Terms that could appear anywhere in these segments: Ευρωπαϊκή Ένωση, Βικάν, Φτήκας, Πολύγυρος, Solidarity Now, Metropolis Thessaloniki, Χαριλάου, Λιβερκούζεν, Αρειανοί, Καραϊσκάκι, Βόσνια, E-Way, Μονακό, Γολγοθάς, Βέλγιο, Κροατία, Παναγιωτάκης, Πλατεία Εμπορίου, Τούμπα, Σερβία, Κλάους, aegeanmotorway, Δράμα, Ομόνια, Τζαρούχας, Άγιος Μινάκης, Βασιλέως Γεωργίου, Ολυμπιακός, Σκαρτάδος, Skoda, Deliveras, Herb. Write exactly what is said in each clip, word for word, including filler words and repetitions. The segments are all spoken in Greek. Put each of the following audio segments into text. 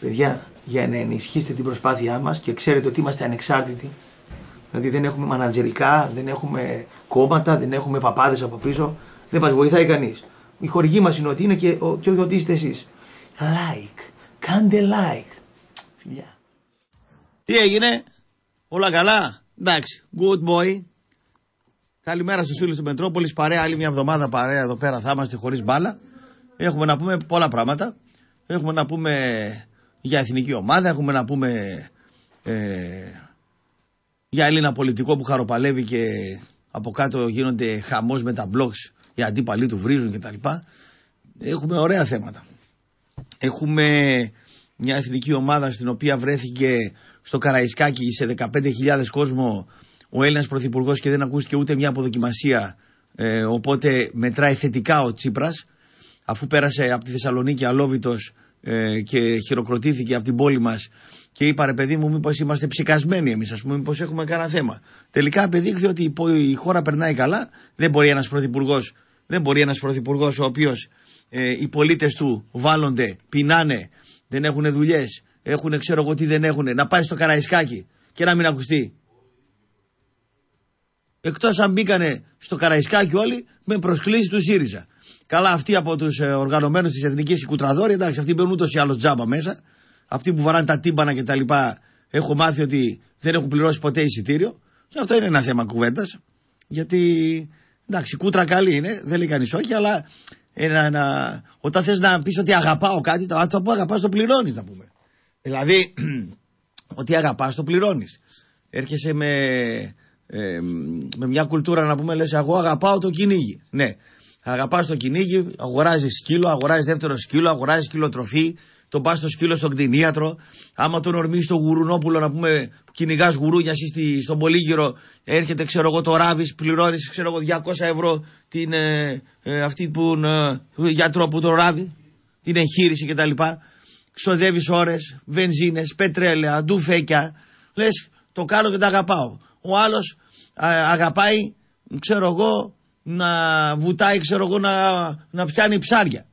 Παιδιά, για να ενισχύσετε την προσπάθειά μας και ξέρετε ότι είμαστε ανεξάρτητοι. Δηλαδή δεν έχουμε μανατζερικά, δεν έχουμε κόμματα, δεν έχουμε παπάδες από πίσω. Δεν μας βοηθάει κανείς. Η χορηγή μας είναι ότι είναι και, και ότι είστε εσείς. Like, κάντε like. Φιλιά. Τι έγινε, όλα καλά, εντάξει, good boy. Καλημέρα στους φίλους του Μετρόπολης, παρέα, άλλη μια εβδομάδα παρέα εδώ πέρα θα είμαστε χωρίς μπάλα. Έχουμε να πούμε πολλά πράγματα. Έχουμε να πούμε για εθνική ομάδα, έχουμε να πούμε ε, για Έλληνα πολιτικό που χαροπαλεύει και από κάτω γίνονται χαμός με τα blogs, οι αντίπαλοι του βρίζουν κτλ. Έχουμε ωραία θέματα. Έχουμε μια εθνική ομάδα στην οποία βρέθηκε στο Καραϊσκάκι σε δεκαπέντε χιλιάδες κόσμο ο Έλληνας Πρωθυπουργός και δεν ακούστηκε ούτε μια αποδοκιμασία, ε, οπότε μετράει θετικά ο Τσίπρας, αφού πέρασε από τη Θεσσαλονίκη αλόβητος ε, και χειροκροτήθηκε από την πόλη μας και είπα ρε παιδί μου μήπως είμαστε ψικασμένοι εμείς, ας πούμε, μήπως έχουμε κανένα θέμα. Τελικά απεδείχθη ότι η χώρα περνάει καλά, δεν μπορεί ένας πρωθυπουργός, δεν μπορεί ένας πρωθυπουργός ο οποίος ε, οι πολίτες του βάλλονται, πεινάνε, δεν έχουν δουλειές, έχουν ξέρω εγώ τι δεν έχουν, να πάει στο Καραϊσκάκι και να μην ακουστεί. Εκτός αν μπήκανε στο Καραϊσκάκι όλοι με προσκλήσεις του ΣΥΡΙΖΑ. Καλά, αυτοί από τους ε, οργανωμένους της Εθνικής Κουτραδόρη, εντάξει, αυτοί μπαίνουν ούτως ή άλλως τζάμπα μέσα. Αυτοί που βαράνε τα τύμπανα και τα λοιπά, έχω μάθει ότι δεν έχουν πληρώσει ποτέ εισιτήριο. Και αυτό είναι ένα θέμα κουβέντας. Γιατί εντάξει, κούτρα καλή είναι, δεν λέει κανείς όχι, αλλά ένα, ένα, όταν θες να πεις ότι αγαπάω κάτι, το άτομο που αγαπάς το πληρώνεις, να πούμε. Δηλαδή, ότι αγαπάς το πληρώνεις. Έρχεσαι με. Ε, με μια κουλτούρα να πούμε, λες εγώ αγαπάω το κυνήγι. Ναι, αγαπάς το κυνήγι, αγοράζεις σκύλο, αγοράζεις δεύτερο σκύλο, αγοράζεις σκυλοτροφή, τον πας στο σκύλο στον κτηνίατρο. Άμα τον ορμήσεις το γουρουνόπουλο, να πούμε, κυνηγάς γουρούνια, εσύ στον Πολύγυρο, έρχεται, ξέρω εγώ, το ράβεις, πληρώνεις, ξέρω εγώ, διακόσια ευρώ την, ε, ε, αυτή που, ε, γιατρό που τον ράβει, την εγχείρηση κτλ. Ξοδεύεις ώρες, βενζίνες, πετρέλαια, ντουφέκια. Λες το κάνω και τα αγαπάω. Ο άλλος αγαπάει, ξέρω εγώ, να βουτάει, ξέρω εγώ, να, να πιάνει ψάρια.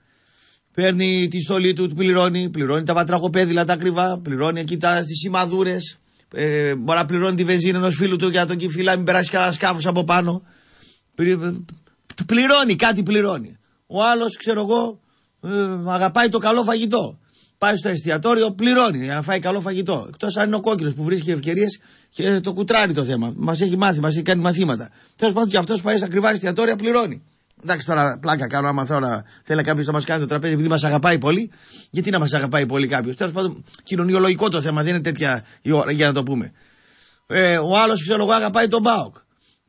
Παίρνει τη στολή του, πληρώνει, πληρώνει τα βατραχοπέδιλα τα ακριβά, πληρώνει εκεί τις σημαδούρες, ε, μπορεί να πληρώνει τη βενζίνη ενός φίλου του για τον κυφιλά, μην περάσει κανένα σκάφος από πάνω. Πληρώνει, κάτι πληρώνει. Ο άλλος, ξέρω εγώ, ε, αγαπάει το καλό φαγητό. Πάει στο εστιατόριο, πληρώνει για να φάει καλό φαγητό. Εκτός αν είναι ο κόκκινος που βρίσκει ευκαιρίες και το κουτράρει το θέμα. Μας έχει μάθει, μας έχει κάνει μαθήματα. Τέλος πάντων, και αυτός πάει σε ακριβά εστιατόρια, πληρώνει. Εντάξει, τώρα πλάκα κάνω. Άμα τώρα θέλει κάποιος να μας κάνει το τραπέζι επειδή μας αγαπάει πολύ, γιατί να μας αγαπάει πολύ κάποιος. Τέλος πάντων, κοινωνιολογικό το θέμα, δεν είναι τέτοια η ώρα για να το πούμε. Ε, ο άλλος, ξέρω εγώ, αγαπάει τον ΠΑΟΚ.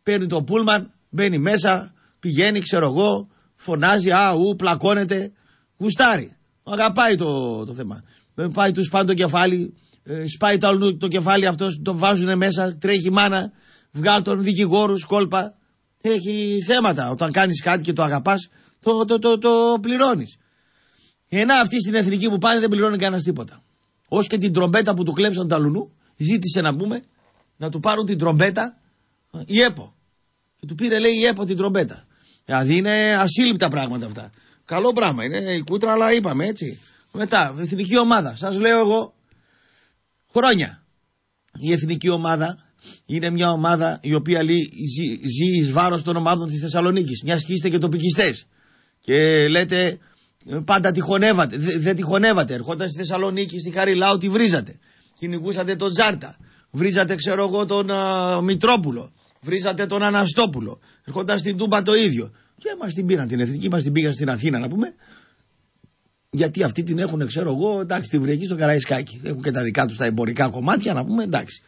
Παίρνει το πούλμαν, μπαίνει μέσα, πηγαίνει, ξέρω εγώ, φωνάζει, αου, πλακώνεται, γουστάρει. Αγαπάει το, το θέμα. Πάει, του σπάνε το κεφάλι, ε, σπάει το, το κεφάλι αυτός, τον βάζουν μέσα, τρέχει μάνα, βγάλει τον δικηγόρους, κόλπα. Έχει θέματα. Όταν κάνεις κάτι και το αγαπάς, το, το, το, το πληρώνεις. Ενά αυτή στην εθνική που πάνε δεν πληρώνει κανένας τίποτα. Ως και την τρομπέτα που του κλέψαν τα λουνού, ζήτησε να πούμε να του πάρουν την τρομπέτα η ΕΠΟ. Και του πήρε, λέει, η ΕΠΟ την τρομπέτα. Δηλαδή είναι ασύλληπτα πράγματα αυτά. Καλό πράγμα είναι η κούτρα, αλλά είπαμε έτσι. Μετά, εθνική ομάδα. Σας λέω εγώ χρόνια. Η εθνική ομάδα είναι μια ομάδα η οποία ζει, ζει εις βάρος των ομάδων της Θεσσαλονίκης. Μιας και είστε και τοπικιστές. Και λέτε πάντα τυχονεύατε. Δεν δε τυχονεύατε. Ερχόταν στη Θεσσαλονίκη, στη Χαριλάου, τη βρίζατε. Κυνηγούσατε τον Τζάρτα. Βρίζατε, ξέρω εγώ, τον uh, Μητρόπουλο. Βρίζατε τον Αναστόπουλο. Ερχόταν στην Τούμπα το ίδιο. Και μας την πήραν την εθνική, μας την πήγαν στην Αθήνα να πούμε. Γιατί αυτοί την έχουν, ξέρω εγώ, εντάξει, την βρήκε στο Καραϊσκάκι. Έχουν και τα δικά τους τα εμπορικά κομμάτια να πούμε, εντάξει.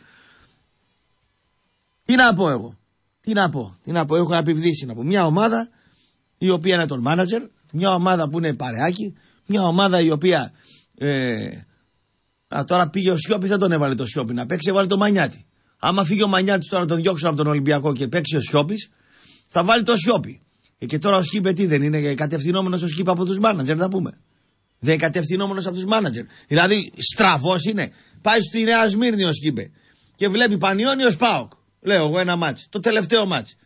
Τι να πω εγώ, τι να πω, τι να πω, έχω απειβδίσει να πω. Μια ομάδα η οποία είναι τον μάνατζερ, μια ομάδα που είναι παρεάκι, μια ομάδα η οποία. Ε, α, τώρα πήγε ο Σιώπης, δεν τον έβαλε το Σιώπη να παίξει, έβαλε το Μανιάτη. Άμα φύγει ο Μανιάτη τώρα τον διώξουν από τον Ολυμπιακό και παίξει ο Σιώπης, θα βάλει το Σιώπη. Και τώρα ο Σκύπε τι δεν είναι, κατευθυνόμενος ο Σκύπε από τους μάνατζερ, να πούμε. Δεν είναι κατευθυνόμενος από τους μάνατζερ. Δηλαδή, στραβός είναι. Πάει στη Νέα Σμύρνη ο Σκύπε και βλέπει Πανιόνιος ΠΑΟΚ. Λέω εγώ ένα μάτς, το τελευταίο μάτς.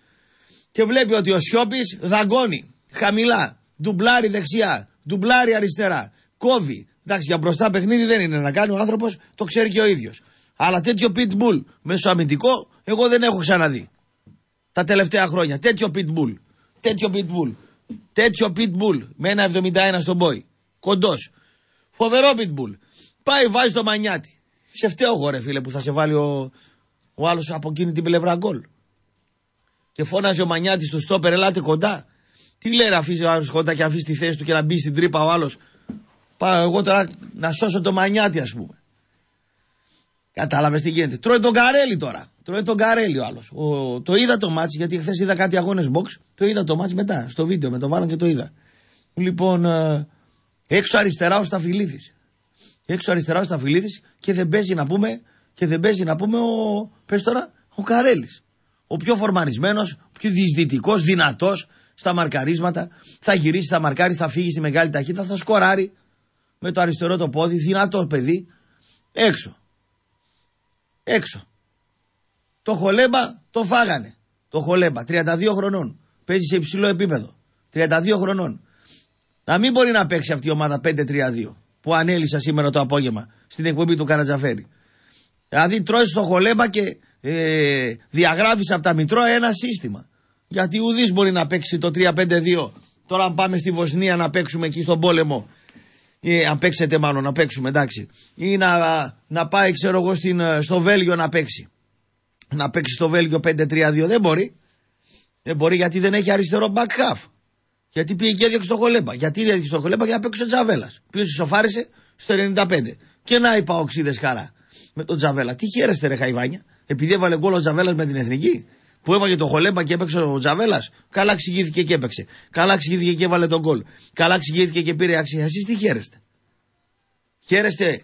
Και βλέπει ότι ο Σιώπης δαγκώνει χαμηλά, ντουμπλάρει δεξιά, ντουμπλάρει αριστερά, κόβει. Εντάξει, για μπροστά παιχνίδι δεν είναι να κάνει ο άνθρωπος, το ξέρει και ο ίδιος. Αλλά τέτοιο pitbull μέσω αμυντικό, εγώ δεν έχω ξαναδεί. Τα τελευταία χρόνια. Τέτοιο pitbull. Τέτοιο pitbull. Τέτοιο pitbull. Με ένα εβδομήντα ένα στον πόη. Κοντός. Φοβερό pitbull. Πάει, βάζει το μανιάτι. Σε φταίω εγώ, ρε φίλε, που θα σε βάλει ο, ο άλλος από εκείνη την πλευρά γκολ. Και φώναζε ο μανιάτης του στόπερ, ελάτε κοντά. Τι λέει να αφήσει ο άλλος κοντά και αφήσει τη θέση του και να μπει στην τρύπα ο άλλος. Πάω εγώ τώρα να σώσω το μανιάτι, ας πούμε. Κατάλαβες τι γίνεται. Τρώει τον Καρέλι τώρα. Τρώει τον Καρέλι ο άλλος. Ο, το είδα το μάτς, γιατί χθες είδα κάτι αγώνες box. Το είδα το μάτς μετά, στο βίντεο, με το βάλαν και το είδα. Λοιπόν, ε, έξω αριστερά ο Σταφυλίδης. Έξω αριστερά ο Σταφυλίδης και δεν παίζει να πούμε, και δεν παίζει να πούμε ο, πες τώρα, ο Καρέλης. Ο πιο φορμαρισμένος, ο πιο διεισδυτικός, δυνατός στα μαρκαρίσματα. Θα γυρίσει, θα μαρκάρει, θα φύγει στη μεγάλη ταχύτητα, θα σκοράρει με το αριστερό το πόδι. Δυνατό παιδί. Έξω. Έξω. Το Χολέμπα το φάγανε. Το Χολέμπα. τριάντα δύο χρονών. Παίζει σε υψηλό επίπεδο. τριάντα δύο χρονών. Να μην μπορεί να παίξει αυτή η ομάδα πέντε τρία δύο που ανέλησα σήμερα το απόγευμα στην εκπομπή του Καρατζαφέρη. Δηλαδή τρώει στο Χολέμπα και ε, διαγράφεις από τα μητρώα ένα σύστημα. Γιατί ουδής μπορεί να παίξει το τρία πέντε δύο. Τώρα αν πάμε στη Βοσνία να παίξουμε εκεί στον πόλεμο. Ε, αν παίξετε μάλλον, να παίξουμε, εντάξει. Ή να, να πάει, ξέρω εγώ, στην, στο Βέλγιο να παίξει. Να παίξει στο Βέλγιο πέντε τρία δύο. Δεν μπορεί. Δεν μπορεί γιατί δεν έχει αριστερό back half. Γιατί πήγε και έδιωξε το Χολέμπα. Γιατί έδιωξε το Χολέμπα και να παίξει ο Τζαβέλας. Ποιος ισοφάρισε στο ενενήντα πέντε. Και να οι Παοξίδες χαρά με τον Τζαβέλα. Τι χαίρεστε, ρε Χαϊβάνια. Επειδή έβαλε γκολ ο Τζαβέλας με την εθνική. Που έβαλε το Χολέμπα και έπαιξε ο Τζαβέλας. Καλά εξηγήθηκε και έπαιξε. Καλά εξηγήθηκε και έβαλε τον γκολ. Καλά εξηγήθηκε και πήρε αξία. Εσείς τι χαίρεστε. Χαίρεστε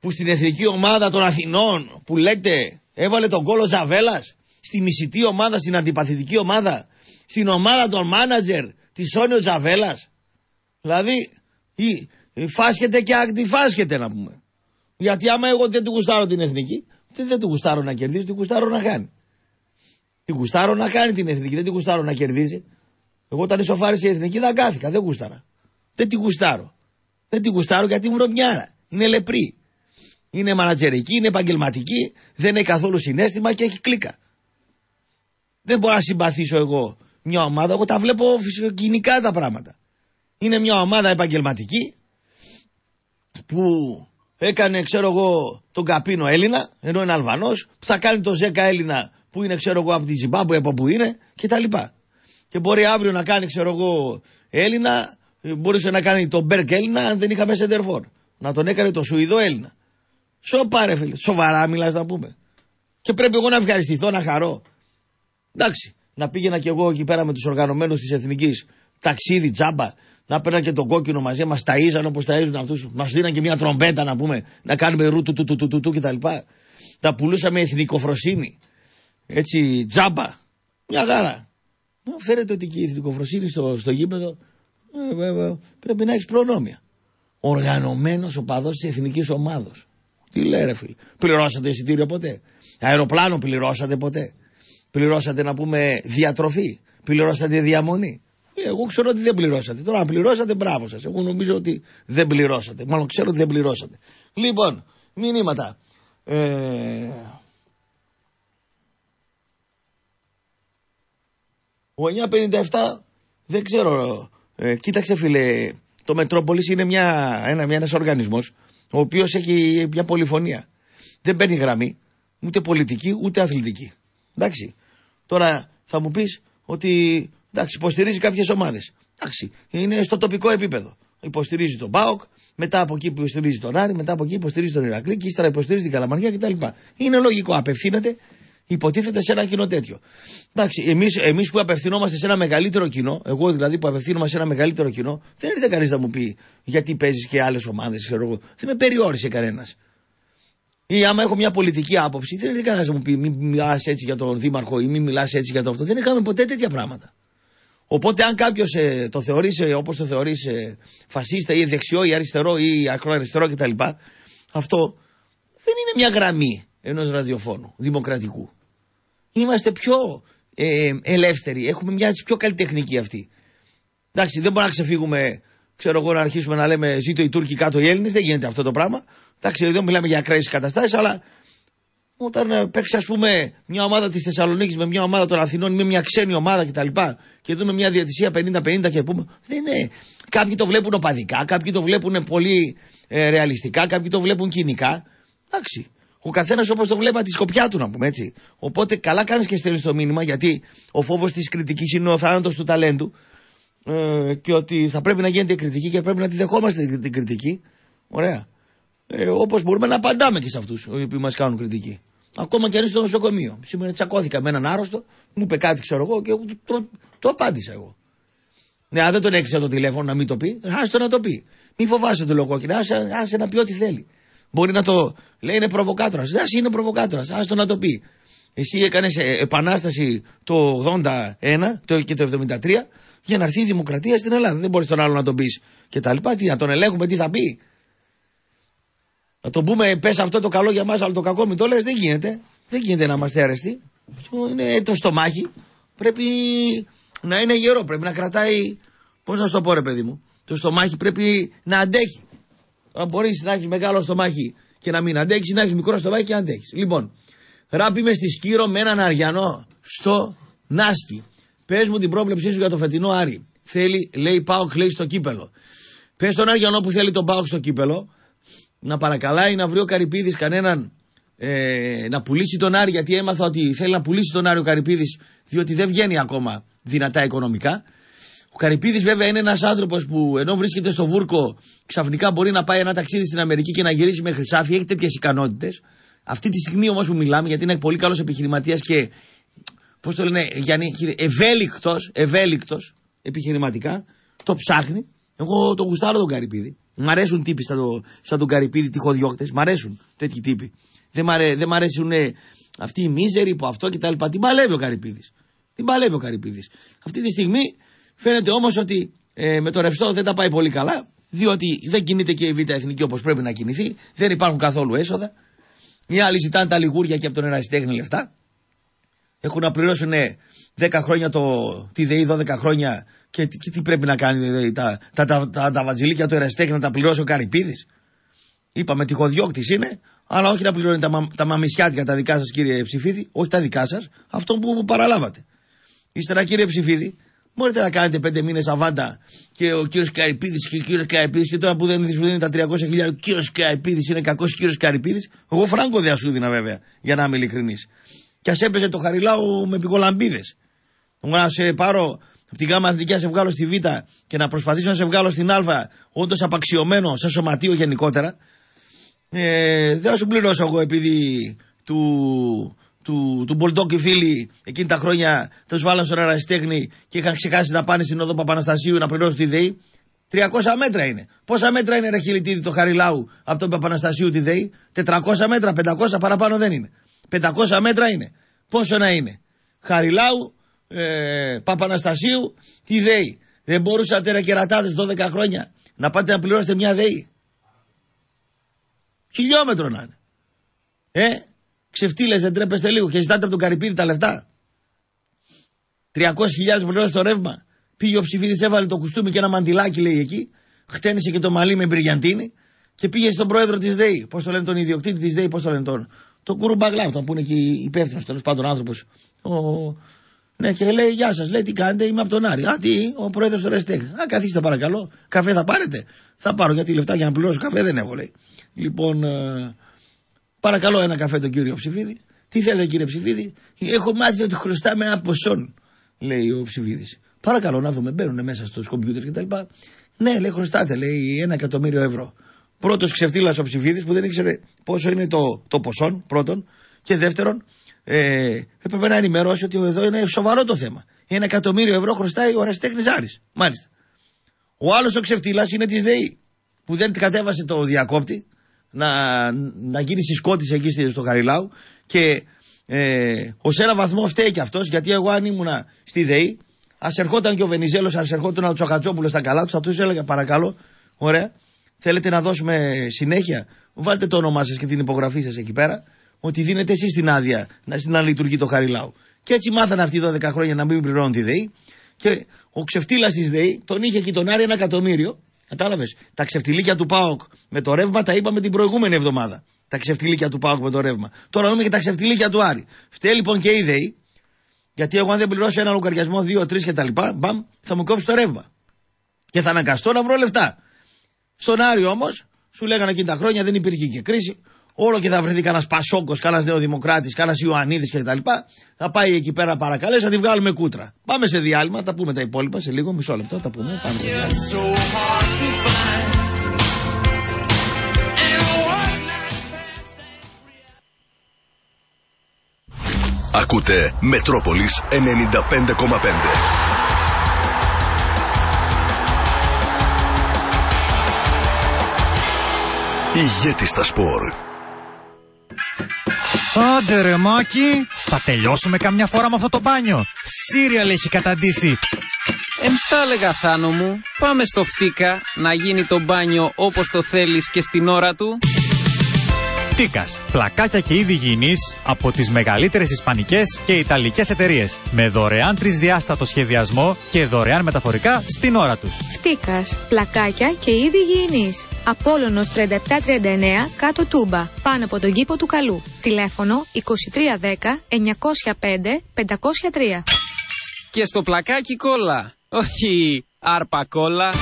που στην εθνική ομάδα των Αθηνών που λέτε έβαλε τον γκολ ο Τζαβέλας. Στη μισητή ομάδα, στην αντιπαθητική ομάδα. Στην ομάδα των μάνατζερ τη Σόνι ο Τζαβέλας. Δηλαδή ή, φάσκεται και αντιφάσκεται να πούμε. Γιατί άμα εγώ δεν του γουστάρω την εθνική, δεν, δεν του γουστάρω να κερδίσει, του γουστάρω να χάνει. Την κουστάρω να κάνει την εθνική, δεν την κουστάρω να κερδίζει. Εγώ όταν ισοφάρισε η εθνική δεν αγκάθηκα, δεν κουστάρα. Δεν την κουστάρω. Δεν την κουστάρω γιατί βρωμιάρα. Είναι λεπρή. Είναι μανατζερική, είναι επαγγελματική, δεν έχει καθόλου συνέστημα και έχει κλίκα. Δεν μπορώ να συμπαθήσω εγώ μια ομάδα, εγώ τα βλέπω φυσικοκοινικά τα πράγματα. Είναι μια ομάδα επαγγελματική που έκανε, ξέρω εγώ, τον Καπίνο Έλληνα, ενώ είναι Αλβανός, που θα κάνει τον Ζέκα Έλληνα. Που είναι, ξέρω εγώ, από τη Ζιμπάμπουε, από που είναι και τα λοιπά. Και μπορεί αύριο να κάνει, ξέρω εγώ, Έλληνα, μπορούσε να κάνει τον Μπέρκ Έλληνα, αν δεν είχαμε σεντερφόρ. Να τον έκανε το Σουηδό Έλληνα. Σοπα, ρε φίλε, σοβαρά μιλάς να πούμε. Και πρέπει εγώ να ευχαριστηθώ, να χαρώ. Εντάξει, να πήγαινα κι εγώ εκεί πέρα με τους οργανωμένους της Εθνικής, ταξίδι, τζάμπα, να παίρνα και τον κόκκινο μαζί, μας ταΐζαν όπως ταΐζουν αυτούς, μας δίναν και μια τρομπέτα να πούμε, να κάνουμε ρούτου του του του του του κτλ. Τα πουλούσαμε εθνικοφροσύνη. Έτσι, τζάμπα. Μια γάρα. Φαίνεται ότι και η εθνικοφροσύνη στο, στο γήπεδο ε, ε, ε, πρέπει να έχει προνόμια. Οργανωμένος οπαδός της εθνικής ομάδος. Τι λέει, ρε φίλε. Πληρώσατε εισιτήριο ποτέ? Αεροπλάνο πληρώσατε ποτέ? Πληρώσατε να πούμε διατροφή? Πληρώσατε διαμονή? Ε, εγώ ξέρω ότι δεν πληρώσατε. Τώρα, αν πληρώσατε, μπράβο σας. Εγώ νομίζω ότι δεν πληρώσατε. Μάλλον ξέρω ότι δεν πληρώσατε. Λοιπόν, μηνύματα. Ε... Ο εννιακόσια πενήντα επτά, δεν ξέρω, ε, κοίταξε φίλε, το Metropolis είναι μια, ένα, μια, ένας οργανισμός ο οποίος έχει μια πολυφωνία. Δεν παίρνει γραμμή, ούτε πολιτική, ούτε αθλητική. Εντάξει, τώρα θα μου πεις ότι εντάξει, υποστηρίζει κάποιες ομάδες. Εντάξει, είναι στο τοπικό επίπεδο. Υποστηρίζει τον ΠΑΟΚ, μετά από εκεί υποστηρίζει τον Άρη, μετά από εκεί υποστηρίζει τον Ηρακλή και ύστερα υποστηρίζει την Καλαμαριά κτλ. Είναι λογικό, απευθύνεται. Υποτίθεται σε ένα κοινό τέτοιο. Εντάξει, εμείς, εμείς που απευθυνόμαστε σε ένα μεγαλύτερο κοινό, εγώ δηλαδή που απευθύνομαι σε ένα μεγαλύτερο κοινό, δεν έρχεται κανείς να μου πει γιατί παίζεις και άλλες ομάδες, ξέρω εγώ. Δεν με περιόρισε κανένας. Ή άμα έχω μια πολιτική άποψη, δεν έρχεται κανένας να μου πει μην μιλάς έτσι για τον δήμαρχο ή μην μιλάς έτσι για το αυτό. Δεν είχαμε ποτέ τέτοια πράγματα. Οπότε, αν κάποιος ε, το θεωρείς ε, όπως το θεωρείς ε, φασίστα ή δεξιό ή αριστερό ή ακροαριστερό κτλ., αυτό δεν είναι μια γραμμή ενός ραδιοφώνου δημοκρατικού. Είμαστε πιο ε, ελεύθεροι, έχουμε μια πιο καλλιτεχνική αυτή. Εντάξει, δεν μπορούμε να ξεφύγουμε ξέρω εγώ, να αρχίσουμε να λέμε ζήτω οι Τούρκοι, κάτω οι Έλληνες. Δεν γίνεται αυτό το πράγμα. Εντάξει, εδώ μιλάμε για ακραίες καταστάσεις, αλλά όταν παίξει, ας πούμε, μια ομάδα της Θεσσαλονίκης με μια ομάδα των Αθηνών, με μια ξένη ομάδα κτλ. Και δούμε μια διαιτησία πενήντα πενήντα και πούμε. Δεν είναι. Κάποιοι το βλέπουν οπαδικά, κάποιοι το βλέπουν πολύ ε, ρεαλιστικά, κάποιοι το βλέπουν κοινικά. Εντάξει. Ο καθένας όπως το βλέπει τη σκοπιά του, να πούμε έτσι. Οπότε καλά κάνεις και στέλνεις το μήνυμα, γιατί ο φόβος της κριτικής είναι ο θάνατος του ταλέντου. Ε, και ότι θα πρέπει να γίνεται κριτική και πρέπει να τη δεχόμαστε την κριτική. Ωραία. Ε, όπως μπορούμε να απαντάμε και σε αυτούς που μας κάνουν κριτική. Ακόμα και αν είσαι στο νοσοκομείο. Σήμερα τσακώθηκα με έναν άρρωστο, μου είπε κάτι, ξέρω εγώ, και το, το, το απάντησα εγώ. Ναι, αν δεν τον έκλεισα το τηλέφωνο να μην το πει, άσε το να το πει. Μη φοβάσαι τον λογόκινο, άσε, άσε να πει ό,τι θέλει. Μπορεί να το λέει, είναι προβοκάτορας. Άσε, είναι προβοκάτορας, άσε το να το πει. Εσύ έκανες επανάσταση το ογδόντα ένα και το εβδομήντα τρία για να έρθει η δημοκρατία στην Ελλάδα. Δεν μπορείς τον άλλο να τον πεις και τα λοιπά. Τι, να τον ελέγχουμε τι θα πει. Να τον πούμε, πες αυτό το καλό για μας, αλλά το κακό μην το λες. Δεν γίνεται. Δεν γίνεται να είμαστε αρεστοί. Είναι το στομάχι. Πρέπει να είναι γερό. Πρέπει να κρατάει. Πώς να σου το πω, ρε παιδί μου. Το στομάχι πρέπει να αντέχει. Αν μπορείς να έχεις μεγάλο στομάχι και να μην αντέχεις, να έχεις μικρό στομάχι και να αντέχεις. Λοιπόν, ράπι με στη Σκύρο με έναν αριανό στο Νάσκι. Πες μου την πρόβλεψή σου για το φετινό Άρη. Θέλει, λέει, ΠΑΟΚ, λέει, στο κύπελο. Πες τον αριανό που θέλει τον ΠΑΟΚ στο κύπελο. Να παρακαλάει να βρει ο Karypidis κανέναν ε, να πουλήσει τον Άρη, γιατί έμαθα ότι θέλει να πουλήσει τον Άρη ο Karypidis, διότι δεν βγαίνει ακόμα δυνατά οικονομικά. Ο Karypidis βέβαια είναι ένας άνθρωπος που ενώ βρίσκεται στο βούρκο, ξαφνικά μπορεί να πάει ένα ταξίδι στην Αμερική και να γυρίσει με χρυσάφι. Έχει τέτοιες ικανότητες. Αυτή τη στιγμή όμως που μιλάμε, γιατί είναι πολύ καλός επιχειρηματίας και πώς το λένε, Γιάννη, ευέλικτος, ευέλικτος επιχειρηματικά, το ψάχνει. Εγώ το γουστάρω τον Karypidis. Μ' αρέσουν τύποι σαν, το, σαν τον Karypidis, τυχοδιώκτες. Μ' αρέσουν τέτοιοι τύποι. Δεν μ' αρέ, δεν μ' αρέσουν ε, αυτοί οι μίζεροι που αυτό κτλ. Την παλεύει ο Karypidis. Την παλεύει ο Karypidis. Αυτή τη στιγμή φαίνεται όμως ότι ε, με το ρευστό δεν τα πάει πολύ καλά, διότι δεν κινείται και η Β' Εθνική όπως πρέπει να κινηθεί. Δεν υπάρχουν καθόλου έσοδα. Οι άλλοι ζητάνε τα λιγούρια και από τον ερασιτέχνη λεφτά. Έχουν να πληρώσουν ε, δέκα χρόνια το, τη ΔΕΗ, δώδεκα χρόνια. Και τι, και τι πρέπει να κάνει τα, τα, τα, τα, τα βατζιλίκια του ερασιτέχνη να τα πληρώσει ο Karypidis. Είπαμε τυχοδιώκτης είναι, αλλά όχι να πληρώνει τα, τα μαμισιάτικα τα δικά σας, κύριε Ψηφίδη, όχι τα δικά σας, αυτό που παραλάβατε. Ύστερα, κύριε Ψηφίδη, μπορείτε να κάνετε πέντε μήνες αβάντα και ο κύριος Karypidis και ο κύριος Karypidis, και τώρα που δεν σου δίνει τα τριακόσια χιλιάδες, ο κύριος Karypidis είναι κακός κύριος Karypidis. Εγώ φράγκο δεν σου δίνα βέβαια, για να είμαι ειλικρινής. Και ας έπαιζε το Χαριλάου με πικολαμπίδες. Να σε πάρω από την Γάμα Εθνική να σε βγάλω στη Β και να προσπαθήσω να σε βγάλω στην Α, όντως απαξιωμένο σαν σωματείο γενικότερα. Ε, δεν θα σου πληρώσω εγώ, επειδή του, του, του Μπολντόκ οι φίλοι εκείνη τα χρόνια τους βάλαν στον ερασιτέχνη και είχαν ξεχάσει να πάνε στην οδό Παπαναστασίου να πληρώσουν τη ΔΕΗ. τριακόσια μέτρα είναι. Πόσα μέτρα είναι, ρε χιλιτίδι, το Χαριλάου από τον Παπαναστασίου τη ΔΕΗ? τετρακόσια μέτρα, πεντακόσια παραπάνω δεν είναι. πεντακόσια μέτρα είναι. Πόσο να είναι. Χαριλάου. Ε, Παπαναστασίου, τη ΔΕΗ. Δεν μπορούσατε, ρε κερατάδες, δώδεκα χρόνια να πάτε να πληρώσετε μια ΔΕΗ? Χιλιόμετρο να είναι. Ε, ξεφτύλες, δεν τρέπεστε λίγο και ζητάτε από τον Karypidis τα λεφτά? τριακόσιες χιλιάδες πληρώσεις το ρεύμα. Πήγε ο Ψηφίδης, έβαλε το κουστούμι και ένα μαντιλάκι, λέει, εκεί. Χτένισε και το μαλλί με μπυριαντίνη και πήγε στον πρόεδρο της ΔΕΗ. Πώς το λένε, τον ιδιοκτήτη της ΔΕΗ, πώς το λένε τον. Τον Κουρουμπαγλάφτον που είναι εκεί υπεύθυνος, τέλος πάντων άνθρωπος. Ο... Ναι, και λέει, γεια σας, λέει, τι κάνετε, είμαι από τον Άρη. Α, τι, ο πρόεδρος του Ρεστέκ. Α, καθίστε παρακαλώ, καφέ θα πάρετε? Θα πάρω, γιατί λεφτά για να πληρώσω καφέ δεν έχω, λέει. Λοιπόν, ε, παρακαλώ ένα καφέ τον κύριο Ψηφίδη. Τι θέλετε, κύριε Ψηφίδη? Έχω μάθει ότι χρωστάμε ένα ποσόν, λέει ο Ψηφίδης. Παρακαλώ να δούμε, μπαίνουν μέσα στους κομπιούτερ κτλ. Ναι, λέει, χρωστάτε, λέει, ένα εκατομμύριο ευρώ. Πρώτος ξεφτύλας ο Ψηφίδης που δεν ήξερε πόσο είναι το, το ποσόν, πρώτον, και δεύτερον. Ε, έπρεπε να ενημερώσει ότι εδώ είναι σοβαρό το θέμα. Ένα εκατομμύριο ευρώ χρωστάει ο ερασιτέχνης Άρης. Μάλιστα. Ο άλλος ο ξεφτύλας είναι της ΔΕΗ, που δεν κατέβασε το διακόπτη να, να γίνει συσκότης εκεί στο Χαριλάου. Και ε, ως ένα βαθμό φταίει και αυτός, γιατί εγώ αν ήμουνα στη ΔΕΗ, ας ερχόταν και ο Βενιζέλος, ας ερχόταν ο Τσοχατσόπουλος στα καλά τους, θα τους έλεγα, παρακαλώ, ωραία, θέλετε να δώσουμε συνέχεια, βάλτε το όνομά σας και την υπογραφή σας εκεί πέρα, ότι δίνετε εσείς την άδεια να λειτουργεί το Χαριλάου. Και έτσι μάθανε αυτοί δώδεκα χρόνια να μην πληρώνουν τη ΔΕΗ. Και ο ξεφτύλας της ΔΕΗ τον είχε και τον Άρη ένα εκατομμύριο Κατάλαβες. Τα ξεφτιλίκια του ΠΑΟΚ με το ρεύμα τα είπαμε την προηγούμενη εβδομάδα. Τα ξεφτιλίκια του ΠΑΟΚ με το ρεύμα. Τώρα δούμε και τα ξεφτιλίκια του Άρη. Φταίει λοιπόν και η ΔΕΗ, γιατί εγώ αν δεν πληρώσω ένα λογαριασμό, δύο, τρεις κτλ., μπαμ, θα μου κόψει το ρεύμα. Και θα αναγκαστώ να βρω λεφτά. Στον Άρη όμως, σου λέγανε εκείνη τα χρόνια, δεν υπήρχε και κρίση. Όλο και θα βρεθεί κανένα Πασόκο, κανένα Νεοδημοκράτη, κανένα Ιωαννίδη κτλ. Θα πάει εκεί πέρα παρακαλέσει, θα τη βγάλουμε κούτρα. Πάμε σε διάλειμμα, τα πούμε τα υπόλοιπα σε λίγο, μισό λεπτό, τα πούμε. Πάμε. Ακούτε Μετρόπολης ενενήντα πέντε κόμμα πέντε. Ηγέτη στα σπορ. Άντε ρε Μάκη, θα τελειώσουμε καμιά φορά με αυτό το μπάνιο. Σύριαλ έχει καταντήσει. Εμστά λέγα Θάνο μου, πάμε στο Φτήκα να γίνει το μπάνιο όπως το θέλεις και στην ώρα του. Φτήκας, πλακάκια και είδη υγιεινής από τις μεγαλύτερες ισπανικές και ιταλικές εταιρείες. Με δωρεάν τρισδιάστατο σχεδιασμό και δωρεάν μεταφορικά στην ώρα τους. Φτήκας, πλακάκια και είδη υγιεινής. Απόλλωνος τριάντα επτά τριάντα εννέα κάτω Τούμπα, πάνω από τον κήπο του Καλού. Τηλέφωνο είκοσι τρία δέκα εννιακόσια πέντε πεντακόσια τρία. Και στο πλακάκι κόλλα, όχι άρπα κόλλα.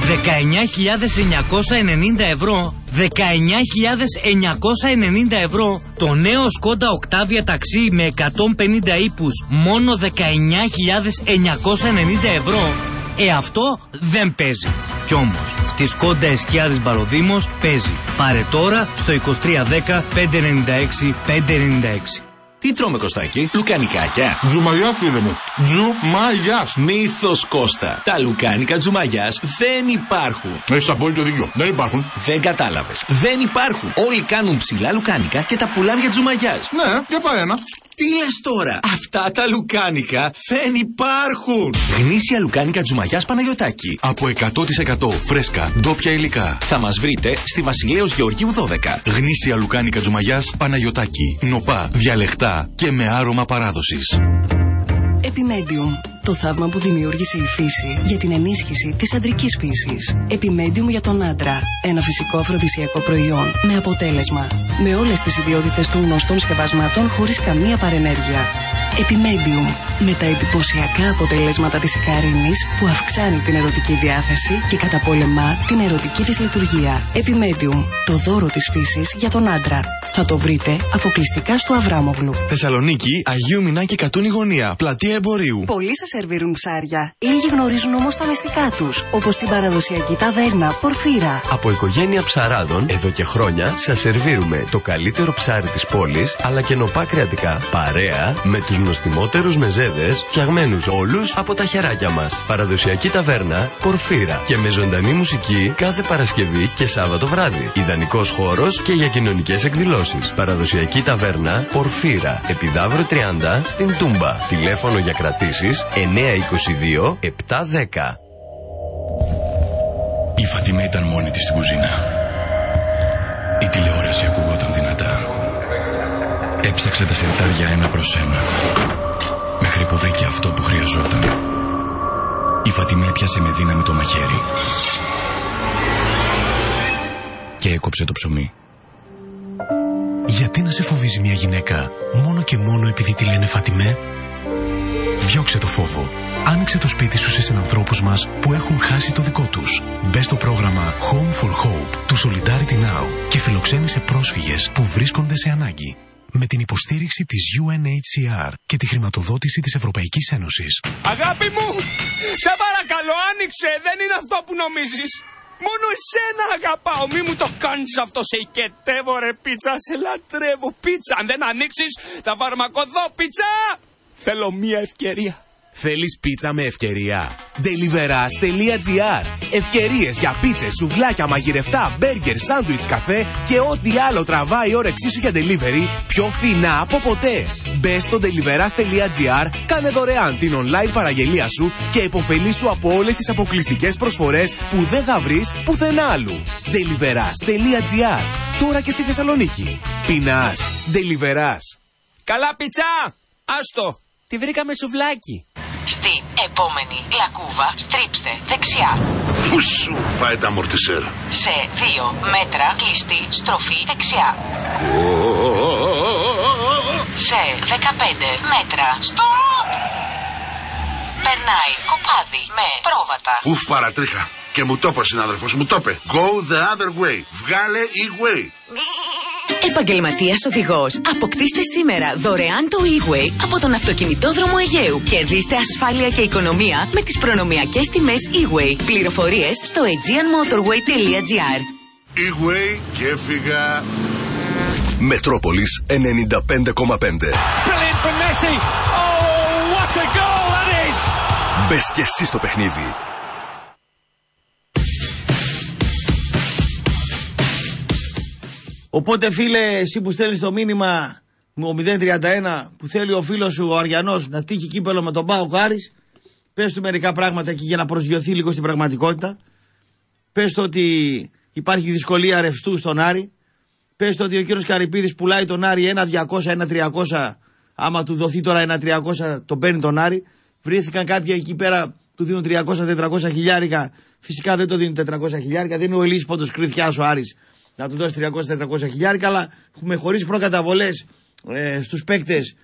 δεκαεννιά χιλιάδες εννιακόσια ενενήντα ευρώ, δεκαεννιά χιλιάδες εννιακόσια ενενήντα ευρώ, το νέο Skoda Octavia ταξί με εκατόν πενήντα ύπους, μόνο δεκαεννιά χιλιάδες εννιακόσια ενενήντα ευρώ. Ε, αυτό δεν παίζει. Κι όμως, στη Skoda Εσκιάδης Μπαροδήμος παίζει. Πάρε τώρα στο είκοσι τρία δέκα πεντακόσια ενενήντα έξι πεντακόσια ενενήντα έξι. Τι τρώμε Κωστάκη, λουκανικάκια? Τζουμαγιάς φίλε μου, Τζουμαγιάς. Μύθος Κώστα, τα λουκάνικα Τζουμαγιάς δεν υπάρχουν. Έχεις απόλυτο δίκιο, δεν υπάρχουν. Δεν κατάλαβες, δεν υπάρχουν. Όλοι κάνουν ψηλά λουκάνικα και τα πουλάνε για Τζουμαγιάς. Ναι, και φάει ένα. Τι λες τώρα, αυτά τα λουκάνικα δεν υπάρχουν. Γνήσια λουκάνικα Τζουμαγιάς Παναγιωτάκη. Από εκατό τοις εκατό φρέσκα, ντόπια υλικά. Θα μας βρείτε στη Βασιλέως Γεωργίου δώδεκα. Γνήσια λουκάνικα Τζουμαγιάς Παναγιωτάκη. Νοπά, διαλεχτά και με άρωμα παράδοσης. Επιμέντιουμ, το θαύμα που δημιούργησε η φύση για την ενίσχυση της αντρικής φύσης. Επιμέντιουμ για τον άντρα. Ένα φυσικό αφροδισιακό προϊόν. Με αποτέλεσμα, με όλες τις ιδιότητες των γνωστών σκευασμάτων χωρίς καμία παρενέργεια. Επιμέντιουμ, με τα εντυπωσιακά αποτελέσματα της ικαρίνης που αυξάνει την ερωτική διάθεση και καταπολεμά την ερωτική δυσλειτουργία. Επιμέντιουμ, το δώρο της φύσης για τον άντρα. Θα το βρείτε αποκλειστικά στο Αβράμοβλου. Θεσσαλονίκη, Αγίου Μινάκη Κατούνη Γωνία, πλατεία Εμπορίου. Πολλοί σας σερβίρουν ψάρια. Λίγοι γνωρίζουν όμως τα μυστικά τους, όπως την παραδοσιακή ταβέρνα Πορφύρα. Από οικογένεια ψαράδων, εδώ και χρόνια σας σερβίρουμε το καλύτερο ψάρι της πόλης, αλλά και νοπά κρεατικά, παρέα με τους νοστιμότερους μεζέδες, φτιαγμένους όλους από τα χεράκια μας. Παραδοσιακή ταβέρνα Πορφύρα και με ζωντανή μουσική κάθε Παρασκευή και Σάββατο βράδυ. Ιδανικός χώρος και για κοινωνικές εκδηλώσεις. Παραδοσιακή ταβέρνα Πορφύρα, Επιδαύρο τριάντα στην Τούμπα. Τηλέφωνο για κρατήσεις εννιακόσια είκοσι δύο επτακόσια δέκα. Η Φατιμέ ήταν μόνη της στην κουζίνα. Η τηλεόραση ακουγόταν δυνατά. Έψαξε τα σιρτάρια ένα προς ένα μέχρι που βρήκε αυτό που χρειαζόταν. Η Φατιμέ έπιασε με δύναμη το μαχαίρι και έκοψε το ψωμί. Γιατί να σε φοβίζει μια γυναίκα μόνο και μόνο επειδή τη λένε Φατιμέ? Διώξε το φόβο. Άνοιξε το σπίτι σου σε συνανθρώπους μας που έχουν χάσει το δικό τους. Μπε στο πρόγραμμα Home for Hope του Solidarity Now και φιλοξένησε πρόσφυγες που βρίσκονται σε ανάγκη. Με την υποστήριξη της γιου εν έιτς σι αρ και τη χρηματοδότηση της Ευρωπαϊκής Ένωσης. Αγάπη μου, σε παρακαλώ άνοιξε, δεν είναι αυτό που νομίζεις. Μόνο εσένα αγαπάω, μη μου το κάνεις αυτό, σε οικετεύω ρε πίτσα, σε λατρεύω πίτσα. Αν δεν ανοίξεις θα φαρμακωθώ πίτσα. Θέλω μία ευκαιρία. Θέλεις πίτσα με ευκαιρία? Deliveras.gr. Ευκαιρίες για πίτσες, σουβλάκια, μαγειρευτά, μπέργκερ, σάντουιτς, καφέ και ό,τι άλλο τραβάει η όρεξή σου για delivery πιο φθηνά από ποτέ. Μπες στο Deliveras.gr, κάνε δωρεάν την online παραγγελία σου και υποφελήσου από όλες τις αποκλειστικές προσφορές που δεν θα βρεις πουθενά άλλου. Deliveras.gr, τώρα και στη Θεσσαλονίκη. Πεινάς, Deliveras. Καλά πίτσα! Άστο! Τη βρήκαμε σουβλάκι. Στην επόμενη λακκούβα στρίψτε δεξιά. Πού σου πάει τα μορτισέρ. Σε δύο μέτρα κλειστή στροφή δεξιά. Σε δεκαπέντε μέτρα στοπ. Περνάει κοπάδι με πρόβατα. Ουφ, παρατρίχα. Και μου το είπε συνάδελφος, μου το είπε. Go the other way. Βγάλε E-Way. Επαγγελματίας οδηγός. Αποκτήστε σήμερα δωρεάν το E-Way από τον αυτοκινητόδρομο Αιγαίου. Κερδίστε ασφάλεια και οικονομία με τις προνομιακές τιμές E-Way. Πληροφορίες στο aegeanmotorway.gr. E-Way και φύγα. Μετρόπολης ενενήντα πέντε κόμμα πέντε. Μπες και εσύ στο παιχνίδι. Οπότε φίλε, εσύ που στέλνεις το μήνυμα ο μηδέν τριάντα ένα που θέλει ο φίλος σου ο Αριανός να τύχει κύπελο με τον ΠΑΟΚ Άρης, πες του μερικά πράγματα εκεί για να προσγειωθεί λίγο στην πραγματικότητα. Πες του ότι υπάρχει δυσκολία ρευστού στον Άρη. Πες του ότι ο κύριος Karypidis πουλάει τον Άρη ένα διακόσια, ένα τριακόσια. Άμα του δοθεί τώρα ένα τριακόσια τον παίρνει τον Άρη. Βρήθηκαν κάποιοι εκεί πέρα, του δίνουν τριακόσια με τετρακόσια χιλιάρικα. Φυσικά δεν το δίνουν τετρακόσια χιλιάρικα. Δεν είναι ο Ελίσποντος κρυθιάς ο Άρης να του δώσει τριακόσια με τετρακόσια χιλιάρικα, αλλά με χωρίς προκαταβολές ε, στους παίκτες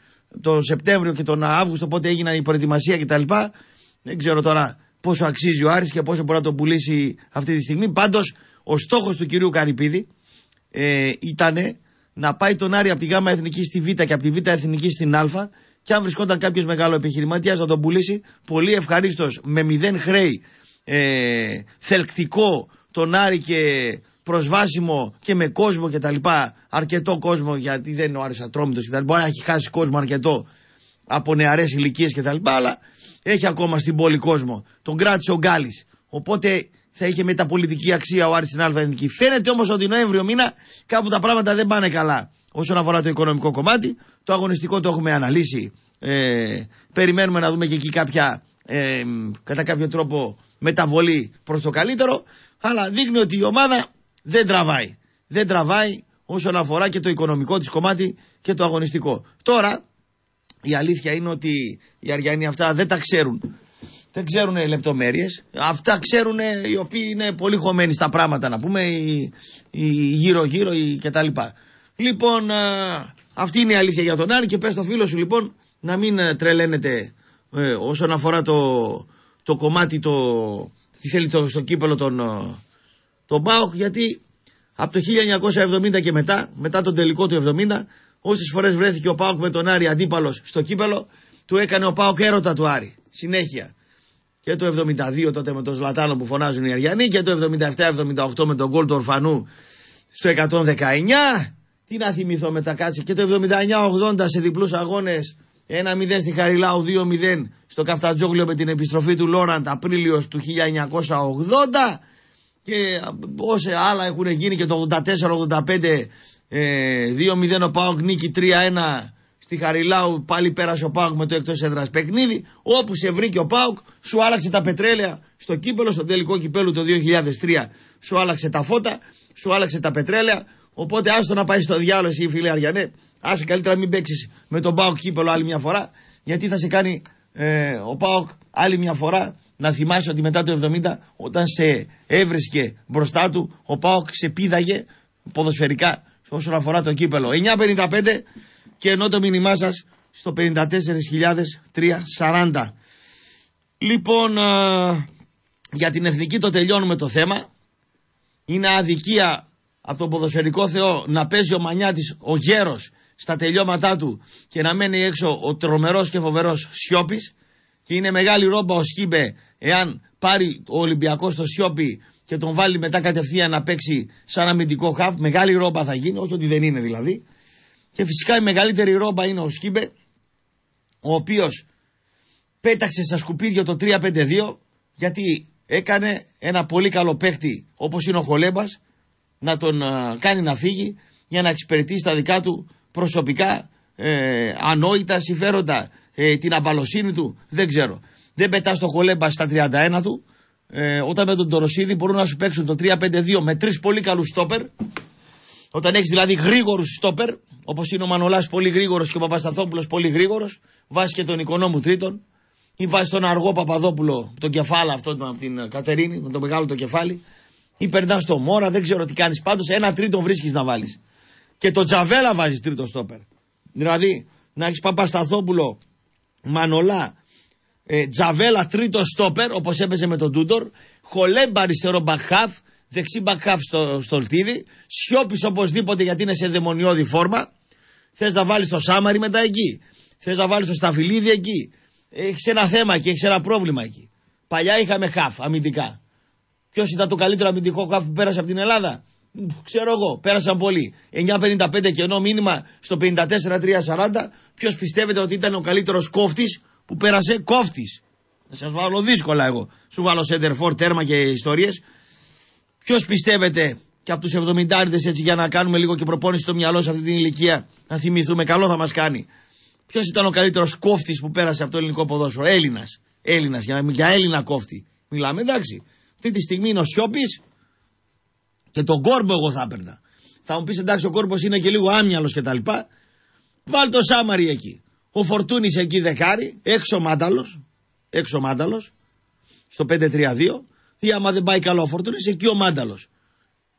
τον Σεπτέμβριο και τον Αύγουστο, πότε έγινε η προετοιμασία κτλ. Δεν ξέρω τώρα πόσο αξίζει ο Άρης και πόσο μπορεί να τον πουλήσει αυτή τη στιγμή. Πάντως, ο στόχος του κυρίου Karypidis ε, ήταν να πάει τον Άρη από τη Γ' Εθνική στη Β και από τη Β' Εθνική στην Α, και αν βρισκόταν κάποιος μεγάλο επιχειρηματίας να τον πουλήσει πολύ ευχαρίστως με μηδέν χρέη, ε, θελκτικό τον Άρη και προσβάσιμο και με κόσμο και τα λοιπά, αρκετό κόσμο, γιατί δεν είναι ο Άρης ατρόμητος και τα λοιπά, μπορεί να έχει χάσει κόσμο αρκετό από νεαρές ηλικίες και τα λοιπά, αλλά έχει ακόμα στην πόλη κόσμο, τον κράτησε ο Γκάλης, οπότε θα είχε μεταπολιτική αξία ο Άρης στην Α' Εθνική. Φαίνεται όμως ότι Νοέμβριο μήνα κάπου τα πράγματα δεν πάνε καλά όσον αφορά το οικονομικό κομμάτι. Το αγωνιστικό το έχουμε αναλύσει, ε, περιμένουμε να δούμε και εκεί κάποια ε, κατά κάποιο τρόπο μεταβολή προς το καλύτερο, αλλά δείχνει ότι η ομάδα δεν τραβάει. Δεν τραβάει όσον αφορά και το οικονομικό της κομμάτι και το αγωνιστικό. Τώρα, η αλήθεια είναι ότι οι Αριανοί αυτά δεν τα ξέρουν. Δεν ξέρουν λεπτομέρειες. Αυτά ξέρουν οι οποίοι είναι πολύ χωμένοι στα πράγματα, να πούμε, οι, οι γύρω-γύρω κτλ. Λοιπόν, α, αυτή είναι η αλήθεια για τον Άρη, και πες στο φίλο σου λοιπόν να μην τρελαίνεται ε, όσον αφορά το, το κομμάτι, το τι θέλει το, στο κύπελο τον... τον ΠΑΟΚ, γιατί από το χίλια εννιακόσια εβδομήντα και μετά, μετά τον τελικό του εβδομήντα, όσες φορές βρέθηκε ο ΠΑΟΚ με τον Άρη αντίπαλος στο κύπελο, του έκανε ο ΠΑΟΚ έρωτα του Άρη. Συνέχεια. Και το εβδομήντα δύο τότε με τον Ζλατάνο που φωνάζουν οι Αριανοί, και το εβδομήντα επτά εβδομήντα οκτώ με τον γκολ του Ορφανού στο εκατόν δεκαεννιά. Τι να θυμηθώ μετά, κάτσε. Και το εβδομήντα εννιά ογδόντα σε διπλούς αγώνες, ένα μηδέν στη Χαριλάου, δύο μηδέν στο Καφτατζόγλιο με την επιστροφή του Λόραντ, Απρίλιος του χίλια εννιακόσια ογδόντα. Και όσα άλλα έχουν γίνει, και το ογδόντα τέσσερα ογδόντα πέντε ε, δύο μηδέν ο ΠΑΟΚ, νίκη τρία ένα στη Χαριλάου, πάλι πέρασε ο ΠΑΟΚ με το εκτός έδρας παιχνίδι. Όπου σε βρήκε ο ΠΑΟΚ σου άλλαξε τα πετρέλαια στο κύπελο, στον τελικό κυπέλου το δύο χιλιάδες τρία σου άλλαξε τα φώτα, σου άλλαξε τα πετρέλαια, οπότε άστο να πάει στο διάλογο εσύ φίλε Αριανέ, άσε καλύτερα μην παίξεις με τον ΠΑΟΚ κύπελο άλλη μια φορά, γιατί θα σε κάνει ε, ο ΠΑΟΚ άλλη μια φορά να θυμάσαι ότι μετά το εβδομήντα, όταν σε έβρισκε μπροστά του, ο ΠΑΟΚ ξεπίδαγε ποδοσφαιρικά όσον αφορά το κύπελο. εννιακόσια πενήντα πέντε, και ενώ το μήνυμά σας στο πενήντα τέσσερα χιλιάδες τριακόσια σαράντα. Λοιπόν, α, για την εθνική το τελειώνουμε το θέμα. Είναι αδικία από τον ποδοσφαιρικό Θεό να παίζει ο Μανιάτης, ο γέρος, στα τελειώματά του και να μένει έξω ο τρομερός και φοβερός Σιώπης. Και είναι μεγάλη ρόμπα ο Σκίμπε εάν πάρει ο Ολυμπιακός το Σιώπη και τον βάλει μετά κατευθείαν να παίξει σαν αμυντικό χαφ. Μεγάλη ρόμπα θα γίνει, όχι ότι δεν είναι δηλαδή. Και φυσικά η μεγαλύτερη ρόμπα είναι ο Σκίμπε, ο οποίος πέταξε στα σκουπίδια το τρία πέντε δύο, γιατί έκανε ένα πολύ καλό παίχτη όπως είναι ο Χολέμπας να τον κάνει να φύγει για να εξυπηρετεί στα δικά του προσωπικά ε, ανόητα συμφέροντα. Ε, την αμπαλοσύνη του, δεν ξέρω. Δεν πετάς το Χολέμπα στα τριάντα ένα του, ε, όταν με τον Τοροσίδη μπορούν να σου παίξουν το τρία πέντε δύο με τρεις πολύ καλούς στόπερ, όταν έχεις δηλαδή γρήγορους στόπερ όπως είναι ο Μανολάς πολύ γρήγορος και ο Παπασταθόπουλος πολύ γρήγορος, βάσει και τον Οικονόμου τρίτον, είπα στον Αργό Παπαδόπουλο, τον κεφάλα αυτόν από την Κατερίνη, με το μεγάλο το κεφάλι, ή περνά στο Μόρα, δεν ξέρω τι κάνει. Πάντως ένα τρίτο βρίσκει να βάλει. Και το Τζαβέλα βάζει τρίτο στόπερ. Δηλαδή να έχει Παπασταθόπουλο, Μανολά, ε, Τζαβέλα τρίτο στόπερ, όπως έπαιζε με τον Τούντορ, Χολέμπα αριστερό μπακχάφ, δεξί μπακχάφ στο, στο Λτίδι, Σιώπης οπωσδήποτε γιατί είναι σε δαιμονιώδη φόρμα. Θες να βάλεις το Σάμαρι μετά εκεί. Θες να βάλεις το Σταφυλίδι εκεί. Έχεις ένα θέμα εκεί, έχεις ένα πρόβλημα εκεί. Παλιά είχαμε χαφ αμυντικά. Ποιος ήταν το καλύτερο αμυντικό χαφ που πέρασε από την Ελλάδα? Ξέρω εγώ, πέρασαν πολλοί. εννιακόσια πενήντα πέντε κενό μήνυμα στο πενήντα τέσσερα τριακόσια σαράντα. Ποιος πιστεύετε ότι ήταν ο καλύτερος κόφτης που πέρασε? Κόφτης. Να σας βάλω δύσκολα εγώ. Σου βάλω σεντερφόρ, τέρμα και ιστορίες. Ποιος πιστεύετε? Και από τους εβδομηντάριδες, έτσι για να κάνουμε λίγο και προπόνηση στο μυαλό σε αυτή την ηλικία, να θυμηθούμε, καλό θα μας κάνει. Ποιος ήταν ο καλύτερος κόφτης που πέρασε από το ελληνικό ποδόσφαιρο? Έλληνας. Έλληνας, για, για Έλληνα κόφτη μιλάμε, εντάξει. Αυτή τη στιγμή είναι ο Σιώπης και τον Κόρμπο εγώ θα έπαιρνα. Θα μου πεις εντάξει, ο Κόρμπος είναι και λίγο άμυαλος κτλ. Βάλ το Σάμαρι εκεί. Ο Φορτούνης εκεί δεκάρι, έξω μάνταλος, έξω μάνταλος, στο πέντε τρία δύο. Ή άμα δεν πάει καλό ο Φορτούνης, εκεί ο μάνταλος.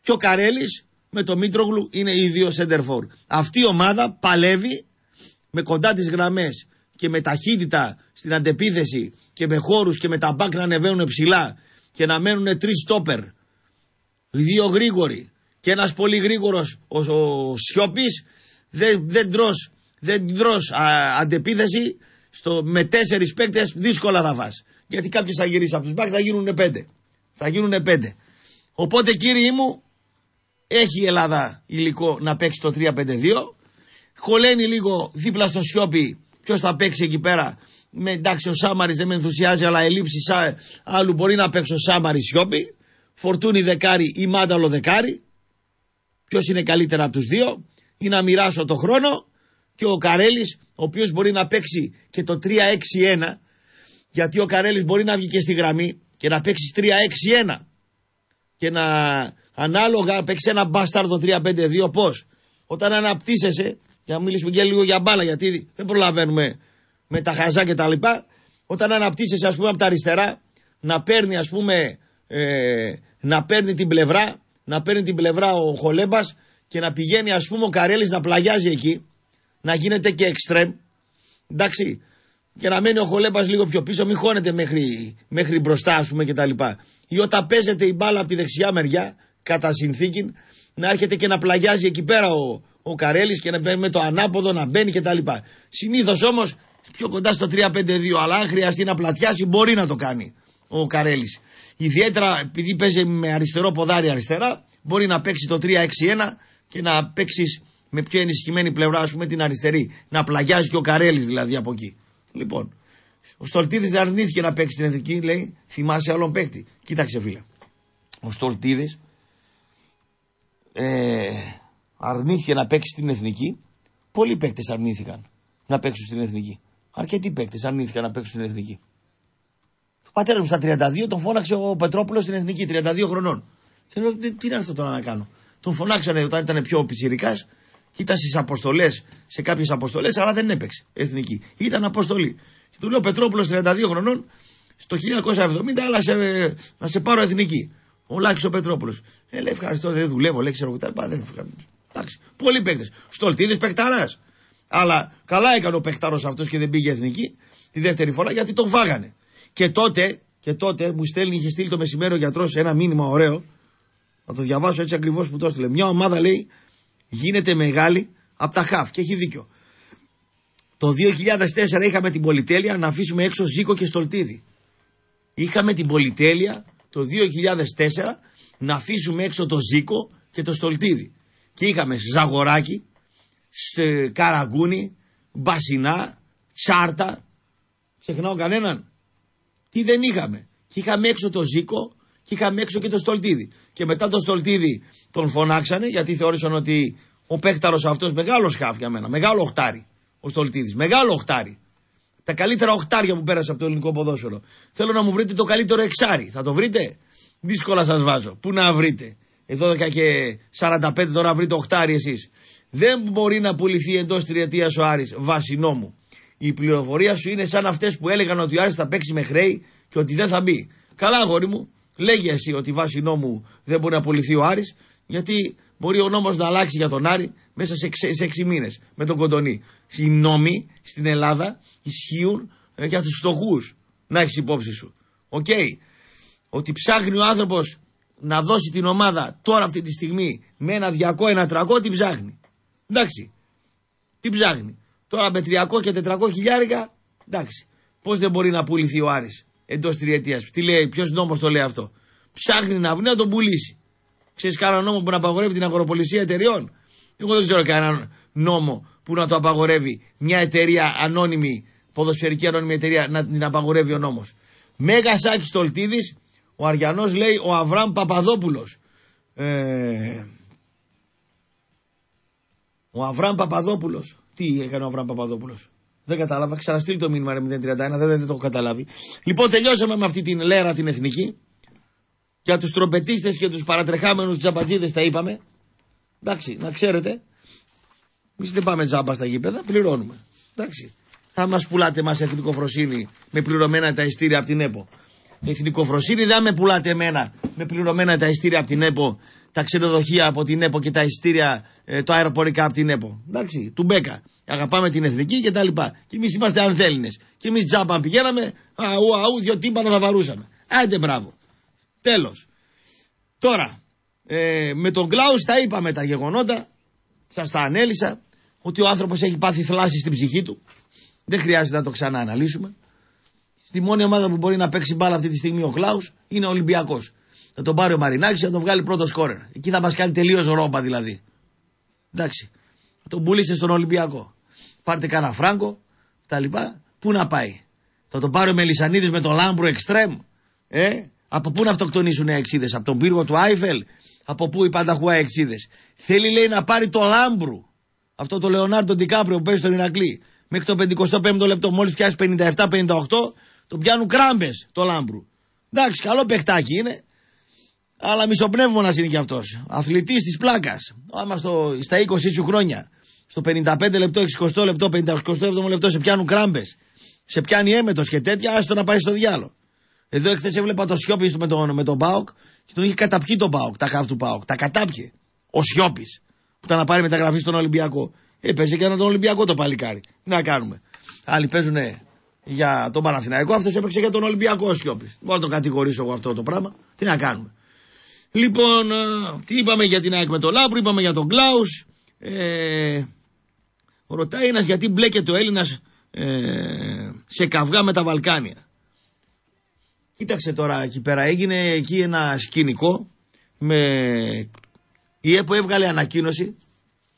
Και ο Καρέλης με το Μήτρογλου είναι οι δύο σέντερφορ. Αυτή η ομάδα παλεύει με κοντά τις γραμμές και με ταχύτητα στην αντεπίθεση και με χώρους και με τα μπακ να ανεβαίνουν ψηλά και να μένουν τρεις στόπερ, δύο γρήγοροι και ένας πολύ γρήγορος ο, ο Σιώπης. Δεν δε τρως, δε τρως α, αντεπίθεση στο, με τέσσερις παίκτες δύσκολα θα βάζει. Γιατί κάποιος θα γυρίσει από τους μπακ, θα γίνουν πέντε. Θα γίνουν πέντε. Οπότε κύριοι μου, έχει η Ελλάδα υλικό να παίξει το τρία πέντε δύο. Χωλένει λίγο δίπλα στο Σιώπη. Ποιος θα παίξει εκεί πέρα? Με, εντάξει, ο Σάμαρης δεν με ενθουσιάζει, αλλά ελλείψη άλλου μπορεί να παίξει ο Σάμαρης Σιώπη. Φορτούνι δεκάρι ή Μάνταλο δεκάρι. Ποιος είναι καλύτερα από τους δύο? Ή να μοιράσω το χρόνο. Και ο Καρέλης, ο οποίος μπορεί να παίξει και το τρία έξι ένα. Γιατί ο Καρέλης μπορεί να βγει και στη γραμμή και να παίξει τρία έξι ένα. Και να ανάλογα παίξει ένα μπάσταρδο τρία πέντε δύο. Πώς? Όταν αναπτύσσεσαι, για να μιλήσουμε και λίγο για μπάλα, γιατί δεν προλαβαίνουμε με τα χαζά και τα λοιπά. Όταν αναπτύσσεσαι, ας πούμε, από τα αριστερά, να παίρνει, ας πούμε, ε, να παίρνει την πλευρά, να παίρνει την πλευρά ο Χολέμπας και να πηγαίνει, ας πούμε, ο Καρέλης να πλαγιάζει εκεί, να γίνεται και εξτρέμ. Εντάξει. Και να μένει ο Χολέμπας λίγο πιο πίσω, μην χώνεται μέχρι, μέχρι μπροστά, ας πούμε, κτλ. Ή όταν παίζεται η μπάλα από τη δεξιά μεριά, κατά συνθήκη, να έρχεται και να πλαγιάζει εκεί πέρα ο, ο Καρέλης και να μπαίνει με το ανάποδο, να μπαίνει κτλ. Συνήθως όμως πιο κοντά στο τρία πέντε δύο, αλλά αν χρειαστεί να πλατιάσει, μπορεί να το κάνει ο Καρέλης. Ιδιαίτερα επειδή παίζει με αριστερό ποδάρι αριστερά, μπορεί να παίξει το τρία έξι ένα και να παίξει με πιο ενισχυμένη πλευρά, ας πούμε, την αριστερή. Να πλαγιάζει και ο Καρέλης δηλαδή από εκεί. Λοιπόν, ο Στολτίδης δεν αρνήθηκε να παίξει την εθνική, λέει, θυμάσαι άλλον παίκτη. Κοίταξε φίλε, ο Στολτίδης ε, αρνήθηκε να παίξει την εθνική. Πολλοί παίκτες αρνήθηκαν να παίξουν στην εθνική. Αρκετοί παίκτες αρνήθηκαν να παίξουν στην εθνική. Ο πατέρα μου στα τριάντα δύο τον φώναξε ο Πετρόπουλος στην εθνική, τριάντα δύο χρονών. Και λέω, τι να έρθω τώρα να κάνω? Τον φωνάξανε όταν ήταν πιο πιτσιρικάς. Ήταν στις αποστολές, σε κάποιες αποστολές, αλλά δεν έπαιξε εθνική. Ήταν αποστολή. Και του λέω, Πετρόπουλος τριάντα δύο χρονών, στο χίλια εννιακόσια εβδομήντα, αλλά σε, να σε πάρω εθνική. Ο Λάκης ο Πετρόπουλος. Ε, λέει, ευχαριστώ, δεν δουλεύω, λέει, ξέρω, τα είπα, δεν... Εντάξει, πολλοί παίκτες. Στολτίδης παιχταράς. Αλλά καλά έκανε ο παιχταρός αυτός και δεν πήγε εθνική τη δεύτερη φορά, γιατί τον βάγανε. Και τότε, και τότε μου στέλνει, είχε στείλει το μεσημέρι ο γιατρός ένα μήνυμα ωραίο. Να το διαβάσω έτσι ακριβώς που το έστειλε. Μια ομάδα, λέει, γίνεται μεγάλη από τα χαφ και έχει δίκιο. Το δύο χιλιάδες τέσσερα είχαμε την πολυτέλεια να αφήσουμε έξω Ζήκο και Στολτίδη. Είχαμε την πολυτέλεια το δύο χιλιάδες τέσσερα να αφήσουμε έξω το Ζήκο και το Στολτίδη. Και είχαμε Ζαγοράκι, Καραγκούνι, Μπασινά, Τσάρτα. Ξεχνάω κανέναν? Τι δεν είχαμε? Και είχαμε έξω το Ζήκο και είχαμε έξω και το Στολτίδη. Και μετά το Στολτίδη τον φωνάξανε, γιατί θεώρησαν ότι ο παίχταρος αυτός, μεγάλος χαφ για μένα, μεγάλο οχτάρι ο Στολτίδης, μεγάλο οχτάρι. Τα καλύτερα οχτάρια που πέρασε από το ελληνικό ποδόσφαιρο. Θέλω να μου βρείτε το καλύτερο εξάρι. Θα το βρείτε? Δύσκολα σας βάζω. Πού να βρείτε? δώδεκα και σαράντα πέντε τώρα βρείτε οχτάρι εσείς. Δεν μπορεί να πουληθεί εντός τριετίας ο Άρης, βασινό μου. Η πληροφορία σου είναι σαν αυτές που έλεγαν ότι ο Άρης θα παίξει με χρέη και ότι δεν θα μπει. Καλά, αγόρι μου, λέγε εσύ ότι βάσει νόμου δεν μπορεί να απολυθεί ο Άρης, γιατί μπορεί ο νόμος να αλλάξει για τον Άρη μέσα σε έξι μήνες με τον Κοντονή. Οι νόμοι στην Ελλάδα ισχύουν για τους φτωχούς. Να έχεις υπόψη σου. Οκ. Okay. Ότι ψάχνει ο άνθρωπος να δώσει την ομάδα τώρα αυτή τη στιγμή με ένα διακόσια, ένα τριακόσια, την ψάχνει. Εντάξει. Την ψάχνει. Τώρα με τριακόσια και τετρακόσια χιλιάρικα, εντάξει. Πώς δεν μπορεί να πουληθεί ο Άρης εντός τριετίας? Τι λέει, ποιος νόμος το λέει αυτό? Ψάχνει να, να τον πουλήσει. Ξέρεις κανένα νόμο που να απαγορεύει την αγοροπολισία εταιρεών? Εγώ δεν ξέρω κανέναν νόμο που να το απαγορεύει μια εταιρεία ανώνυμη, ποδοσφαιρική ανώνυμη εταιρεία, να την απαγορεύει ο νόμος. Μέγα Σάκης Τολτίδης, ο Αριανός λέει, ο Αβραμ Παπαδόπουλος. Ε... Ο Αβραμ Παπαδόπουλος. Τι έκανε ο Αβραμ Παπαδόπουλος? Δεν κατάλαβα. Ξαναστείλει το μήνυμα ρε μηδέν τρία ένα, δεν, δεν το έχω καταλάβει. Λοιπόν, τελειώσαμε με αυτή την λέρα την εθνική. Για τους τρομπετίστες και τους παρατρεχάμενους τζαμπατζίδες τα είπαμε. Εντάξει, να ξέρετε. Εμείς δεν πάμε τζάμπα στα γήπεδα, πληρώνουμε. Εντάξει. Θα μας πουλάτε εμάς εθνικοφροσύνη με πληρωμένα τα ειστήρια από την ΕΠΟ. Εθνικοφροσύνη δεν με πουλάτε εμένα με πληρωμένα τα ειστήρια από την ΕΠΟ, τα ξενοδοχεία από την ΕΠΟ και τα ειστήρια, ε, το αεροπορικά από την ΕΠΟ. Εντάξει, του Μπέκα. Αγαπάμε την εθνική κτλ. Και εμείς είμαστε ανθέληνες. Και εμείς τζάμπα πηγαίναμε, αου, αου, δυο τύμπανα θα βαρούσαμε. Άντε, μπράβο. Τέλος. Τώρα, ε, με τον Κλάους τα είπαμε τα γεγονότα, σας τα ανέλησα, ότι ο άνθρωπος έχει πάθει θλάση στην ψυχή του. Δεν χρειάζεται να το ξανά αναλύσουμε. Στη μόνη ομάδα που μπορεί να παίξει μπάλα αυτή τη στιγμή ο Κλάους είναι ο Ολυμπιακός. Θα τον πάρει ο Μαρινάκης, θα τον βγάλει πρώτο σκόρερ. Εκεί θα μας κάνει τελείως ρόμπα δηλαδή. Εντάξει. Θα τον πουλήσετε στον Ολυμπιακό. Πάρτε κανένα φράγκο, τα λοιπά. Πού να πάει? Θα τον πάρει ο Μελισανίδης με τον Λάμπρο Εξτρέμ. Ε? Από πού να αυτοκτονήσουν οι αεξίδες? Από τον πύργο του Άιφελ? Από πού οι πανταχουά αεξίδες? Θέλει, λέει, να πάρει το Λάμπρου. Αυτό το Λεωνάρντο Ντικάπριο που παίζει στον Ηρακλή. Μέχρι το πενηκοστό πέμπτο λεπτό, μόλις πιάσει πενήντα επτά πενήντα οκτώ, τον πιάνουν κράμπες το Λάμπρου. Εντάξει, καλό παιχτάκι είναι. Αλλά μισοπνεύμονας είναι κι αυτός. Αθλητής της πλάκας. Άμα στο, στα είκοσι σου χρόνια, στο πενήντα πέντε λεπτό, εξηκοστό λεπτό, πενήντα οκτώ εβδομήντα λεπτό σε πιάνουν κράμπες. Σε πιάνει έμετος και τέτοια, άστο να πάει στο διάλο. Εδώ εχθές έβλεπα το Σιώπης με τον, με τον ΠΑΟΚ και τον είχε καταπιεί τον ΠΑΟΚ, τα χαφ του ΠΑΟΚ. Τα κατάπιε ο Σιώπης που ήταν να πάρει μεταγραφή στον Ολυμπιακό. Ε, παίζει και έναν τον Ολυμπιακό το παλικάρι. Τι να κάνουμε. Άλλοι παίζουν για τον Παναθηναϊκό, αυτός έπαιξε για τον Ολυμπιακό ο Σιώπης. Μπορώ να τον κατηγορήσω εγώ αυτό το πράγμα. Τι να κάνουμε. Λοιπόν, τι είπαμε για την ΑΕΚ με τον Λάμπρου, είπαμε για τον Κλάους. Ε, ρωτάει ένας γιατί μπλέκεται ο Έλληνας ε, σε καυγά με τα Βαλκάνια. Κοίταξε τώρα εκεί πέρα, έγινε εκεί ένα σκηνικό με... Η ΕΠΟ έβγαλε ανακοίνωση,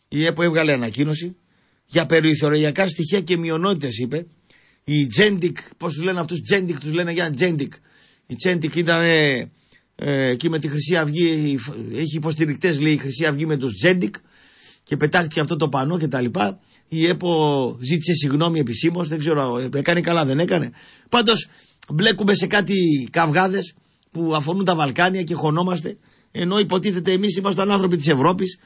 η ΕΠΟ έβγαλε ανακοίνωση για περιθωριακά στοιχεία και μειονότητες, είπε. Η Τζέντικ, πώς τους λένε αυτούς, Τζέντικ τους λένε για Τζέντικ. Η Τζέντικ ήταν ε, ε, εκεί με τη Χρυσή Αυγή, έχει υποστηρικτές λέει η Χρυσή Αυγή με τους Τζέντικ και πετάχτηκε αυτό το πανό κτλ. Η ΕΠΟ ζήτησε συγγνώμη επισήμως, δεν ξέρω, έκανε καλά, δεν έκανε. Πάντως, μπλέκουμε σε κάτι καυγάδες που αφορούν τα Βαλκάνια και χωνόμαστε, ενώ υποτίθεται εμείς ήμασταν άνθρωποι της Ευρώπης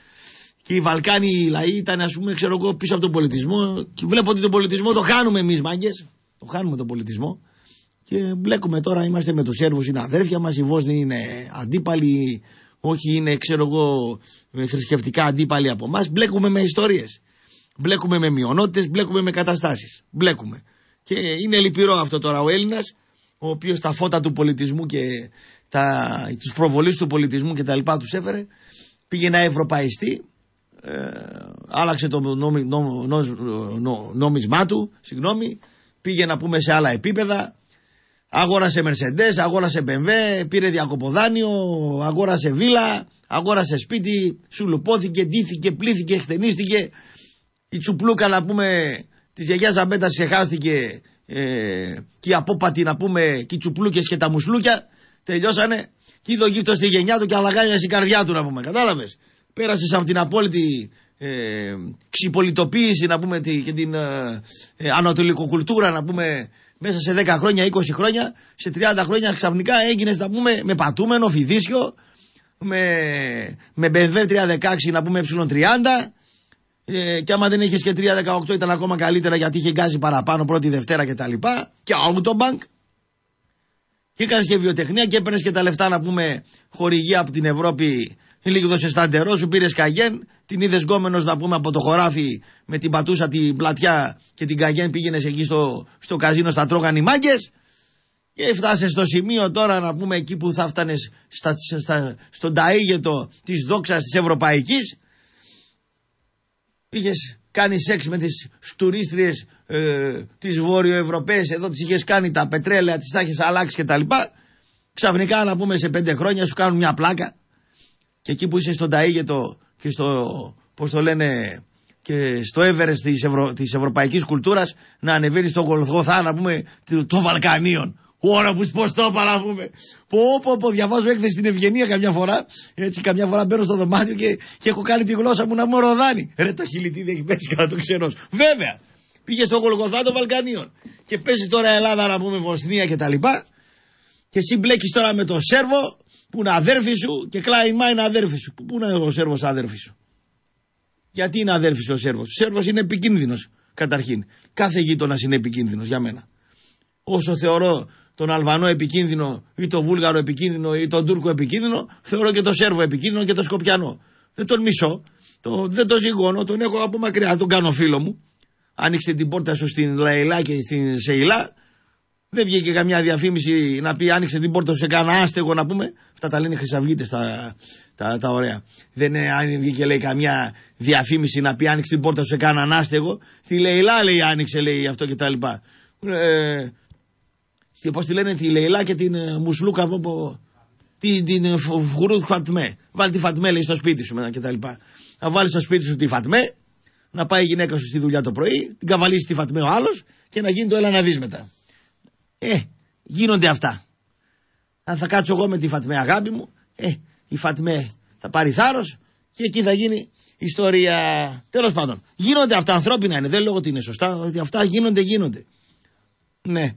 και οι Βαλκάνοι λαοί ήταν, ας πούμε, ξέρω εγώ, πίσω από τον πολιτισμό και βλέπω ότι τον πολιτισμό το χάνουμε εμείς, μάγκες, το χάνουμε τον πολιτισμό και μπλέκουμε τώρα, είμαστε με τους Σέρβους, είναι αδέρφια μας, οι Βόσνοι είναι αντίπαλοι, όχι είναι, ξέρω εγώ, θρησκευτικά αντίπαλοι από εμάς, μπλέκουμε με ιστορίες, μπλέκουμε με μειονότητες, μπλέκουμε με καταστάσεις, μπλέκουμε. Και είναι λυπηρό αυτό τώρα ο Έλληνας, ο οποίος τα φώτα του πολιτισμού και τα, τους προβολείς του πολιτισμού και τα λοιπά τους έφερε, πήγε να ευρωπαϊστεί, ε, άλλαξε το νόμι, νό, νό, νό, νόμισμά του, συγγνώμη, πήγε να πούμε σε άλλα επίπεδα, αγόρασε Mercedes, αγόρασε μπι εμ ντάμπλιου, πήρε διακοποδάνιο, αγόρασε βίλα, αγόρασε σπίτι, σουλουπώθηκε, ντύθηκε, πλύθηκε, χτενίστηκε, η τσουπλούκα να πούμε της γιαγιάς Ζαμπέτας ξεχάστηκε, Ε, και οι απόπατοι να πούμε και οι τσουπλούκες και τα μουσλούκια τελειώσανε και είδε ο γύφτος στη γενιά του και αλλαγάλιασε η καρδιά του να πούμε, κατάλαβες, πέρασες από την απόλυτη ε, ξυπολιτοποίηση να πούμε και την ε, ε, ανατολικοκουλτούρα να πούμε μέσα σε δέκα χρόνια, είκοσι χρόνια, σε τριάντα χρόνια ξαφνικά έγινες να πούμε με πατούμενο φιδίσιο με με μπι εμ ντάμπλιου τριακόσια δεκαέξι να πούμε ε τριάντα Ε, και άμα δεν είχε και τρία δεκαοκτώ ήταν ακόμα καλύτερα γιατί είχε γκάζι παραπάνω πρώτη Δευτέρα και τα λοιπά. Και Autobank. Και έκανε και βιοτεχνία και έπαιρνε και τα λεφτά να πούμε χορηγία από την Ευρώπη. Λίγο δώσε σταντερό, σου πήρε Καγέν. Την είδε γκόμενο να πούμε από το χωράφι με την πατούσα την πλατιά και την Καγέν πήγαινε εκεί στο, στο καζίνο, στα τρώγαν οι μάγκες. Και φτάσε στο σημείο τώρα να πούμε εκεί που θα φτάνε στα, στα, στον ταΐγετο τη δόξα τη Ευρωπαϊκή. Είχες κάνει σεξ με τις στουρίστριες ε, τις Βόρειο-Ευρωπαίες, εδώ τις είχες κάνει τα πετρέλαια, τις τα είχες αλλάξει και τα λοιπά. Ξαφνικά να πούμε σε πέντε χρόνια σου κάνουν μια πλάκα και εκεί που είσαι στον Ταΐγετο και στο, πώς το λένε, και στο Έβερες της, Ευρω... της ευρωπαϊκής κουλτούρας να ανεβαίνεις στον Γολγοθά να πούμε των Βαλκανίων. Ωρα που πώ το παραβούμε. Πω, πω, διαβάζω έκθεση στην Ευγενία καμιά φορά. Έτσι, καμιά φορά μπαίνω στο δωμάτιο και, και έχω κάνει τη γλώσσα μου να μου ροδάνει. Ρε το χιλιτίδι δεν έχει πέσει κατά το ξενός. Βέβαια, πήγε στο Γολγοθά των Βαλκανίων. Και πέσει τώρα Ελλάδα να πούμε Βοσνία και τα λοιπά. Και εσύ μπλέκεις τώρα με το Σέρβο που είναι αδέρφη σου και κλάιμα είναι αδέρφη σου. Πού είναι ο Σέρβος αδέρφη σου? Γιατί είναι αδέρφης ο Σέρβος? Ο Σέρβος είναι επικίνδυνος καταρχήν. Κάθε γείτονας είναι επικίνδυνος για μένα. Όσο θεωρώ τον Αλβανό επικίνδυνο ή τον Βούλγαρο επικίνδυνο ή τον Τούρκο επικίνδυνο, θεωρώ και τον Σέρβο επικίνδυνο και τον Σκοπιανό. Δεν τον μισώ, το, δεν τον ζυγώνω, τον έχω από μακριά, τον κάνω φίλο μου. Άνοιξε την πόρτα σου στην Λαϊλά και στην Σεϊλά. Δεν βγήκε καμιά διαφήμιση να πει άνοιξε την πόρτα σου σε κανένα άστεγο να πούμε. Αυτά τα λένε χρυσαυγίτες τα, τα, τα ωραία. Δεν ε, βγήκε λέει καμιά διαφήμιση να πει άνοιξε την πόρτα σου σε κανένα άστεγο. Στη Λαϊλά λέει άνοιξε λέει αυτό κτλ. Ε, Και πώς τη λένε τη Λεϊλά και την ε, Μουσλούκα από την, την ε, Φουρούθ Φατμέ. Βάλει τη Φατμέ λέει στο σπίτι σου και τα λοιπά. Να βάλεις στο σπίτι σου τη Φατμέ, να πάει η γυναίκα σου στη δουλειά το πρωί, την καβαλήσει τη Φατμέ ο άλλος και να γίνει το έλα να δεις μετά. Ε, γίνονται αυτά. Αν θα κάτσω εγώ με τη Φατμέ αγάπη μου, ε, η Φατμέ θα πάρει θάρρος και εκεί θα γίνει ιστορία. Τέλος πάντων, γίνονται αυτά, ανθρώπινα είναι, δεν λέω ότι είναι σωστά, ότι αυτά γίνονται, γίνονται. Ναι.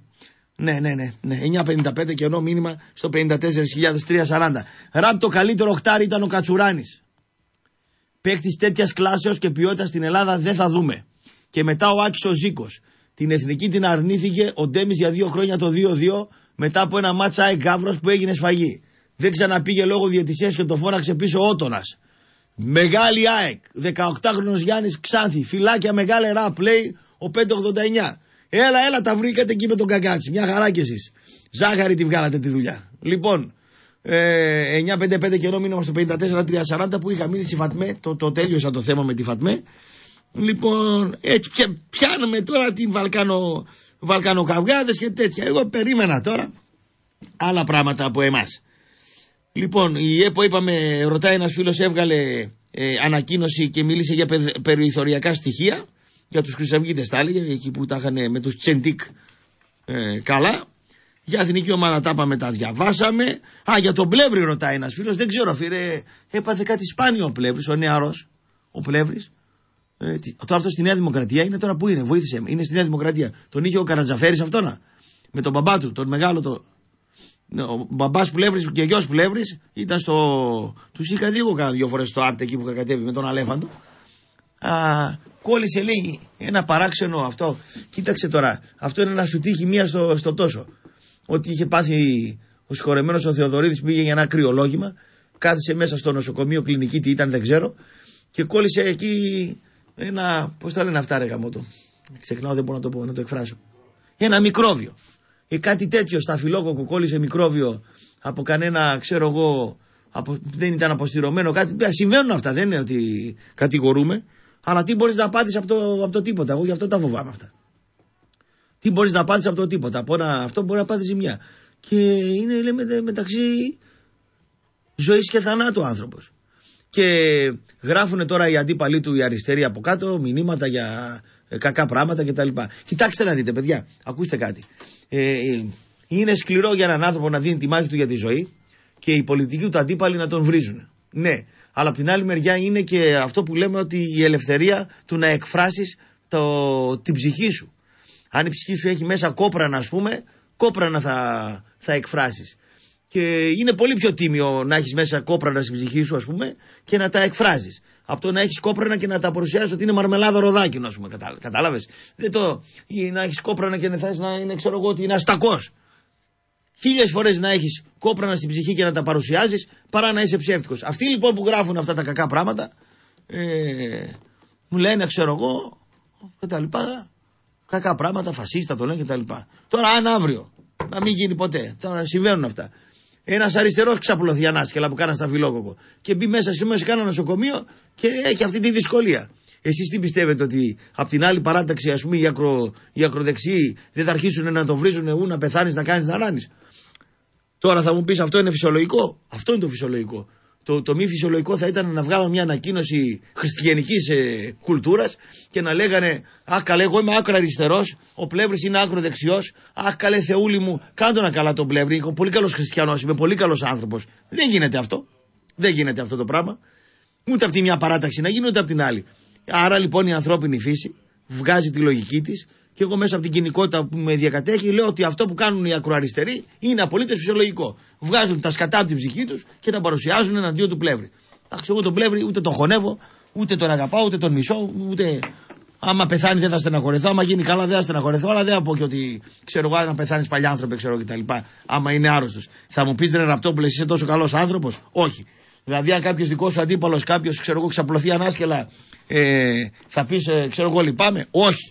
Ναι, ναι, ναι, ναι. εννιακόσια πενήντα πέντε και ενώ μήνυμα στο πενήντα τέσσερα χιλιάδες τριακόσια σαράντα. Ραπ το καλύτερο χτάρι ήταν ο Κατσουράνης. Παίκτης τέτοιας κλάσεως και ποιότητας στην Ελλάδα δεν θα δούμε. Και μετά ο Άκης ο Ζήκος. Την εθνική την αρνήθηκε ο Ντέμις για δύο χρόνια το δύο δύο μετά από ένα μάτς ΑΕΚ Γαύρος που έγινε σφαγή. Δεν ξαναπήγε λόγω διαιτησίας και το φώναξε πίσω ο Ότονας. Μεγάλη ΑΕΚ. δεκαοκτάχρονος Γιάννης Ξάνθη. Φυλάκια μεγάλη ραπ λέει ο πεντακόσια ογδόντα εννιά. Έλα, έλα, τα βρήκατε εκεί με τον Καγκάτσι. Μια χαρά κι εσείς. Ζάχαρη τη βγάλατε τη δουλειά. Λοιπόν, ε, εννιακόσια πενήντα πέντε καιρό μήνυμα στο πενήντα τέσσερα τριακόσια σαράντα που είχα μείνει στη Φατμέ. Το, το τέλειωσα το θέμα με τη Φατμέ. Λοιπόν, έτσι πια, πιάνουμε τώρα την Βαλκανο, Βαλκανοκαυγάδες και τέτοια. Εγώ περίμενα τώρα άλλα πράγματα από εμάς. Λοιπόν, η ΕΠΟ είπαμε, ρωτάει ένας φίλος, έβγαλε ε, ανακοίνωση και μίλησε για πε, περιθωριακά στοιχεία. Για τους χρυσαυγίτες τα έλεγε, εκεί που τα είχαν με τους Τσεντίκ ε, καλά. Για εθνική ομάδα τα είπαμε, τα διαβάσαμε. Α, για τον Πλεύρη ρωτάει ένας φίλος, δεν ξέρω φίλε, έπαθε κάτι σπάνιο ο Πλεύρης, ο νεαρός, ο Πλεύρης. Ε, τώρα αυτό στη Νέα Δημοκρατία είναι τώρα που είναι, βοήθησε με, είναι στη Νέα Δημοκρατία. Τον είχε ο Καρατζαφέρης αυτόνα, με τον μπαμπά του, τον μεγάλο το... Ο μπαμπάς Πλεύρης και γιος Πλεύρης ήταν στο... Τους είχα δει εγώ κάνα δύο φορές στο Άρτε εκεί που είχα κατέβει με τον Αλέφαντο. Α, κόλλησε λέει ένα παράξενο αυτό. Κοίταξε τώρα, αυτό είναι να σου τύχει μία στο, στο τόσο. Ότι είχε πάθει ο συγχωρεμένος ο Θεοδωρίδης, πήγε για ένα κρυολόγημα, κάθισε μέσα στο νοσοκομείο, κλινική τι ήταν δεν ξέρω, και κόλλησε εκεί ένα, πώς τα λένε αυτά ρε γαμότο, ξεχνάω, δεν μπορώ να το πω, να το εκφράσω, ένα μικρόβιο ή ε, κάτι τέτοιο στα φιλόκοκο, κόλλησε μικρόβιο από κανένα ξέρω εγώ, από, δεν ήταν αποστηρωμένο κάτι, συμβαίνουν αυτά, δεν είναι ότι κατηγορούμε. Αλλά τι μπορείς να πάθεις από το, από το τίποτα. Εγώ γι' αυτό τα φοβάμαι αυτά. Τι μπορείς να πάθεις από το τίποτα. Από ένα, αυτό μπορεί να πάθεις ζημιά. Και είναι λέμε, μεταξύ ζωής και θανάτου άνθρωπος. Και γράφουν τώρα οι αντίπαλοι του, οι αριστεροί από κάτω, μηνύματα για κακά πράγματα κτλ. Κοιτάξτε να δείτε, παιδιά, ακούστε κάτι. Ε, είναι σκληρό για έναν άνθρωπο να δίνει τη μάχη του για τη ζωή και οι πολιτικοί του αντίπαλοι να τον βρίζουν. Ναι, αλλά από την άλλη μεριά είναι και αυτό που λέμε ότι η ελευθερία του να εκφράσεις το, την ψυχή σου. Αν η ψυχή σου έχει μέσα κόπρανα ας πούμε, κόπρανα θα, θα εκφράσεις. Και είναι πολύ πιο τίμιο να έχεις μέσα κόπρανα στην ψυχή σου, ας πούμε, και να τα εκφράζεις. Από το να έχεις κόπρανα και να τα παρουσιάζεις ότι είναι μαρμελάδα ροδάκινο, ας πούμε. Κατάλαβες. Δεν το. Ή να έχεις κόπρανα και να θες να είναι, ξέρω εγώ, ότι είναι αστακός. Χίλιες φορές να έχεις κόπρανα στην ψυχή και να τα παρουσιάζεις παρά να είσαι ψεύτικος. Αυτοί λοιπόν που γράφουν αυτά τα κακά πράγματα, ε, μου λένε, ξέρω εγώ, κτλ. Κακά πράγματα, φασίστα το λένε κτλ. Τώρα, αν αύριο, να μην γίνει ποτέ, τώρα συμβαίνουν αυτά. Ένας αριστερός ξαπλωδιανάς και λαμποκάνας στα φιλόκοκο και μπει μέσα σήμερα σε κάνα νοσοκομείο και έχει αυτή τη δυσκολία. Εσείς τι πιστεύετε, ότι από την άλλη παράταξη, ας πούμε, οι, ακρο, οι ακροδεξιοί δεν θα αρχίσουν να το βρίζουν, εγώ να πεθάνεις, να κάνεις, να ράνεις. Τώρα θα μου πεις, αυτό είναι φυσιολογικό. Αυτό είναι το φυσιολογικό. Το, το μη φυσιολογικό θα ήταν να βγάλουν μια ανακοίνωση χριστιανικής ε, κουλτούρας και να λέγανε, αχ καλέ, εγώ είμαι άκρο αριστερός, ο Πλεύρης είναι άκρο δεξιός, αχ καλέ Θεούλη μου, κάντο να καλά τον Πλεύρη, είμαι πολύ καλός χριστιανός, είμαι πολύ καλός άνθρωπος. Δεν γίνεται αυτό. Δεν γίνεται αυτό το πράγμα. Ούτε από τη μια παράταξη να γίνει, ούτε από την άλλη. Άρα λοιπόν η ανθρώπινη φύση βγάζει τη λογική της και εγώ μέσα από την κοινικότητα που με διακατέχει λέω ότι αυτό που κάνουν οι ακροαριστεροί είναι απολύτως φυσιολογικό. Βγάζουν τα σκατά από την ψυχή τους και τα παρουσιάζουν εναντίον του Πλεύρη. Αχ, εγώ τον Πλεύρη ούτε τον χωνεύω, ούτε τον αγαπάω, ούτε τον μισώ, ούτε. Άμα πεθάνει δεν θα στεναχωρεθώ, άμα γίνει καλά δεν θα στεναχωρεθώ, αλλά δεν θα πω και ότι ξέρω εγώ να πεθάνει παλιά άνθρωπε, ξέρω κτλ. Άμα είναι άρρωστος. Θα μου πει ρε Ραπτόπουλε, είσαι τόσο καλός άνθρωπος? Όχι. Δηλαδή, αν κάποιο δικό σου αντίπαλο, κάποιο ξέρω εγώ ξαπλωθεί ανάσκελα, ε, θα πει ε, ξέρω εγώ λυπάμαι? Όχι.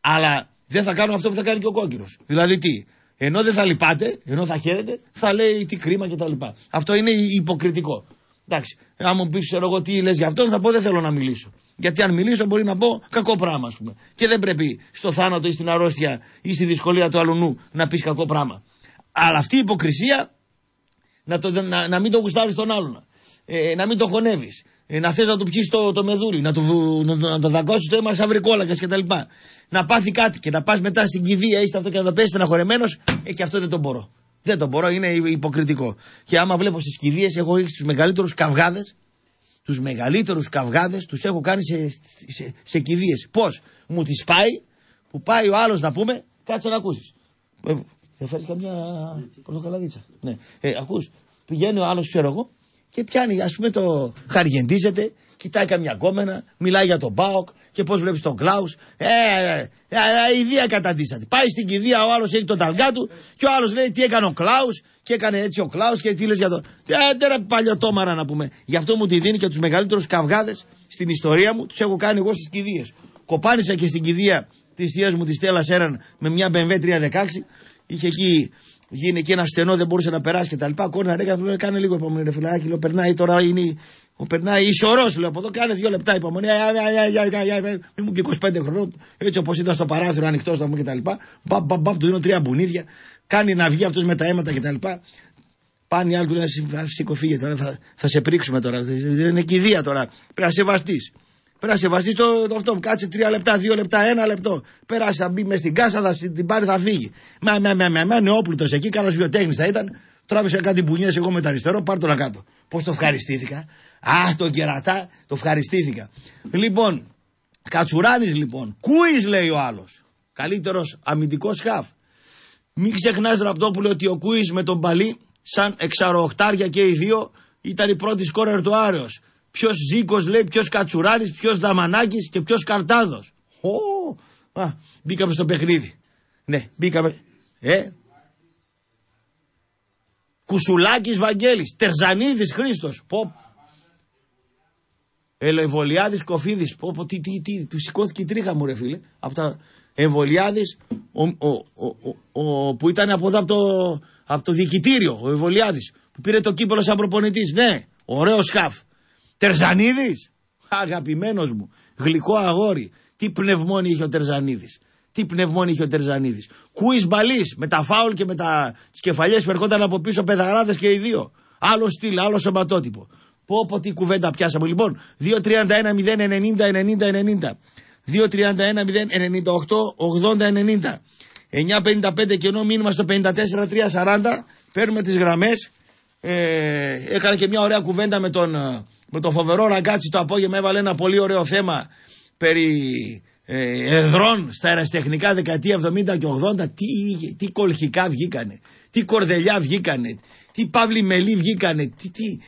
Αλλά δεν θα κάνω αυτό που θα κάνει και ο κόκκινος. Δηλαδή τι, ενώ δεν θα λυπάτε, ενώ θα χαίρετε, θα λέει τι κρίμα κτλ. Αυτό είναι υποκριτικό. Εντάξει, αν μου πει ξέρω εγώ τι λες για αυτόν, θα πω δεν θέλω να μιλήσω. Γιατί αν μιλήσω μπορεί να πω κακό πράγμα, ας πούμε. Και δεν πρέπει στο θάνατο ή στην αρρώστια ή στη δυσκολία του αλουνού να πει κακό πράγμα. Αλλά αυτή η υποκρισία. Να, το, να, να μην το γουστάρεις τον άλλον, ε, να μην το χωνεύεις, ε, να θες να του πιείς το, το μεδούρι, να του να, να το δαγκώσεις το αίμα σαν βρικόλακας κτλ. Να πάθει κάτι και να πας μετά στην κηδεία ή στο αυτό και να το πέσεις στεναχωρεμένος, ε, και αυτό δεν το μπορώ. Δεν το μπορώ, είναι υποκριτικό. Και άμα βλέπω στις κηδείες, έχω ρίξει τους μεγαλύτερους καυγάδες, τους μεγαλύτερους καυγάδες, τους έχω κάνει σε, σε, σε κηδείες. Πώς μου τις πάει, που πάει ο άλλος να πούμε, κάτσε να ακούσεις. Δεν φέρεις καμιά πορτοκαλαδίτσα. Ναι. Ε, ακούς, πηγαίνει ο άλλος, ξέρω εγώ, και πιάνει, ας πούμε, το χαριγεντίζεται, κοιτάει καμιά κόμενα, μιλάει για τον ΠΑΟΚ και πώς βλέπεις τον Κλάους. Ε, ε, ε, ε, ιδία καταντήσατε. Πάει στην κηδεία, ο άλλος έχει τον ταγκά του και ο άλλος λέει τι έκανε ο Κλάους και έκανε έτσι ο Κλάους και τι λες για τον. Τέρα παλιωτόμαρα να πούμε. Γι' αυτό μου τη δίνει και τους μεγαλύτερους καυγάδες στην ιστορία μου, τους έχω κάνει εγώ στις κηδείες. Κοπάνισα και στην κηδεία της θείας μου τη Στέλλα έναν με μια μπι εμ ντάμπλιου τριακόσια δεκαέξι. Είχε εκεί γίνει και ένα στενό, δεν μπορούσε να περάσει και τα λοιπά. Κόρνα ρέγα, κάνε λίγο υπομονή, ρε φιλαράκι. Λέω, περνάει τώρα, είναι. Ο περνάει ισορρός, λέω από εδώ, κάνε δύο λεπτά υπομονή. Ήμουν και είκοσι πέντε χρονών, έτσι όπως ήταν στο παράθυρο, ανοιχτό να μου και τα λοιπά. Μπαμπαμπαμ, του δίνω τρία μπουνίδια. Κάνει να βγει αυτό με τα αίματα και τα λοιπά. Πάνε οι άλλοι του λένε, σήκω, φύγε τώρα, θα, θα σε πρίξουμε τώρα. Δεν είναι κηδεία τώρα. Πρέπει να σεβαστεί. Πρέπει να σεβαστεί το, το αυτό. Κάτσε τρία λεπτά, δύο λεπτά, ένα λεπτό. Πέρασε, θα μπει μες στην κάσα, θα την πάρει, θα φύγει. Μα, μα, μα, μα, νεόπλουτος εκεί, καλός βιοτέχνης θα ήταν. Τράβησα κάτι μπουνιές εγώ με τα αριστερό, πάρ' τον κάτω. Πώς το ευχαριστήθηκα. Αχ, τον κερατά, το ευχαριστήθηκα. Λοιπόν, Κατσουράνης λοιπόν. Κούις λέει ο άλλος. Καλύτερος αμυντικός χαφ. Μην ξεχνάς, Ραπτόπουλε, ότι ο Κούις με τον Παλί, σαν εξαροοχτάρια και οι δύο, ήταν η πρώτη σκόρερ του Άρεως. Ποιος Ζήκος λέει, ποιος Κατσουράνης, ποιος Δαμανάκης και ποιος Καρτάδος. Ω, α, μπήκαμε στο παιχνίδι. Ναι, μπήκαμε. Ε. Κουσουλάκης Βαγγέλης, Τερζανίδης Χρήστος. Πω. Ελοεμβολιάδης Κοφίδης. Πω, πω, τι, τι, τι, του σηκώθηκε η τρίχα μου ρε φίλε. Από τα Εμβολιάδης, ο, ο, ο, ο, που ήταν από εδώ από το, από το διοικητήριο, ο Εμβολιάδης, που πήρε το κύπελο σαν προπονητής. Ναι, ωραίο χαφ. Τερζανίδης, αγαπημένος μου, γλυκό αγόρι, τι πνευμόνι είχε ο Τερζανίδης, τι πνευμόνι είχε ο Τερζανίδης. Κούις Μπαλής, με τα φάουλ και με τα τις κεφαλιές που ερχόταν από πίσω πεδαράδες και οι δύο. Άλλο στυλ, άλλο σωματότυπο. Πω πω τι κουβέντα πιάσαμε. Λοιπόν, δύο τριάντα ένα μηδέν ενενήντα ενενήντα ενενήντα, δύο τριάντα ένα μηδέν ενενήντα οκτώ ογδόντα ενενήντα, εννιακόσια πενήντα πέντε κενό μήνυμα στο πενήντα τέσσερα τριακόσια σαράντα, παίρνουμε τις γραμμές. Ε, έκανα και μια ωραία κουβέντα με τον, με τον φοβερό Ραγκάτσι το απόγευμα, έβαλε ένα πολύ ωραίο θέμα περί ε, εδρών στα αεραστεχνικά δεκαετία εβδομήντα και ογδόντα, τι, τι κολχικά βγήκανε, τι κορδελιά βγήκανε, τι παύλοι μελή βγήκανε, τι, τι,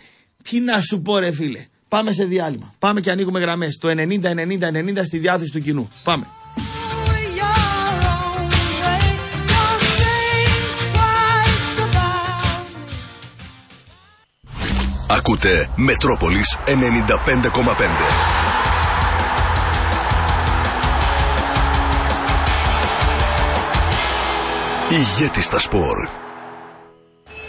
τι να σου πω ρε φίλε. Πάμε σε διάλειμμα, πάμε και ανοίγουμε γραμμές, το ενενήντα ενενήντα ενενήντα στη διάθεση του κοινού, πάμε. Ακούτε Μετρόπολης ενενήντα πέντε κόμμα πέντε. Ηγέτης στα σπορ.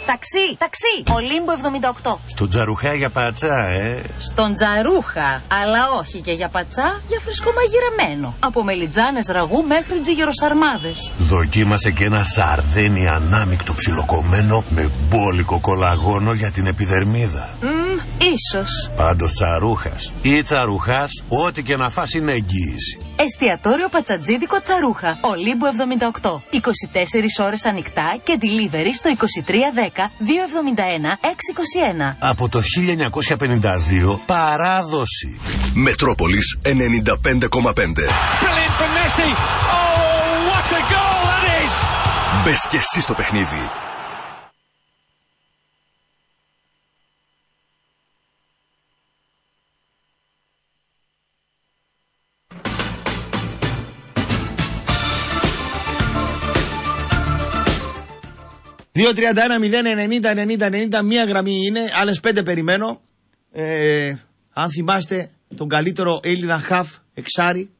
Ταξί, ταξί, Ολύμπο εβδομήντα οκτώ. Στον Τζαρούχα για πατσά, ε. Στον Τζαρούχα, αλλά όχι και για πατσά, για φρεσκό μαγειρεμένο. Από μελιτζάνες ραγού μέχρι τζιγεροσαρμάδες. Δοκίμασε και ένα σαρδένι ανάμικτο ψιλοκομμένο με μπόλικο κολαγόνο για την επιδερμίδα. Μμμ, ίσως. Πάντως Τζαρούχας ή Τζαρουχάς, ό,τι και να φας είναι εγγύηση. Εστιατόριο πατσατζίδικο Τζαρούχα, Ολύμπο εβδομήντα οκτώ. είκοσι τέσσερις ώρες ανοιχτά και delivery στο είκοσι τρία δέκα. δύο εβδομήντα ένα έξι είκοσι ένα. Από το χίλια εννιακόσια πενήντα δύο παράδοση. Μετρόπολης ενενήντα πέντε κόμμα πέντε. Μπες και εσύ στο παιχνίδι. δύο τριάντα ένα μηδέν ενενήντα ενενήντα ενενήντα, μία γραμμή είναι, άλλες πέντε περιμένω. Ε, αν θυμάστε τον καλύτερο Έλληνα χαφ εξάρι,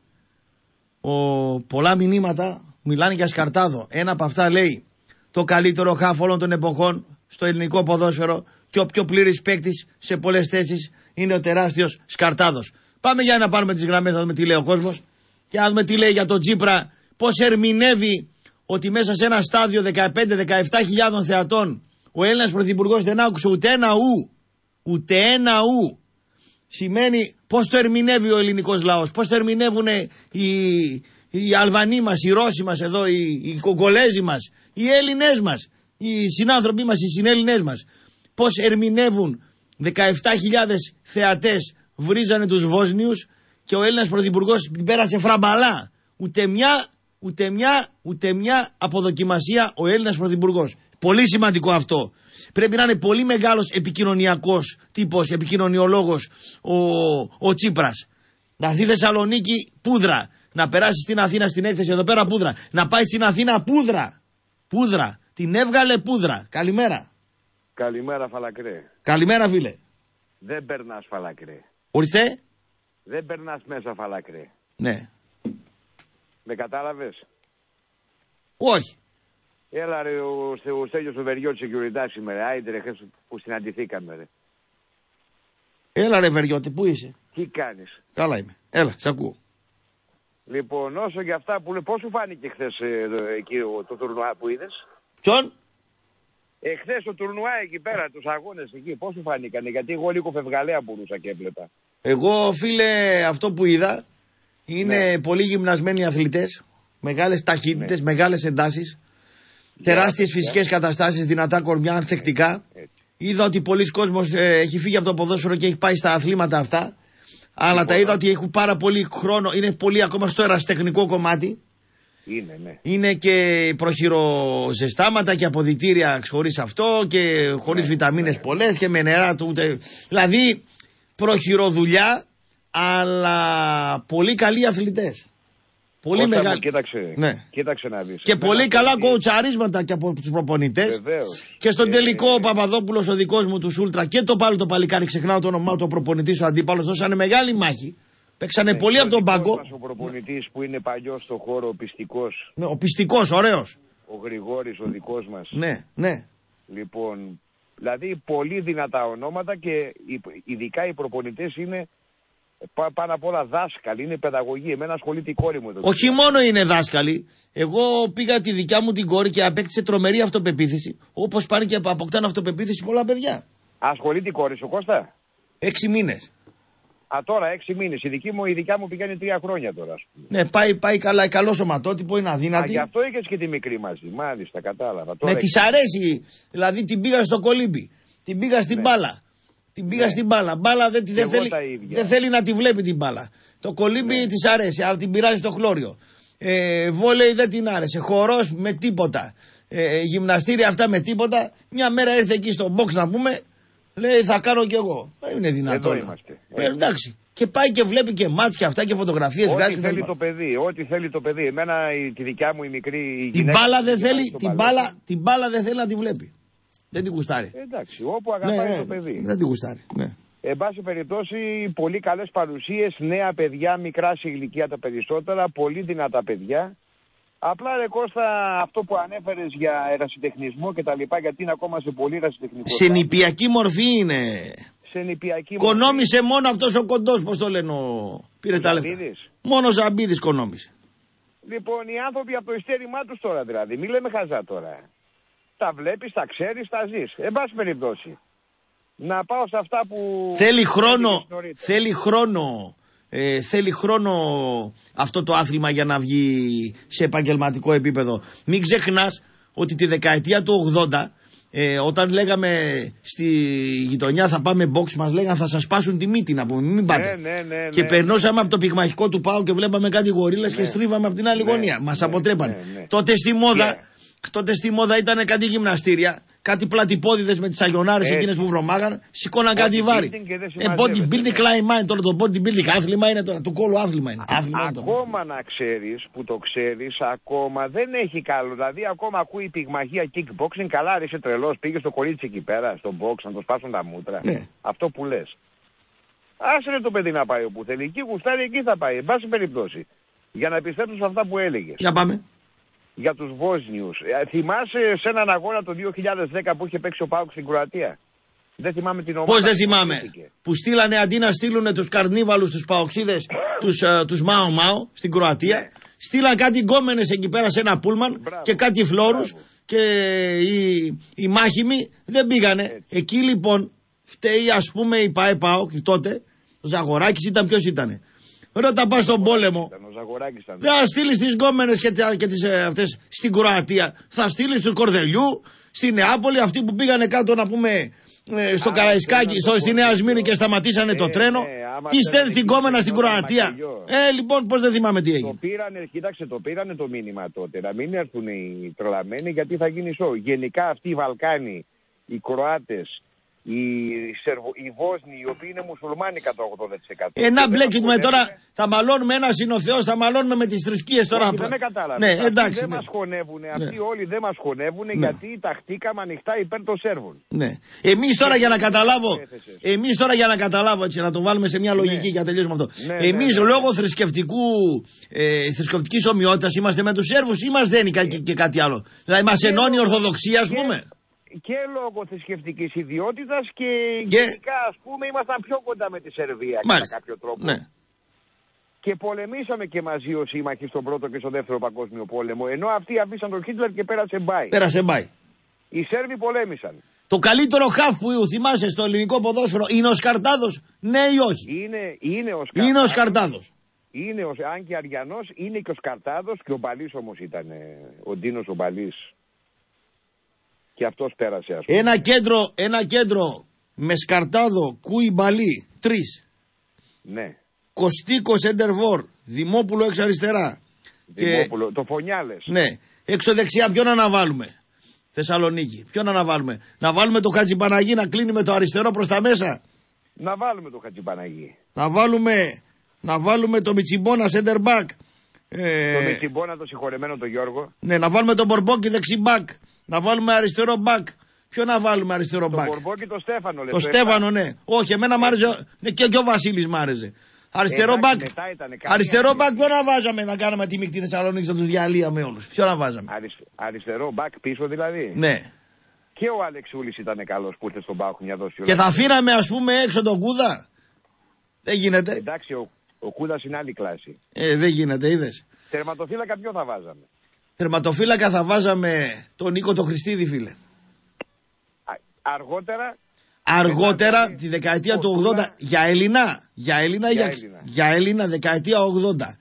ο, πολλά μηνύματα μιλάνε για Σκαρτάδο. Ένα από αυτά λέει το καλύτερο χαφ όλων των εποχών στο ελληνικό ποδόσφαιρο και ο πιο πλήρης παίκτης σε πολλές θέσεις είναι ο τεράστιος Σκαρτάδος. Πάμε για να πάρουμε τις γραμμές, να δούμε τι λέει ο κόσμος και να δούμε τι λέει για τον Τσίπρα, πώς ερμηνεύει ότι μέσα σε ένα στάδιο δεκαπέντε με δεκαεπτά χιλιάδων θεατών ο Έλληνας Πρωθυπουργός δεν άκουσε ούτε ένα ου, ούτε ένα ου. Σημαίνει πώς το ερμηνεύει ο ελληνικός λαός, πώς το ερμηνεύουν οι, οι Αλβανοί μας, οι Ρώσοι μας εδώ, οι, οι Κογκολέζοι μας, οι Έλληνες μας, οι συνάνθρωποι μας, οι συνέλληνες μας. Πώς ερμηνεύουν δεκαεπτά χιλιάδες θεατές βρίζανε τους Βόσνιους και ο Έλληνας Πρωθυπουργός πέρασε φραμπαλά, ούτε μια... Ούτε μια, ούτε μια αποδοκιμασία ο Έλληνας Πρωθυπουργός. Πολύ σημαντικό αυτό. Πρέπει να είναι πολύ μεγάλος επικοινωνιακός τύπος, επικοινωνιολόγος ο, ο Τσίπρας. Να έρθει Θεσσαλονίκη πούδρα. Να περάσει στην Αθήνα στην έκθεση εδώ πέρα πούδρα. Να πάει στην Αθήνα πούδρα. Πούδρα. Την έβγαλε πούδρα. Καλημέρα. Καλημέρα Φαλακρέ. Καλημέρα φίλε. Δεν περνάς Φαλακρέ. Ορίστε. Δεν περνάς μέσα Φαλακρέ. Ναι. Με κατάλαβες? Όχι. Έλα ρε ο, ο Στέλιος ο Βεριώτης ο Κιουριτάς σήμερα. Άιντε ρε χθες που συναντηθήκαμε ρε. Έλα ρε Βεριώτη, πού είσαι? Τι κάνεις? Καλά είμαι. Έλα, σ' ακούω. Λοιπόν, όσο για αυτά που λέει, πώς σου φάνηκε χθες ε, εκεί το, το τουρνουά που είδες? Ποιον? Ε, χθες το τουρνουά εκεί πέρα, τους αγώνες εκεί, πώς σου φάνηκαν? Γιατί εγώ λίγο φευγαλέα μπορούσα και έβλεπα. Εγώ φίλε αυτό που είδα... Είναι ναι. Πολύ γυμνασμένοι αθλητές, μεγάλες ταχύτητες, ναι. Μεγάλες εντάσεις, yeah, τεράστιες yeah. φυσικές καταστάσεις, δυνατά κορμιά, ανθεκτικά. Yeah. Είδα ότι πολλοί κόσμος ε, έχει φύγει από το ποδόσφαιρο και έχει πάει στα αθλήματα αυτά, αλλά λοιπόν, τα είδα ότι έχουν πάρα πολύ χρόνο, είναι πολύ ακόμα στο ερασιτεχνικό κομμάτι. Είναι, ναι. Είναι και προχειροζεστάματα και αποδυτήρια χωρίς αυτό και χωρίς yeah, βιταμίνες yeah. πολλές και με νερά του. Ούτε... Δηλαδή προχειροδουλειά. Αλλά πολύ καλοί αθλητές. Πολύ μεγάλοι. Κοίταξε, ναι. Κοίταξε να δεις. Και πολύ καλά και... κοουτσαρίσματα και από τους προπονητές. Βεβαίως. Και στον ε... τελικό ο Παπαδόπουλος, ο δικός μου, τους Ούλτρα και το πάλι το παλικάρι, ξεχνάω το όνομά του, ο προπονητής, ο αντίπαλος, δώσανε μεγάλη μάχη. Παίξανε ναι, πολύ από τον πάγκο. Ο προπονητής που είναι παλιός στο χώρο, ο πιστικός. Ναι, ο πιστικός, ωραίος. Ο Γρηγόρης, ο δικός μας. Ναι, ναι. Λοιπόν, δηλαδή πολύ δυνατά ονόματα και ειδικά οι προπονητές είναι. Πάνω απ' όλα δάσκαλοι, είναι παιδαγωγή. Εμένα ασχολείται η κόρη μου εδώ. Όχι μόνο είναι δάσκαλοι. Εγώ πήγα τη δικιά μου την κόρη και απέκτησε τρομερή αυτοπεποίθηση. Όπως πάνε και αποκτάνε αυτοπεποίθηση πολλά παιδιά. Ασχολείται η κόρη σου, Κώστα? Έξι μήνες. Α, τώρα έξι μήνες. Η δική μου, η δικιά μου πηγαίνει τρία χρόνια τώρα. Ναι, πάει, πάει καλά. Καλό σωματότυπο, είναι αδύνατη. Α, γι' αυτό είχες και τη μικρή μαζί. Μάλιστα, κατάλαβα. Τώρα ναι, έχεις... της αρέσει. Δηλαδή την πήγα στο κολύμπι, την πήγα στην ναι. μπάλα. Την πήγα ναι. στην μπάλα. Μπάλα δεν, δεν, θέλει, δεν θέλει να τη βλέπει την μπάλα. Το κολύμπι ναι. της αρέσει, αλλά την πειράζει στο χλώριο. Ε, βόλεϊ δεν την άρεσε. Χορός με τίποτα. Ε, γυμναστήρια αυτά με τίποτα. Μια μέρα ήρθε εκεί στο box να πούμε. Λέει θα κάνω κι εγώ. Δεν είναι δυνατόν. Εδώ είμαστε. Ε, εντάξει. Και πάει και βλέπει και μάτια αυτά και φωτογραφίες. Ό,τι βγάζει, θέλει το παιδί. Ό,τι θέλει το παιδί. Εμένα η, τη δικιά μου η μικρή. Η την μπάλα δεν θέλει, την μπάλα, την μπάλα δεν θέλει να τη βλέπει. Δεν την κουστάρει. Εντάξει, όπου αγαπάει ναι, το παιδί. Δεν την κουστάρει. Ναι. Εν πάση περιπτώσει, πολύ καλές παρουσίες, νέα παιδιά, μικρά σε ηλικία τα περισσότερα, πολύ δυνατά παιδιά. Απλά ρε Κώστα, αυτό που ανέφερες για ερασιτεχνισμό και τα λοιπά, γιατί είναι ακόμα σε πολύ ερασιτεχνικό. Σε νηπιακή μορφή είναι. Σε νηπιακή μορφή. Κονόμησε μόνο αυτός ο κοντός, πώς το λένε, ο... πήρε ο τα λεφτά. Μόνο ο Ζαμπίδης κονόμησε. Λοιπόν, οι άνθρωποι από το ειστέρημά τους τώρα δηλαδή, μη λέμε χαζά τώρα. Τα βλέπεις, τα ξέρεις, τα ζεις. Εν πάση περιπτώσει. Να πάω σε αυτά που... Θέλει χρόνο, θέλει χρόνο, ε, θέλει χρόνο αυτό το άθλημα για να βγει σε επαγγελματικό επίπεδο. Μην ξεχνάς ότι τη δεκαετία του ογδόντα, ε, όταν λέγαμε στη γειτονιά θα πάμε box, μας λέγανε θα σας σπάσουν τη μύτη να πούμε, μην πάτε. Ναι, ναι, ναι, ναι. Και περνούσαμε από το πυγμαχικό του ΠΑΟΚ και βλέπαμε κάτι γορίλες ναι. και στρίβαμε από την άλλη ναι, γωνία. Μας ναι, αποτρέπανε. Ναι, ναι. Τότε στη μόδα... Yeah. Τότε στη μόδα ήταν κάτι γυμναστήρια, κάτι πλατυπόδιδες με τις αγιονάρες εκείνες που βρωμάγαν, σηκώναν κάτι βάρη. Ε, bodybuilding climb, τώρα το bodybuilding άθλημα είναι τώρα, του κόλου άθλημα είναι. Α, άθλημα ακόμα είναι να ξέρεις, που το ξέρεις, ακόμα δεν έχει καλό. Δηλαδή ακόμα ακούει η πυγμαχία kickboxing, καλά ρε είσαι τρελός, πήγε στο κορίτσι εκεί πέρα, στο box, να το σπάσουν τα μούτρα. Ναι. Αυτό που λες. Άσε ρε το παιδί να πάει όπου θέλει, εκεί γουστάρει, εκεί θα πάει. Εν πάση περιπτώσει. Για να επιστρέψω σε αυτά που έλεγες. Για πάμε. Για τους Βόσνιους. Θυμάσαι σε έναν αγώνα το δύο χιλιάδες δέκα που είχε παίξει ο ΠΑΟΚ στην Κροατία. Δεν θυμάμαι την ομάδα. Πώς δεν θυμάμαι. Που, που στείλανε αντί να στείλουν τους καρνίβαλους, τους παοξίδες, τους, uh, τους Μάο Μάο στην Κροατία. Ναι. Στείλαν κάτι γκόμενες εκεί πέρα σε ένα πούλμαν μπράβο, και κάτι φλόρους μπράβο. Και οι, οι μάχημοι δεν πήγανε. Έτσι. Εκεί λοιπόν φταίει ας πούμε η ΠΑΕ ΠΑΟΚ τότε. Ο Ζαγοράκης ήταν ποιος ήτανε. Όταν πας στον πόλεμο, ήταν, δεν θα στείλεις τις γκόμενες και, και τις ε, αυτές στην Κροατία. Θα στείλεις του Κορδελιού, στη Νεάπολη, αυτοί που πήγανε κάτω να πούμε ε, στο Καραϊσκάκι, στο, στη Νέα Σμύρνη και σταματήσανε ε, το τρένο. Ε, τι στέλνεις την γκόμενα στην Κροατία. Ε, λοιπόν, πώς δεν θυμάμαι τι έγινε. Το πήρανε, κοίταξε, το πήρανε το μήνυμα τότε. Να μην έρθουν οι τρελαμένοι γιατί θα γίνει σοου. Γενικά αυτοί οι Βαλκάνοι, οι Κροάτες, Οι, Σερβο... οι Βόσνοι, οι οποίοι είναι μουσουλμάνοι κατά ογδόντα τοις εκατό. Ένα μπλέκουμε τώρα, θα μαλώνουμε ένα συνοθεός, θα μαλώνουμε με τις θρησκείες τώρα. Όχι, δεν με κατάλαβε. Ναι, εντάξει, δεν ναι. μας χωνεύουνε, αυτοί ναι. όλοι δεν μας χωνεύουνε ναι. γιατί ταχτήκαμε ανοιχτά υπέρ των Σέρβων. Ναι. Εμείς τώρα για να καταλάβω, εμείς τώρα για να καταλάβω έτσι, να το βάλουμε σε μια λογική ναι. για να τελειώσουμε αυτό. Ναι, εμείς ναι, ναι. λόγω θρησκευτικού, ε, θρησκευτικής ομοιότητας είμαστε με τους Σέρβους ή μας δένει ναι. και, και κάτι άλλο. Δηλαδή μας ενώνει η Ορθοδοξία ας πούμε. Και λόγω θρησκευτικής ιδιότητας και, και γενικά ας πούμε ήμασταν πιο κοντά με τη Σερβία κατά κάποιο τρόπο. Ναι. Και πολεμήσαμε και μαζί ως σύμμαχοι στον πρώτο και στον δεύτερο παγκόσμιο πόλεμο. Ενώ αυτοί αφήσαν τον Χίτλερ και πέρασε μπάι. Πέρασε μπάι. Οι Σέρβοι πολέμησαν. Το καλύτερο χαφ που θυμάσαι στο ελληνικό ποδόσφαιρο είναι ο Σκαρτάδος, ναι ή όχι. Είναι, είναι ο Σκαρτάδος. Είναι ο Σκαρτάδος. Είναι ο, αν και Αριανός, είναι και ο Σκαρτάδος και ο Μπαλής όμως ήταν. Ο Ντίνος ο Μπαλής. Και αυτός πέρασε, ας πούμε. Ένα κέντρο, ένα κέντρο με Σκαρτάδο, Κουιμπαλί, τρεις. Ναι. Κωστίκο Εντερβόρ, Δημόπουλο εξ αριστερά. Δημόπουλο, και... το Φωνιάλες. Ναι. Εξοδεξιά ποιον να αναβάλουμε. Θεσσαλονίκη, ποιον να αναβάλουμε. Να βάλουμε το Χατζιπαναγί να κλείνει με το αριστερό προς τα μέσα. Να βάλουμε το Χατζιπαναγί. Να βάλουμε, να βάλουμε το Μιτσιμπόνα Σεντερμπακ. Ε... Το Μιτσιμπόνα το συγχωρεμένο τον Γιώργο. Ναι, να βάλουμε τον Μπορμπόκι δεξιμπακ. Να βάλουμε αριστερό μπακ. Ποιο να βάλουμε αριστερό μπακ. Το Μπορμπόκι το Στέφανο. Το Στέφανο, ναι. Όχι, εμένα μ' άρεσε. Και, και ο Βασίλης μ' άρεσε. Αριστερό μπακ. Αριστερό μπακ ποιο να βάζαμε να κάναμε τη μεικτή Θεσσαλονίκη να του διαλύαμε όλου. Ποιο να βάζαμε. Αριστερό μπακ πίσω δηλαδή. Ναι. Και ο Αλεξούλης ήταν καλός που ήρθε στον Πάοκ μια δόση. Και θα αφήναμε ας πούμε έξω τον Κούδα. Δεν γίνεται. Εντάξει, ο, ο Κούδας είναι άλλη κλάση. Ε, δεν γίνεται, είδες. Τερματοφύλακα ποιο θα βάζαμε. Τερματοφύλακα θα βάζαμε τον Νίκο το Χριστίδη, φίλε. Α, αργότερα. Αργότερα, μετά, τη δεκαετία του ογδόντα, για Έλληνα, για Έλληνα, για, Έλληνα. για Έλληνα δεκαετία ογδόντα.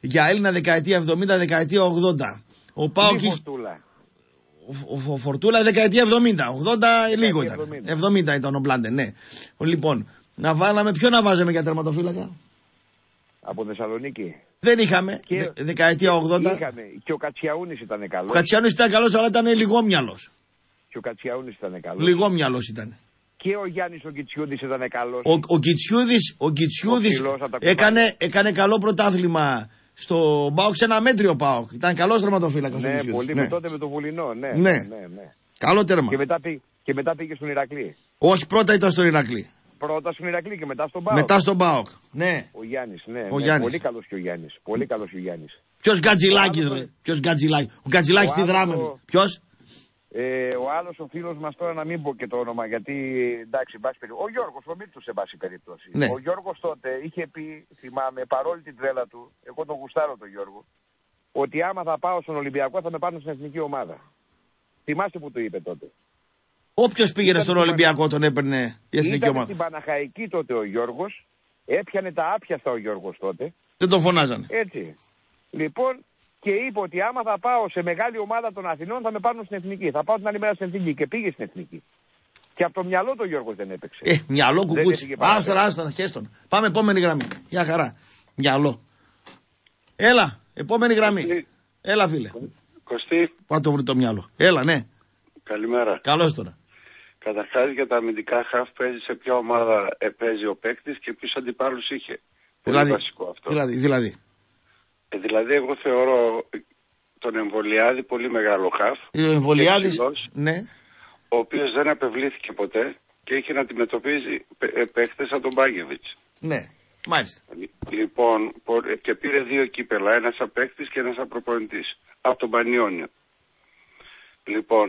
Για Έλληνα δεκαετία εβδομήντα, δεκαετία ογδόντα. Ο Πάοκ. ο Φορτούλα δεκαετία εβδομήντα, ογδόντα λίγο ήταν. εβδομήντα ήταν ο Μπλάντε, ναι. Λοιπόν, να βάλαμε, ποιο να βάζαμε για τερματοφύλακα. Από Θεσσαλονίκη. Δεν είχαμε. Και... δεκαετία ογδόντα. Είχαμε. Και ο Κατσιαούνης ήταν καλός. Ο Κατσιαούνης ήταν καλός, αλλά ήταν λιγόμυαλος. Και ο Κατσιαούνης ήταν καλός. Λιγόμυαλος ήταν. Και ο Γιάννης ο Κιτσιούδης ήταν καλός. Ο, ο Κιτσιούδης, ο Κιτσιούδης ο έκανε, έκανε καλό πρωτάθλημα. Στο ΠΑΟΚ, σε ένα μέτριο ΠΑΟΚ. Ήταν καλός τερματοφύλακας. Ναι, πολύ ναι. Με τότε με τον Βουλινό, ναι. Ναι, ναι, ναι. Καλό τέρμα. Και μετά, πή, και μετά πήγε στον Ηρακλή. Όχι, πρώτα ήταν στον Ηρακλή. Πρώτα στον Ηρακλή και μετά στον ΠΑΟΚ. Μετά στον ΠΑΟΚ. Ναι. Ο Γιάννης, ναι. Ο ναι. Γιάννης. Πολύ καλός και ο Γιάννης. Πολύ καλός και ο Γιάννης. Ποιος Γκατζιλάκης, ρε. Ποιος Γκατζιλάκης. Ο Γκατζιλάκης στη Δράμα. Ποιος. Ε, ο άλλος ο φίλος μας τώρα να μην πω και το όνομα γιατί εντάξει μπας περίπτωση. Ο Γιώργος, ο Μίτσος σε μπάση περίπτωση. Ναι. Ο Γιώργος τότε είχε πει, θυμάμαι, παρόλη την τρέλα του, εγώ τον γουστάρω τον Γιώργο, ότι άμα θα πάω στον Ολυμπιακό θα με πάρουν στην εθνική ομάδα. Θυμάστε που το είπε τότε. Όποιος πήγαινε ήταν στον Ολυμπιακό τον έπαιρνε η εθνική ομάδα. Ήταν στην Παναχαϊκή τότε ο Γιώργος, έπιανε τα άπιαστα ο Γιώργος τότε. Δεν τον φωνάζανε. Έτσι. Λοιπόν. Και είπε ότι άμα θα πάω σε μεγάλη ομάδα των Αθηνών θα με πάρουν στην εθνική. Θα πάω την άλλη μέρα στην εθνική. Και πήγε στην εθνική. Και από το μυαλό του ο Γιώργος δεν έπαιξε. Ε, μυαλό κουκούτσι. Άστορα, άστορα, χέστον. Πάμε επόμενη γραμμή. Για χαρά. Μυαλό. Έλα, επόμενη γραμμή. Κωστή. Έλα, φίλε. Κωστή. Πάω το βρει το μυαλό. Έλα, ναι. Καλημέρα. Καλώς τώρα. Καταρχάς για τα αμυντικά χαφ παίζει σε ποια ομάδα παίζει ο παίκτης και ποιους αντιπάλους είχε. Δηλαδή, βασικό αυτό. δηλαδή, δηλαδή. Ε, δηλαδή, εγώ θεωρώ τον Εμβολιάδη πολύ μεγάλο χαφ. Ο Εμβολιάδης, ναι. Ο οποίος δεν απευλήθηκε ποτέ και είχε να αντιμετωπίζει παίχτες σαν τον Μπάγκεβιτς. Ναι, μάλιστα. Λοιπόν, και πήρε δύο κύπελα, ένας σαν παίχτης και ένας σαν προπονητής, από τον Πανιόνιο. Λοιπόν,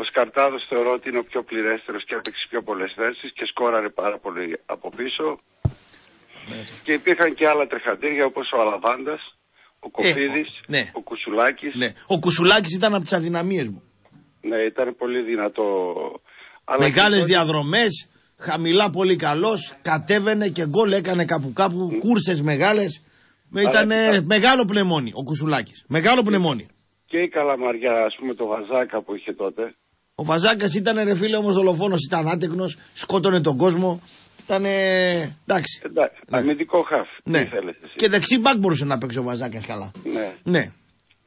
ο Σκαρτάδος θεωρώ ότι είναι ο πιο πληρέστερος και έπαιξε πιο πολλές θέσεις και σκόραρε πάρα πολύ από πίσω. Ναι. Και υπήρχαν και άλλα τρεχαντήρια όπως ο Αλαβάντας. Ο Κοφίδης, ε, ναι. Ο Κουσουλάκης. Ναι. Ο Κουσουλάκης ήταν από τις αδυναμίες μου. Ναι, ήταν πολύ δυνατό. Αλλά μεγάλες και... διαδρομές, χαμηλά πολύ καλός, κατέβαινε και γκολ έκανε κάπου κάπου, mm. Κούρσες μεγάλες. Ήταν και... μεγάλο πνεμόνι ο Κουσουλάκης, μεγάλο πνεμόνι. Και η Καλαμαριά, ας πούμε το Βαζάκα που είχε τότε. Ο Βαζάκας ήταν ρε φίλε όμως δολοφόνος, ήταν άτεκνος, σκότωνε τον κόσμο. Ήταν εντάξει. Εντάξει. Ναι. Αμυντικό χαφ. Ναι. Τι θέλετε εσύ. Και δεξί μπακ μπορούσε να παίξει ο Βαζάκας καλά. Ναι. Ναι.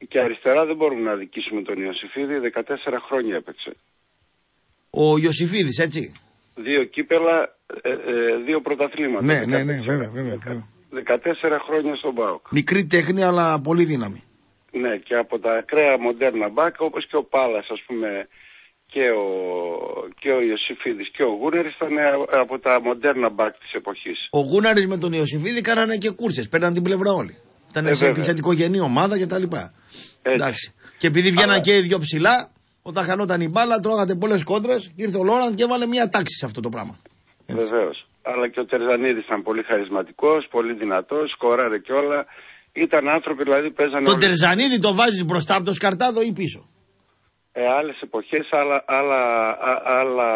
Και αριστερά δεν μπορούμε να δικήσουμε τον Ιωσιφίδη. δεκατέσσερα χρόνια έπαιξε. Ο Ιωσιφίδης, έτσι. Δύο κύπελα, ε, ε, δύο πρωταθλήματα. Ναι, δεκατέσσερα, ναι, ναι, βέβαια, βέβαια, βέβαια. δεκατέσσερα χρόνια στον ΠΑΟΚ. Μικρή τέχνη, αλλά πολύ δύναμη. Ναι, και από τα ακραία μοντέρνα μπακ, όπως και ο Πάλας, ας πούμε. Και ο, και ο Ιωσιφίδης και ο Γούναρης ήταν από τα μοντέρνα μπακ της εποχής. Ο Γούναρης με τον Ιωσιφίδη κάνανε και κούρσες, παίρναν την πλευρά όλοι. Ήταν ε, σε επιθετικογενή ομάδα και τα λοιπά. Εντάξει. Και επειδή βγαίναν και οι δυο ψηλά, όταν χανόταν η μπάλα, τρώγατε πολλές κόντρες, ήρθε ο Λόραντ και έβαλε μια τάξη σε αυτό το πράγμα. Βεβαίως. Αλλά και ο Τερζανίδης ήταν πολύ χαρισματικός, πολύ δυνατός, σκόραρε και όλα. Ήταν άνθρωποι, δηλαδή παίζανε. Τον Τερζανίδη το βάζεις μπροστά από το Σκαρτάδο ή πίσω. Ε, άλλες εποχές, άλλα, άλλα, άλλα,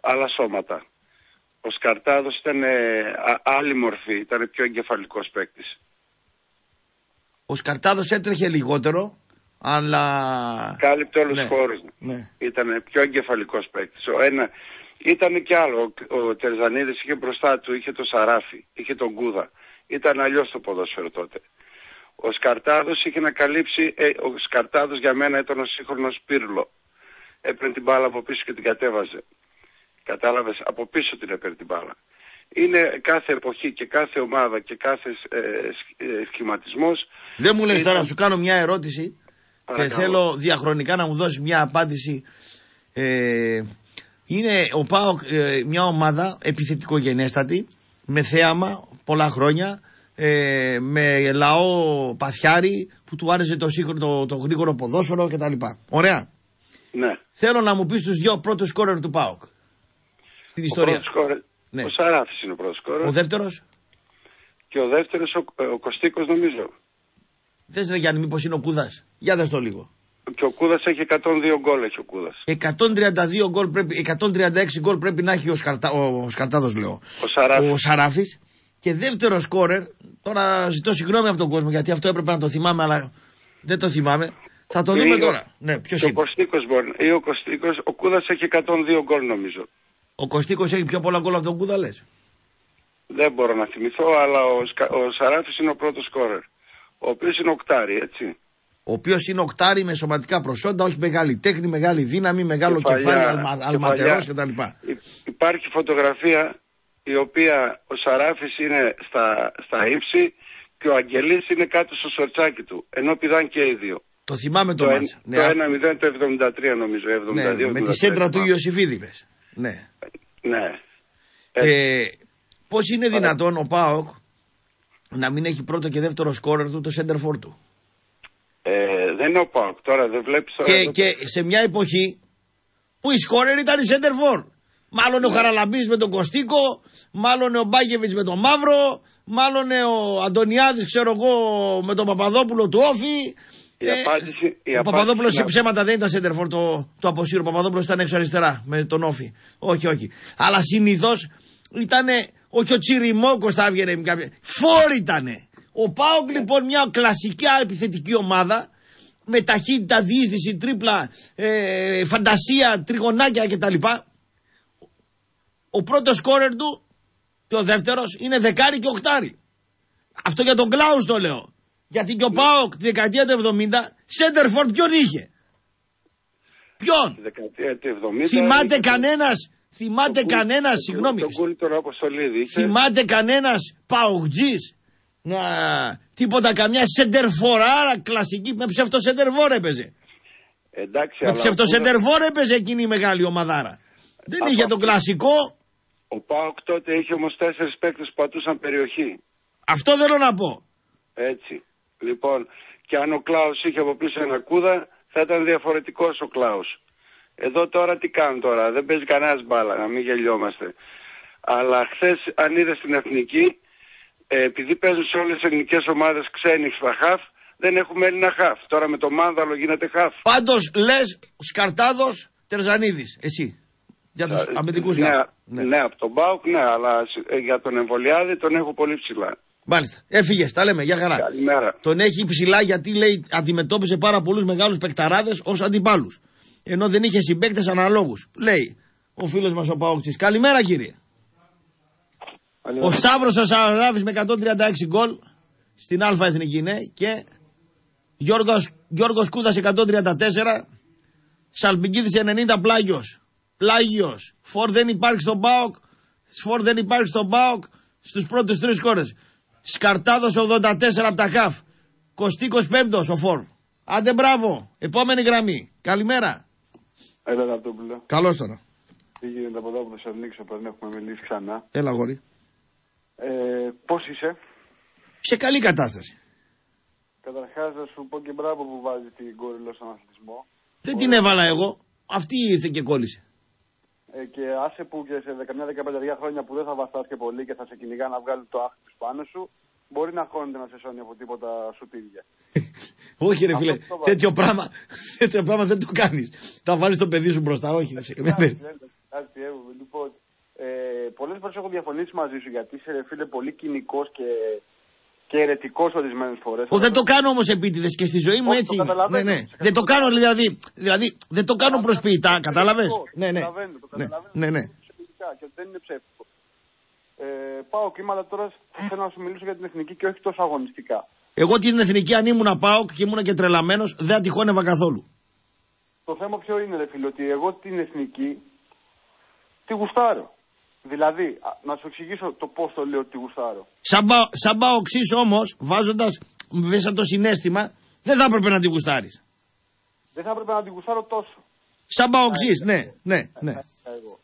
άλλα σώματα. Ο Σκαρτάδος ήταν ε, άλλη μορφή, ήταν πιο εγκεφαλικός παίκτης. Ο Σκαρτάδος έτρεχε λιγότερο, αλλά... κάλυπτε όλους τους χώρους. Ναι. Ήταν πιο εγκεφαλικός παίκτης. Ο ένα... Ήταν και άλλο, ο, ο Τερζανίδης είχε μπροστά του, είχε το Σαράφι, είχε τον Κούδα. Ήταν αλλιώς το ποδόσφαιρο τότε. Ο Σκαρτάδος είχε να καλύψει, ε, ο Σκαρτάδος για μένα ήταν ο σύγχρονος Πίρλο. Έπαιρνε την μπάλα από πίσω και την κατέβαζε. Κατάλαβες, από πίσω την έπαιρνε την μπάλα. Είναι κάθε εποχή και κάθε ομάδα και κάθε ε, ε, σχηματισμός. Δεν μου λες τώρα, σου κάνω μια ερώτηση. Παρακαλώ. Και θέλω διαχρονικά να μου δώσεις μια απάντηση. Ε, είναι ο ΠΑΟΚ ε, μια ομάδα επιθετικογενέστατη, με θέαμα πολλά χρόνια. Ε, με λαό παθιάρι που του άρεσε το, σύγχρονο, το, το γρήγορο ποδόσφαιρο κτλ. Ωραία. Ναι. Θέλω να μου πεις τους δύο πρώτους σκόρερ του ΠΑΟΚ στην ο ιστορία. Σκόρερ, ναι. Ο Σαράφης είναι ο πρώτος σκόρερ. Ο δεύτερος. Και ο δεύτερος ο, ο Κωστίκος νομίζω. Δες ρε Γιάννη μήπως είναι ο Κούδας. Για δες το λίγο. Και ο Κούδας έχει εκατόν δύο γκολ έχει ο Κούδας. εκατόν τριάντα δύο γκολ πρέπει, εκατόν τριάντα έξι γκολ πρέπει να έχει ο, Σκαρτα, ο, ο Σκαρτάδος λέω. Ο Σαράφης. Ο Σαράφης. Και δεύτερο σκόρερ, τώρα ζητώ συγγνώμη από τον κόσμο γιατί αυτό έπρεπε να το θυμάμαι, αλλά δεν το θυμάμαι. Θα το δούμε τώρα. Ναι, ποιος είναι. Ο Κωστίκος μπορεί. Ή ο Κωστίκος, ο Κούδας έχει εκατόν δύο γκολ νομίζω. Ο Κωστίκος έχει πιο πολλά γκολ από τον Κούδα, λες? Δεν μπορώ να θυμηθώ, αλλά ο, ο Σαράφης είναι ο πρώτος σκόρερ. Ο οποίος είναι οκτάρι, έτσι. Ο οποίος είναι οκτάρι με σωματικά προσόντα, όχι μεγάλη τέχνη, μεγάλη δύναμη, μεγάλο κεφάλι, αλμα, αλματερός κτλ. Υπάρχει φωτογραφία η οποία ο Σαράφης είναι στα, στα ύψη και ο Αγγελής είναι κάτω στο σορτσάκι του, ενώ πηδάν και οι δύο. Το θυμάμαι το, το μάτσα. Ναι, το ένα μηδέν το εβδομήντα τρία νομίζω, εβδομήντα δύο, ναι, εβδομήντα τρία, με τη σέντρα του Ιωσιφίδη πες. Ναι. Ναι. Ε, πώς είναι Άρα. δυνατόν ο ΠΑΟΚ να μην έχει πρώτο και δεύτερο σκόρερ του το σέντερφορ του? Ε, δεν είναι ο ΠΑΟΚ τώρα, δεν βλέπεις... Και, το... και σε μια εποχή που η σκόρερ ήταν η σέντερφορ. Μάλλον ο Χαραλαμπής με τον Κωστίκο, μάλλον ο Μπάκεβιτς με τον Μαύρο, μάλλον ο Αντωνιάδης, ξέρω εγώ, με τον Παπαδόπουλο του Όφη. Η απάντηση, ε, η ο Παπαδόπουλος σε ψέματα δεν ήταν σέντερφορ, το, το αποσύρω. Ο Παπαδόπουλος ήταν έξω αριστερά με τον Όφη. Όχι, όχι. Αλλά συνήθως ήταν, όχι ο Τσιριμόκος θα έβγαινε κάποια. Φόρ ήτανε. Ο ΠΑΟΚ λοιπόν μια κλασική επιθετική ομάδα με ταχύτητα, διείσδυση, τρίπλα, ε, φαντασία, τριγωνάκια κτλ. Ο πρώτος σκόρερ του και ο δεύτερος είναι δεκάρι και οκτάρι. Αυτό για τον Κλάους το λέω. Γιατί και ο ΠΑΟΚ τη δεκαετία του εβδομήντα Σέντερφορντ ποιον είχε? Ποιον? εβδομήντα Θυμάται κανένας? Θυμάται κανένας? Συγγνώμη. Θυμάται κανένας ΠΑΟΚτζής να τίποτα, καμιά σεντερφοράρα κλασική? Με ψευτο σεντερφόρ έπαιζε. Εντάξει, με ψευτο σεντερφόρ έπαιζε εκείνη η μεγάλη ομαδάρα. Δεν είχε το κλασικό. Ο ΠΑΟΚ τότε είχε όμως τέσσερις παίκτες που πατούσαν περιοχή. Αυτό θέλω να πω. Έτσι. Λοιπόν, και αν ο Κλάους είχε από πίσω ένα Κούδα, θα ήταν διαφορετικός ο Κλάους. Εδώ τώρα τι κάνουν τώρα? Δεν παίζει κανένας μπάλα, να μην γελιόμαστε. Αλλά χθες, αν είδες στην Εθνική, επειδή παίζουν σε όλες τις ελληνικές ομάδες ξένοι στα χαφ, δεν έχουμε Έλληνα χαφ. Τώρα με το Μάνδαλο γίνεται χαφ. Πάντως λες Σκαρτάδος, Τερζανίδης, εσύ. Για τους αμυντικούς, ναι, ναι. Ναι, από τον ΠΑΟΚ, ναι, αλλά για τον Εμβολιάδη τον έχω πολύ ψηλά. Μάλιστα. Έφυγες, τα λέμε, για χαρά. Καλημέρα. Τον έχει ψηλά γιατί λέει αντιμετώπισε πάρα πολλούς μεγάλους παικταράδες ως αντιπάλους. Ενώ δεν είχε συμπαίκτες αναλόγους. Λέει ο φίλος μας ο ΠΑΟΚτζης. Καλημέρα κύριε. Καλημέρα. Ο Σαύρος Ασαράφης με εκατόν τριάντα έξι γκολ στην Α' Εθνική, ναι. Και Γιώργος, Γιώργος Κούδας εκατόν τριάντα τέσσερα. Σαλπικίδης ενενήντα, πλάγιος. Πλάγιος. Φορ δεν υπάρχει στον ΠΑΟΚ. Φορ δεν υπάρχει στον ΠΑΟΚ στους πρώτους τρεις χώρες. Σκαρτάδος ογδόντα τέσσερα από τα χαφ. Κωστίκος πέμπτος ο Φορ. Άντε μπράβο. Επόμενη γραμμή. Καλημέρα. Έλα Ραπτόπουλο. Καλώς τώρα. Τι γίνεται από εδώ από το Θεσσαλονίκη όταν έχουμε μιλήσει ξανά? Έλα γόρι. Ε, πώς είσαι? Σε καλή κατάσταση. Καταρχάς θα σου πω και μπράβο που βάζει την κόρυλα στον αθλητισμό. Δεν Ωραία. την έβαλα εγώ. Αυτή ήρθε και κόλλησε. Και άσε που και σε δεκαεννιά δεκαπέντε χρόνια που δεν θα βαστάς και πολύ και θα σε κυνηγά να βγάλει το άχτη τους πάνω σου, μπορεί να χώνεται να σε σώνει από τίποτα σουτήρια. Όχι ρε φίλε, τέτοιο πράγμα, τέτοιο πράγμα δεν το κάνεις. Τα βάλεις το παιδί σου μπροστά, όχι. Λοιπόν, πολλές φορές έχω διαφωνήσει μαζί σου γιατί είσαι φίλε πολύ κοινικός και... και ερετικός ορισμένες φορές. Δεν το κάνω όμως επίτηδες και στη ζωή μου όχι, έτσι. Το ναι, ναι. Δεν το κάνω δηλαδή, δηλαδή δεν το κάνω προσποιητά, κατάλαβες. Ναι, ναι. Το καταλαβαίνω, το καταλαβαίνω. Ναι, ναι. Και δεν είναι ψεύτικο. Ε, πάω κύμα, αλλά τώρα θέλω να σου μιλήσω για την εθνική και όχι τόσο αγωνιστικά. Εγώ την εθνική αν ήμουν πάω και ήμουν και τρελαμένος, δεν ατυχώνευα καθόλου. Το θέμα ποιο είναι ρε φίλε, ότι εγώ την εθνική τη γουστάρω. Δηλαδή, να σου εξηγήσω το πώς το λέω ότι γουστάρω. Σαν παοξής όμως, βάζοντας μέσα το συνέστημα, δεν θα έπρεπε να τη γουστάρεις. Δεν θα έπρεπε να τη γουστάρω τόσο. Σαν παοξής, ναι, ναι, ναι. Εγώ.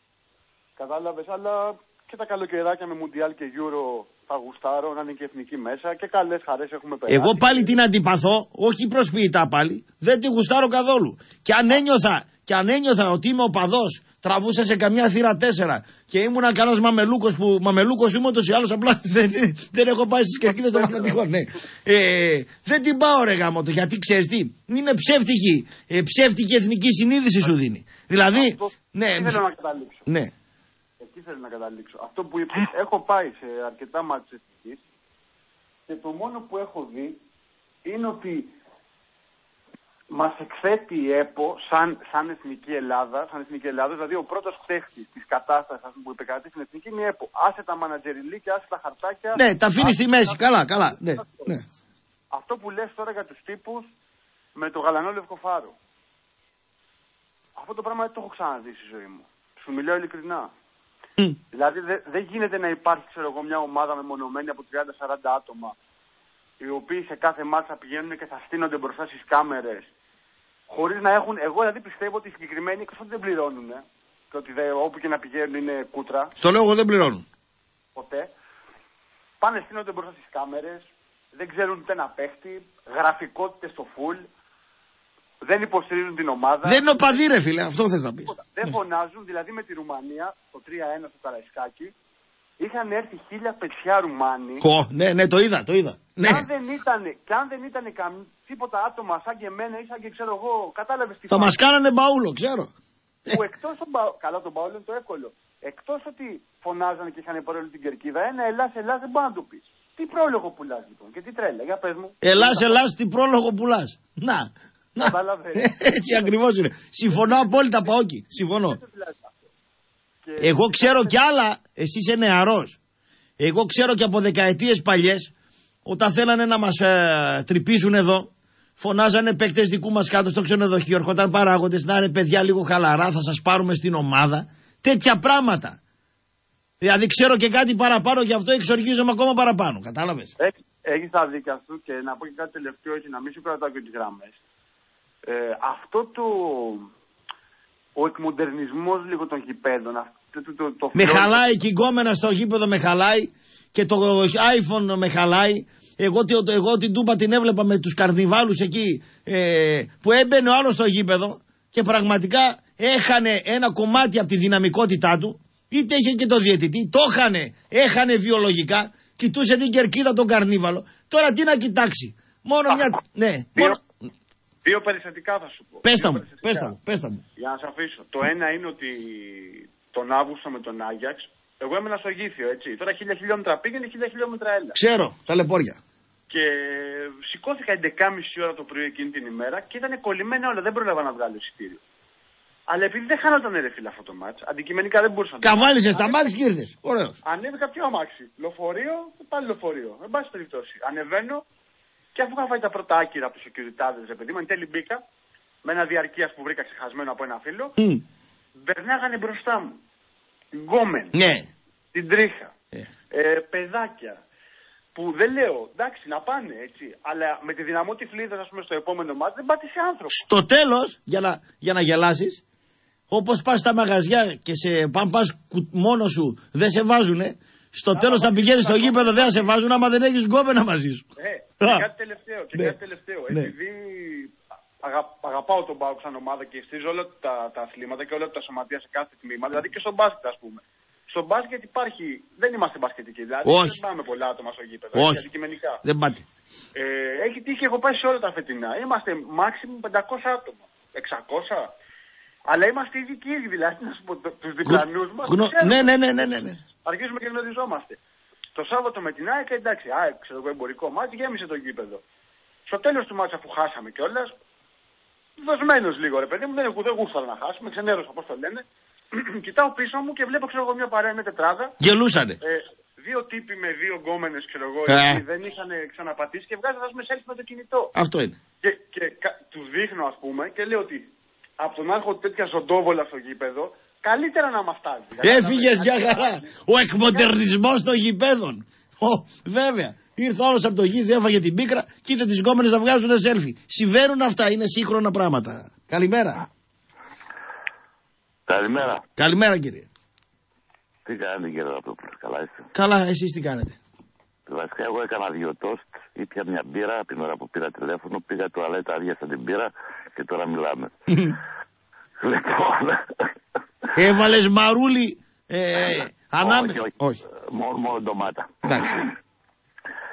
Κατάλαβες, αλλά και τα καλοκαιράκια με Μουντιάλ και Euro θα γουστάρω, να είναι και εθνική μέσα και καλές χαρές έχουμε περάσει. Εγώ πάλι την αντιπαθώ, όχι προσποιητά πάλι, δεν τη γουστάρω καθόλου. Και αν ένιωθα, και αν ένιωθα ότι είμαι οπαδός, τραβούσα σε καμιά θύρα τέσσερα και ήμουν κανένας μαμελούκος που μαμελούκος είμαι ούτως ή άλλως, απλά δεν, δεν έχω πάει στις κερκίδες των Παναθηναϊκών. Ναι. Ε, δεν την πάω ρε γάμο το, γιατί ξέρεις τι, είναι ψεύτικη, ε, ψεύτικη εθνική συνείδηση σου δίνει. Δηλαδή, αυτό, ναι. Τι θέλω να καταλήξω. Ναι. Ε, τι θέλω να καταλήξω. Αυτό που είπα, έχω πάει σε αρκετά μάτς της εθνικής και το μόνο που έχω δει είναι ότι μας εκθέτει η ΕΠΟ σαν, σαν Εθνική Ελλάδα, σαν Εθνική Ελλάδα, δηλαδή ο πρώτος φταίχτης της κατάστασης που επικρατεί στην Εθνική είναι η ΕΠΟ. Άσε τα μανατζεριλίκια, άσε τα χαρτάκια. Ναι, τα αφήνει στη μέση. Τα... Καλά, καλά. Ναι, ναι. Αυτό που λες τώρα για τους τύπους με το γαλανό λευκοφάρο. Αυτό το πράγμα δεν το έχω ξαναδεί στη ζωή μου. Σου μιλάω ειλικρινά. Mm. Δηλαδή δεν δε γίνεται να υπάρχει, ξέρω εγώ, μια ομάδα μεμονωμένη από τριάντα σαράντα άτομα, οι οποίοι σε κάθε μάτσα πηγαίνουν και θα στείνονται μπροστά στις κάμερες, χωρίς να έχουν... Εγώ δηλαδή πιστεύω ότι οι συγκεκριμένοι εκτός ότι δεν πληρώνουν, ε, και ότι δε, όπου και να πηγαίνουν είναι κούτρα. Στο λόγο δεν πληρώνουν. Ποτέ. Πάνε, στείνονται μπροστά στις κάμερες, δεν ξέρουν ούτε ένα παίχτη, γραφικότητες στο φουλ, δεν υποστηρίζουν την ομάδα. Δεν είναι οπαδί, ρε φίλε, αυτό θες να πεις. Δεν φωνάζουν, δηλαδή με τη Ρουμανία, το τρία ένα στο Καραϊσκάκι, είχαν έρθει χίλια πετσιά Ρουμάνοι. Κο, ναι, ναι, το είδα, το είδα. Ναι. Αν δεν ήτανε, και αν δεν ήτανε καμ... τίποτα άτομα σαν και εμένα ή σαν και ξέρω εγώ, κατάλαβες τι. Θα μας κάνανε μπαούλο, ξέρω. Που εκτός τον μπαούλο, καλά τον μπαούλο είναι το εύκολο. Εκτός ότι φωνάζανε και είχαν παρόλο την κερκίδα, ένα Ελλάς, Ελλάς δεν μπορεί να του πεις. Τι πρόλογο πουλάς λοιπόν και τι τρέλα, για πες μου. Ελλάς, Ελλάς, τι πρόλογο πουλάς. Να, να. Έτσι ακριβώς είναι. Συμφωνώ απόλυτα, Παόκη. Συμφωνώ. Και... Εγώ ξέρω κι άλλα, εσύ είσαι νεαρός. Εγώ ξέρω κι από δεκαετίες παλιές, όταν θέλανε να μας ε, τρυπήσουν εδώ, φωνάζανε παίκτες δικού μας κάτω στο ξενοδοχείο. Ερχόταν παράγοντες, να ρε παιδιά λίγο χαλαρά, θα σας πάρουμε στην ομάδα. Τέτοια πράγματα. Δηλαδή ξέρω και κάτι παραπάνω, γι' αυτό εξοργίζομαι ακόμα παραπάνω. Κατάλαβες. Έχεις τα δίκια σου και να πω και κάτι τελευταίο, όχι να μην σου κρατάω και τις γραμμές. Ε, αυτό το... Ο εκμοντερνισμός λίγο των γηπέδων. Το, το, το, το με χαλάει και η γκόμενα στο γήπεδο με χαλάει και το iPhone με χαλάει. Εγώ, το, εγώ την Τούμπα την έβλεπα με τους καρνιβάλους εκεί ε, που έμπαινε ο άλλος στο γήπεδο και πραγματικά έχανε ένα κομμάτι από τη δυναμικότητά του, είτε είχε και το διαιτητή, το έχανε, έχανε βιολογικά, κοιτούσε την κερκίδα τον καρνίβαλο. Τώρα τι να κοιτάξει, μόνο μια... Ναι, μόνο... Δύο περιστατικά θα σου πω. Πέστα μου, πέστα μου, πέστα μου. Για να σε αφήσω. Το ένα είναι ότι τον Αύγουστο με τον Άγιαξ, εγώ έμενα στο Γήθιο, έτσι. Τώρα χίλια χιλιόμετρα πήγαινε, χίλια χιλιόμετρα έλα. Ξέρω, τα λεπόρια. Και σηκώθηκα έντεκα και μισή ώρα το πρωί εκείνη την ημέρα και ήταν κολλημένα όλα, δεν πρόλαβα να βγάλω εισιτήριο. Αλλά επειδή δεν χάνονταν ρε φίλε αυτό το μάτς, αντικειμενικά δεν μπορούσαν. Καβάλιζε τα μάξι και ήρθε. Ωραίος. Ανέβηκα πιο αμάξι. Λοφορείο, πάλι λοφορείο. Εν πάση περιπτώσει. Ανεβαίνω. Και αφού είχα φάει τα πρώτα άκυρα από τους σεκιουριτάδες, ρε παιδί μου, εν τέλει μπήκα με ένα διαρκείας που βρήκα ξεχασμένο από ένα φίλο. Mm. Περνάγανε μπροστά μου. Γκόμεν. Ναι. Την τρίχα. Yeah. Ε, παιδάκια. Που δεν λέω, εντάξει, να πάνε έτσι. Αλλά με τη δυναμό τυφλίδας, ας πούμε, στο επόμενο μάτι δεν πάτησε άνθρωπο. Στο τέλος, για να, για να γελάσεις, όπως πας στα μαγαζιά και σε, αν πας μόνος σου, δεν σε βάζουνε. Στο τέλος θα πηγαίνεις στο γήπεδο, δεν θα σε βάζουν άμα δεν έχεις γκόμενα μαζί σου. Ε, και κάτι τελευταίο, και ναι. κάτι τελευταίο. Ναι. Επειδή αγα, αγαπάω τον ΠΑΟΚ σαν ομάδα και στηρίζω όλα τα, τα αθλήματα και όλα τα σωματεία σε κάθε τμήμα, δηλαδή και στον μπάσκετ ας πούμε. Στον μπάσκετ υπάρχει, δεν είμαστε μπασκετικοί, δηλαδή όχι. Δεν πάμε πολλά άτομα στο γήπεδο, όχι. Αντικειμενικά. Δεν πάτε. Ε, έχει τύχει, έχω πάει σε όλα τα φετινά. Είμαστε maximum πεντακόσια άτομα, εξακόσια. Αλλά είμαστε ειδικοί ήδη, δηλαδή, να σου πω, τους διπλανούς μας. Γνω... Ναι, ναι, ναι, ναι, ναι, ναι. Αρχίζουμε και γνωριζόμαστε. Το Σάββατο με την ΑΕΚ, εντάξει, ΑΕΚ, ξέρω εγώ, εμπορικό μάτι, γέμισε το γήπεδο. Στο τέλος του μάτσα που χάσαμε κιόλας, δοσμένος λίγο ρε παιδί μου, δεν, δεν γούσταρα να χάσουμε, ξενέρωσα όπως το λένε. Κοιτάω πίσω μου και βλέπω, ξέρω εγώ, μια παρέα, μια τετράδα. Γελούσανε. Ε, δύο τύποι με δύο γκόμενες, ξέρω εγώ, ε. δεν είχαν ξαναπατήσει και βγάζοντα με σέλφι με το κινητό. Αυτό είναι. Και, και του δείχνω, α πούμε, και λέω ότι από τον άρχο τέτοια ζωντόβολα στο γήπεδο, καλύτερα να μας τάζει. Έφυγες για χαρά. Ο εκμοντερνισμός των γηπέδων. Ο, βέβαια. Ήρθε όλος από το γήπεδο, έφαγε την πίκρα, κοίτα τις γκόμενες να βγάζουν σέλφι. Συμβαίνουν αυτά. Είναι σύγχρονα πράγματα. Καλημέρα. Καλημέρα. Καλημέρα κύριε. Τι κάνετε κύριε Ραπτόπουλος, καλά είστε? Καλά, εσείς τι κάνετε? Βασικά εγώ έκανα δύο τόστ, ήπια μια μπύρα, την ώρα που πήρα τηλέφωνο, πήγα τουαλέτα, άδειασα την μπύρα και τώρα μιλάμε. Λοιπόν... Έβαλες μαρούλι, ε, ανάμεσα. Όχι, όχι. Μόνο, μόνο ντομάτα. Εντάξει.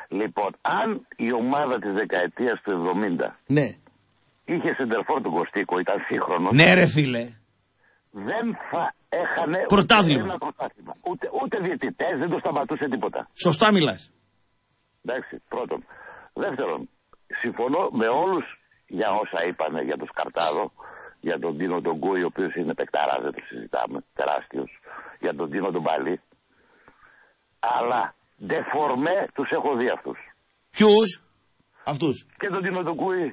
Λοιπόν, αν η ομάδα της δεκαετίας του εβδομήντα ναι. είχε σεντερφόρ τον Κωστίκο, ήταν σύγχρονος. Ναι ρε φίλε. Δεν θα έχανε πρωτάθλημα. Ούτε, πρωτάθλημα. ούτε, ούτε διαιτητές, δεν το σταματούσε τίποτα. Σωστά μιλάς. Εντάξει, πρώτον. Δεύτερον, συμφωνώ με όλους για όσα είπανε για τον Σκαρτάδο, για τον Τίνο τον Κούι, ο οποίος είναι παικταράς, δεν το συζητάμε, τεράστιος, για τον Τίνο τον Παλί. Αλλά ντεφορμέ τους έχω δει αυτούς. Ποιους? Αυτούς. Και τον Τίνο τον Κούι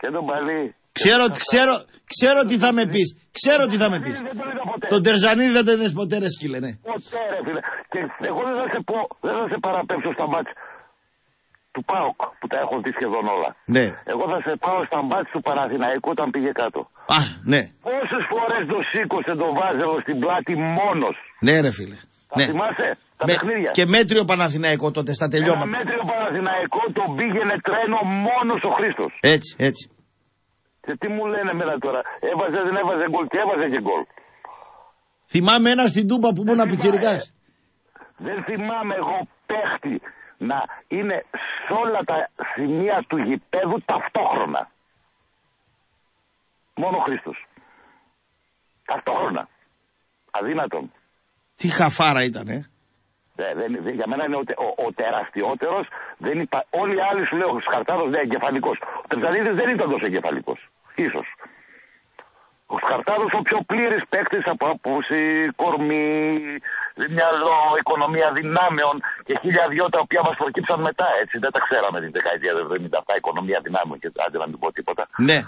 και τον Παλί. Ξέρω, ξέρω, ξέρω τι θα με πεις. Ξέρω τι θα με πεις. Τον Τερζανίδη δεν τον είδες ποτέ, ρε σκύλε, ναι. Ποτέ, ρε φίλε. Και εγώ δεν θα σε πω, δεν θα σε παραπέψω στα μάτια του ΠΑΟΚ που τα έχω δει σχεδόν όλα. Ναι. Εγώ θα σε πάω στα μάτια του Παναθηναϊκού όταν πήγε κάτω. Α, ναι. Πόσες φορές το σήκωσε τον Βάζελο στην πλάτη μόνος. Ναι, ρε φίλε. Τα ναι. θυμάσαι, τα με, παιχνίδια. Και μέτριο Παναθηναϊκό τότε στα τελειώματα. Μέτριο Παναθηναϊκό τον πήγαινε τρένο μόνος ο Χρήστος. Έτσι, έτσι. Και τι μου λένε εμένα τώρα, έβαζε, δεν έβαζε γκολ και έβαζε και γκολ. Θυμάμαι ένα στην Τούμπα που ήμουν πιτσιρικάς. Δεν θυμάμαι εγώ παίχτη να είναι σε όλα τα σημεία του γηπέδου ταυτόχρονα. Μόνο ο Χρήστος. Ταυτόχρονα. Αδύνατον. Τι χαφάρα ήτανε. Ε, δεν, δεν, για μένα είναι ο, ο, ο τεραστιότερος. Δεν υπα... Όλοι οι άλλοι σου λέω, ο Σκαρτάδος είναι εγκεφαλικός. Ο Τερζανίδης δεν ήταν τόσο εγκεφαλικός. Ίσως. Ο Σκαρτάδος ο πιο πλήρης παίκτης από άποψη, κορμί, μυαλό, οικονομία δυνάμεων και χίλια δυο τα οποία μας προκύψαν μετά. Έτσι δεν τα ξέραμε την δεκαετία του εβδομήντα αυτά, οικονομία δυνάμεων και άντε να μην πω τίποτα. Ναι.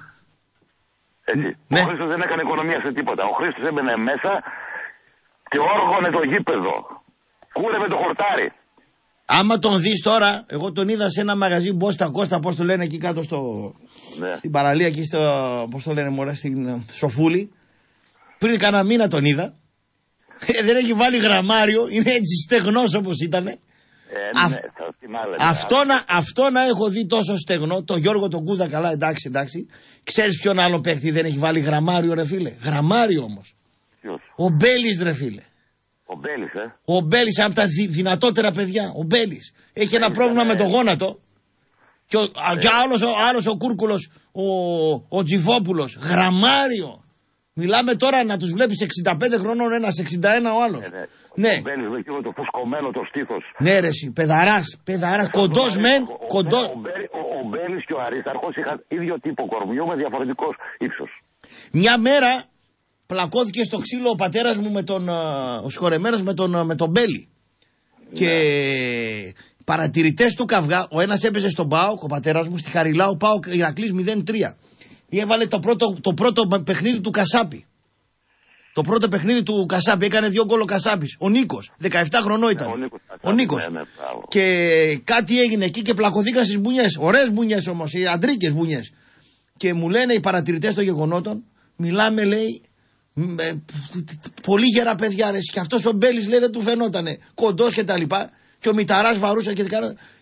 Έτσι. Ναι. Ο Χρήστος δεν έκανε οικονομία σε τίποτα. Ο Χρήστος έμπαινε μέσα και όργωνε το γήπεδο. Κούρευε το χορτάρι. Άμα τον δεις τώρα, εγώ τον είδα σε ένα μαγαζί Μπόστα Κώστα, πώς το λένε εκεί κάτω στο, ναι. στην παραλία, εκεί στο, πώς το λένε μωρά, στην Σοφούλη. Πριν κάνα μήνα τον είδα. Ε, δεν έχει βάλει γραμμάριο, είναι έτσι στεγνός όπως ήτανε. Ε, ναι, Αυτ... ναι, αυτό, να, αυτό να έχω δει τόσο στεγνό, τον Γιώργο τον Κούδα καλά, εντάξει, εντάξει. Ξέρεις ποιον άλλο παίχτη δεν έχει βάλει γραμμάριο, ρε φίλε. Γραμμάριο όμως. Ποιος? Ο Μπέλης, ρε φίλε. Ο Μπέλης, ε. Ο Μπέλης, από τα δυ, δυνατότερα παιδιά. Ο Μπέλης. Έχει ένα πρόβλημα με το γόνατο. Και, ο, ε. και άλλος, ο, άλλος ο Κούρκουλος, ο, ο Τζιφόπουλος. Γραμμάριο. Μιλάμε τώρα να τους βλέπεις εξήντα πέντε χρονών ένας, εξήντα ένα ο άλλος. Ε, ναι. ναι. Ο Μπέλης με εκείνο το φουσκωμένο το στήθος. Ναι ρε συ, παιδαράς, παιδαράς, κοντός μεν. Ο, κοντός. Ο, ο Μπέλης και ο Αρίσταρχος είχαν ίδιο τύπο κορμιού με διαφορετικό ύψος. Μια μέρα... Πλακώθηκε στο ξύλο ο πατέρας μου με τον, ο συγχωρεμένος με τον, με τον Μπέλη. Yeah. Και παρατηρητές του καυγά, ο ένας έπαιζε στον ΠΑΟΚ, ο πατέρας μου, στη Χαριλάου, ΠΑΟΚ Ηρακλής μηδέν τρία. Έβαλε το πρώτο, το πρώτο παιχνίδι του Κασάπη. Το πρώτο παιχνίδι του Κασάπη, έκανε δύο γκολ ο Κασάπης. Ο Νίκος, δεκαεπτά χρονών ήταν. Yeah, ο Νίκος. Yeah, yeah. Και κάτι έγινε εκεί και πλακωθήκαν στις μπουνιές. Ωραίες μπουνιές όμως, οι αντρίκες μπουνιές. Και μου λένε οι παρατηρητές των γεγονότων, μιλάμε λέει. Με, πολύ γερά παιδιά ρε, και αυτός ο Μπέλης λέει δεν του φαινότανε κοντός και τα λοιπά και ο Μηταράς βαρούσε και,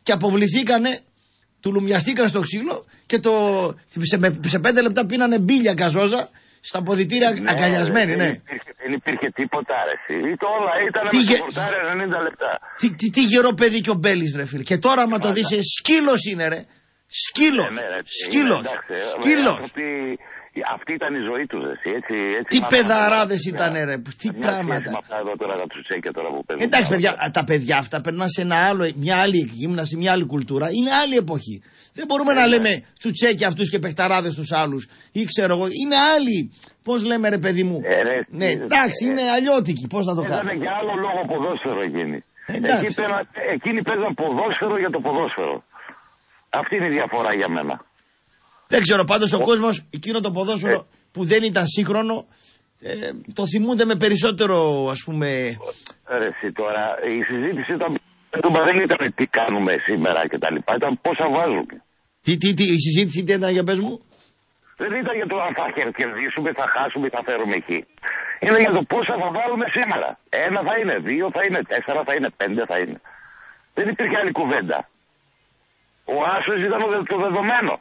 και αποβληθήκανε, του λουμιαστήκαν στο ξύλο και το, σε, σε πέντε λεπτά πίνανε μπίλια καζόζα στα ποδητήρια ναι, αγκαλιασμένοι. Ναι. Δεν υπήρχε τίποτα ρε, όλα ήταν τι με χορτάρι ενενήντα λεπτά. Τι, τι, τι γερό παιδί και ο Μπέλης ρε φίλ. Και τώρα άμα το δεις σκύλος είναι ρε. Σκύλος, ναι, ναι, ρε, σκύλος, είναι, εντάξει, σκύλος. Άνθρωποι... Αυτή ήταν η ζωή τους, εσύ, έτσι, έτσι. Τι παιδαράδες ήτανε ρε, τι πράγματα. Εντάξει παιδιά, τα παιδιά αυτά περνάνε σε ένα άλλο, μια άλλη εκγύμναση, μια άλλη κουλτούρα, είναι άλλη εποχή. Δεν μπορούμε να λέμε τσουτσέκια αυτούς και παιχταράδες τους άλλους, ή ξέρω εγώ, είναι άλλη. Πώς λέμε ρε παιδί μου, ναι, εντάξει είναι αλλιώτικη, πώς να το κάνουμε. Ήτανε για άλλο λόγο ποδόσφαιρο εκείνη. Εκείνοι παίζαν ποδόσφαιρο για το ποδόσφαιρο. Αυτή είναι η διαφορά για μένα. Δεν ξέρω, πάντως ο, ο κόσμος, εκείνο το ποδόσφαιρο ε, που δεν ήταν σύγχρονο, ε, το θυμούνται με περισσότερο, ας πούμε... Ρε εσύ τώρα, η συζήτηση ήταν, δεν ήταν τι κάνουμε σήμερα και τα λοιπά, ήταν πόσα βάζουμε. Τι, τι, τι, η συζήτηση τι ήταν για πες μου. Δεν ήταν για το αν θα κερδίσουμε, θα χάσουμε, θα φέρουμε εκεί. Είναι για το πόσα θα βάλουμε σήμερα. Ένα θα είναι, δύο θα είναι, τέσσερα θα είναι, πέντε θα είναι. Δεν υπήρχε άλλη κουβέντα. Ο Άσος ήταν το δεδομένο.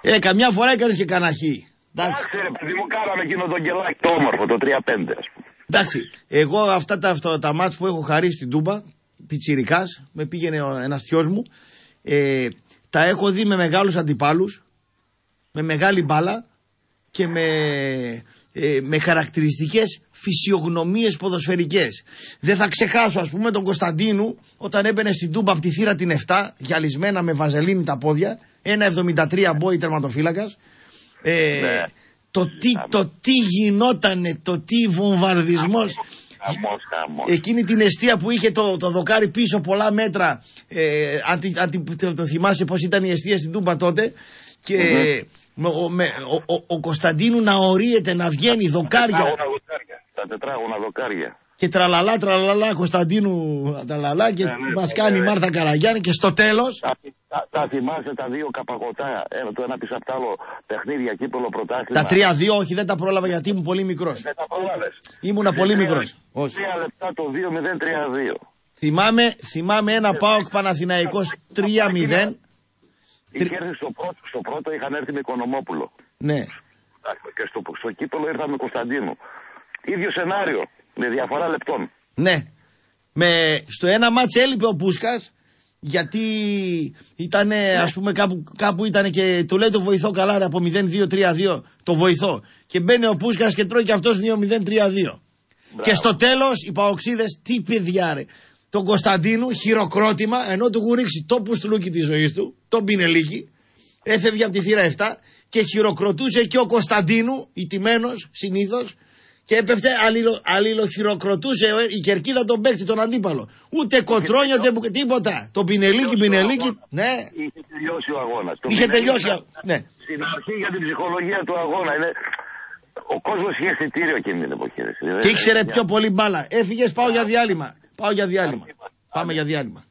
Ε, καμιά φορά έκανε και καναχή. Εντάξει, ρε παιδί μου, κάναμε εκείνο τον κελάκι το όμορφο, το τρία πέντε ας πούμε. Εντάξει, εγώ αυτά τα, αυτά, τα μάτς που έχω χαρίσει στην Τούμπα, πιτσιρικάς, με πήγαινε ο, ένας θειός μου, ε, τα έχω δει με μεγάλους αντιπάλους, με μεγάλη μπάλα και με, ε, με χαρακτηριστικές φυσιογνωμίες ποδοσφαιρικές. Δεν θα ξεχάσω ας πούμε τον Κωνσταντίνου, όταν έμπαινε στην Τούμπα από τη θύρα την επτά, γυαλισμένα με βαζελίνη τα πόδια, ένα εβδομήντα τρία μπόι τερματοφύλακας. Ε, ναι. Το τι, το τι γινότανε, το τι βομβαρδισμός. Χαμός, χαμός. Εκείνη την αιστεία που είχε το, το δοκάρι πίσω πολλά μέτρα. Ε, αν, αν το, το θυμάσαι πως ήταν η αιστεία στην Τούμπα τότε. Και mm-hmm. με, με, ο, ο, ο Κωνσταντίνου να ορίεται, να βγαίνει δοκάρια. Τα τετράγωνα δοκάρια. Και τραλαλά, τραλαλά, Κωνσταντίνου τραλαλά και yeah, μας yeah, κάνει yeah, Μάρθα yeah. Καραγιάννη και στο τέλος... Θα θυμάσαι τα δύο καπαγωτά, το ένα πίσω από το άλλο παιχνίδια, κύπελλο, πρωτάθλημα. Τα τρία δύο, όχι, δεν τα πρόλαβα γιατί ήμουν πολύ μικρός. Δεν τα πρόλαβες. Ήμουνα πολύ μικρός. Όχι. Τρία λεπτά το δύο μηδέν τρία δύο. Θυμάμαι, θυμάμαι ένα ΠΑΟΚ Παναθηναϊκός τρία μηδέν. Είχε έρθει στο πρώτο, στο πρώτο είχαν έρθει με Οικονομόπουλο. Ναι. Και στο, στο κύπελλο ήρθαμε με Κωνσταντίνου. Ίδιο σενάριο, με διαφορά λεπτών. Ναι. Με, στο ένα μάτς έλειπε ο Πούσκας. Γιατί ήταν, ναι. ας πούμε, κάπου, κάπου ήταν και του λέει το βοηθό καλά, ρε, από μηδέν δύο τρία δύο το βοηθό. Και μπαίνει ο Πούσκας και τρώει και αυτός δύο μηδέν τρία δύο. Και στο τέλος οι Παοξίδες, τι παιδιά, ρε. Τον Κωνσταντίνου, χειροκρότημα, ενώ του έχουν ρίξει το πουστλούκι της ζωής του, τον πινελίκι, έφευγε από τη θύρα επτά και χειροκροτούσε και ο Κωνσταντίνου, ηττημένος συνήθως. Και έπεφτε, αλληλο, αλληλοχειροκροτούσε η κερκίδα τον παίκτη, τον αντίπαλο. Ούτε κοτρόνια, ούτε τελειώ... τίποτα. Το πινελίκι, πινελίκι. Ναι. Είχε τελειώσει ο αγώνας. Είχε τελειώσει. Α... Ναι. Στην αρχή για την ψυχολογία του αγώνα. Είναι... Ο κόσμος είχε αισθητήριο εκείνη την εποχή. Και ήξερε πιο πολύ μπάλα. Έφυγες, πάω για διάλειμμα. Πάω για διάλειμμα. Πάμε για διάλειμμα.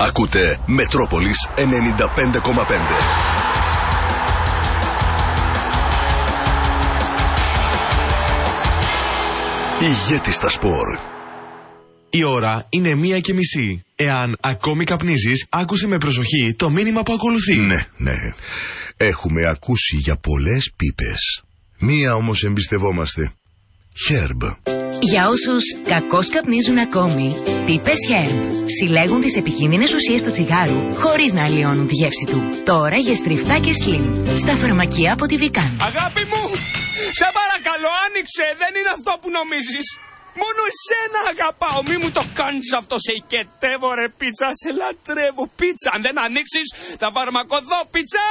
Ακούτε Μετρόπολης ενενήντα πέντε κόμμα πέντε. Ηγέτη στα σπορ. Η ώρα είναι μία και μισή. Εάν ακόμη καπνίζεις, άκουσε με προσοχή το μήνυμα που ακολουθεί. Ναι, ναι. Έχουμε ακούσει για πολλές πίπες. Μία όμως εμπιστευόμαστε. Herb. Για όσους κακώς καπνίζουν ακόμη, πίπες Herb συλλέγουν τις επικίνδυνες ουσίες του τσιγάρου χωρίς να αλλοιώνουν τη γεύση του. Τώρα για στριφτά και slim στα φαρμακεία από τη Βικάν. Αγάπη μου, σε παρακαλώ, άνοιξε, δεν είναι αυτό που νομίζεις. Μόνο εσένα αγαπάω, μη μου το κάνεις αυτό, σε οικετεύω ρε πίτσα, σε λατρεύω πίτσα. Αν δεν ανοίξεις θα φαρμακοδώ πίτσα.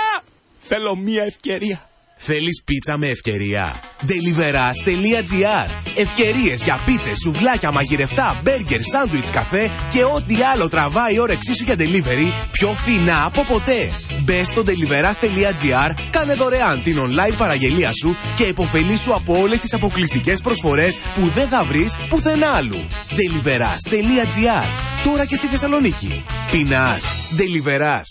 Θέλω μία ευκαιρία. Θέλεις πίτσα με ευκαιρία? Deliveras.gr. Ευκαιρίες για πίτσες, σουβλάκια, μαγειρευτά, μπέργκερ, σάντουιτς, καφέ και ό,τι άλλο τραβάει η όρεξή σου για delivery πιο φθηνά από ποτέ. Μπες στο Deliveras.gr, κάνε δωρεάν την online παραγγελία σου και υποφελήσου από όλες τις αποκλειστικές προσφορές που δεν θα βρεις πουθενά άλλου. Deliveras.gr, τώρα και στη Θεσσαλονίκη. Πεινάς, Deliveras.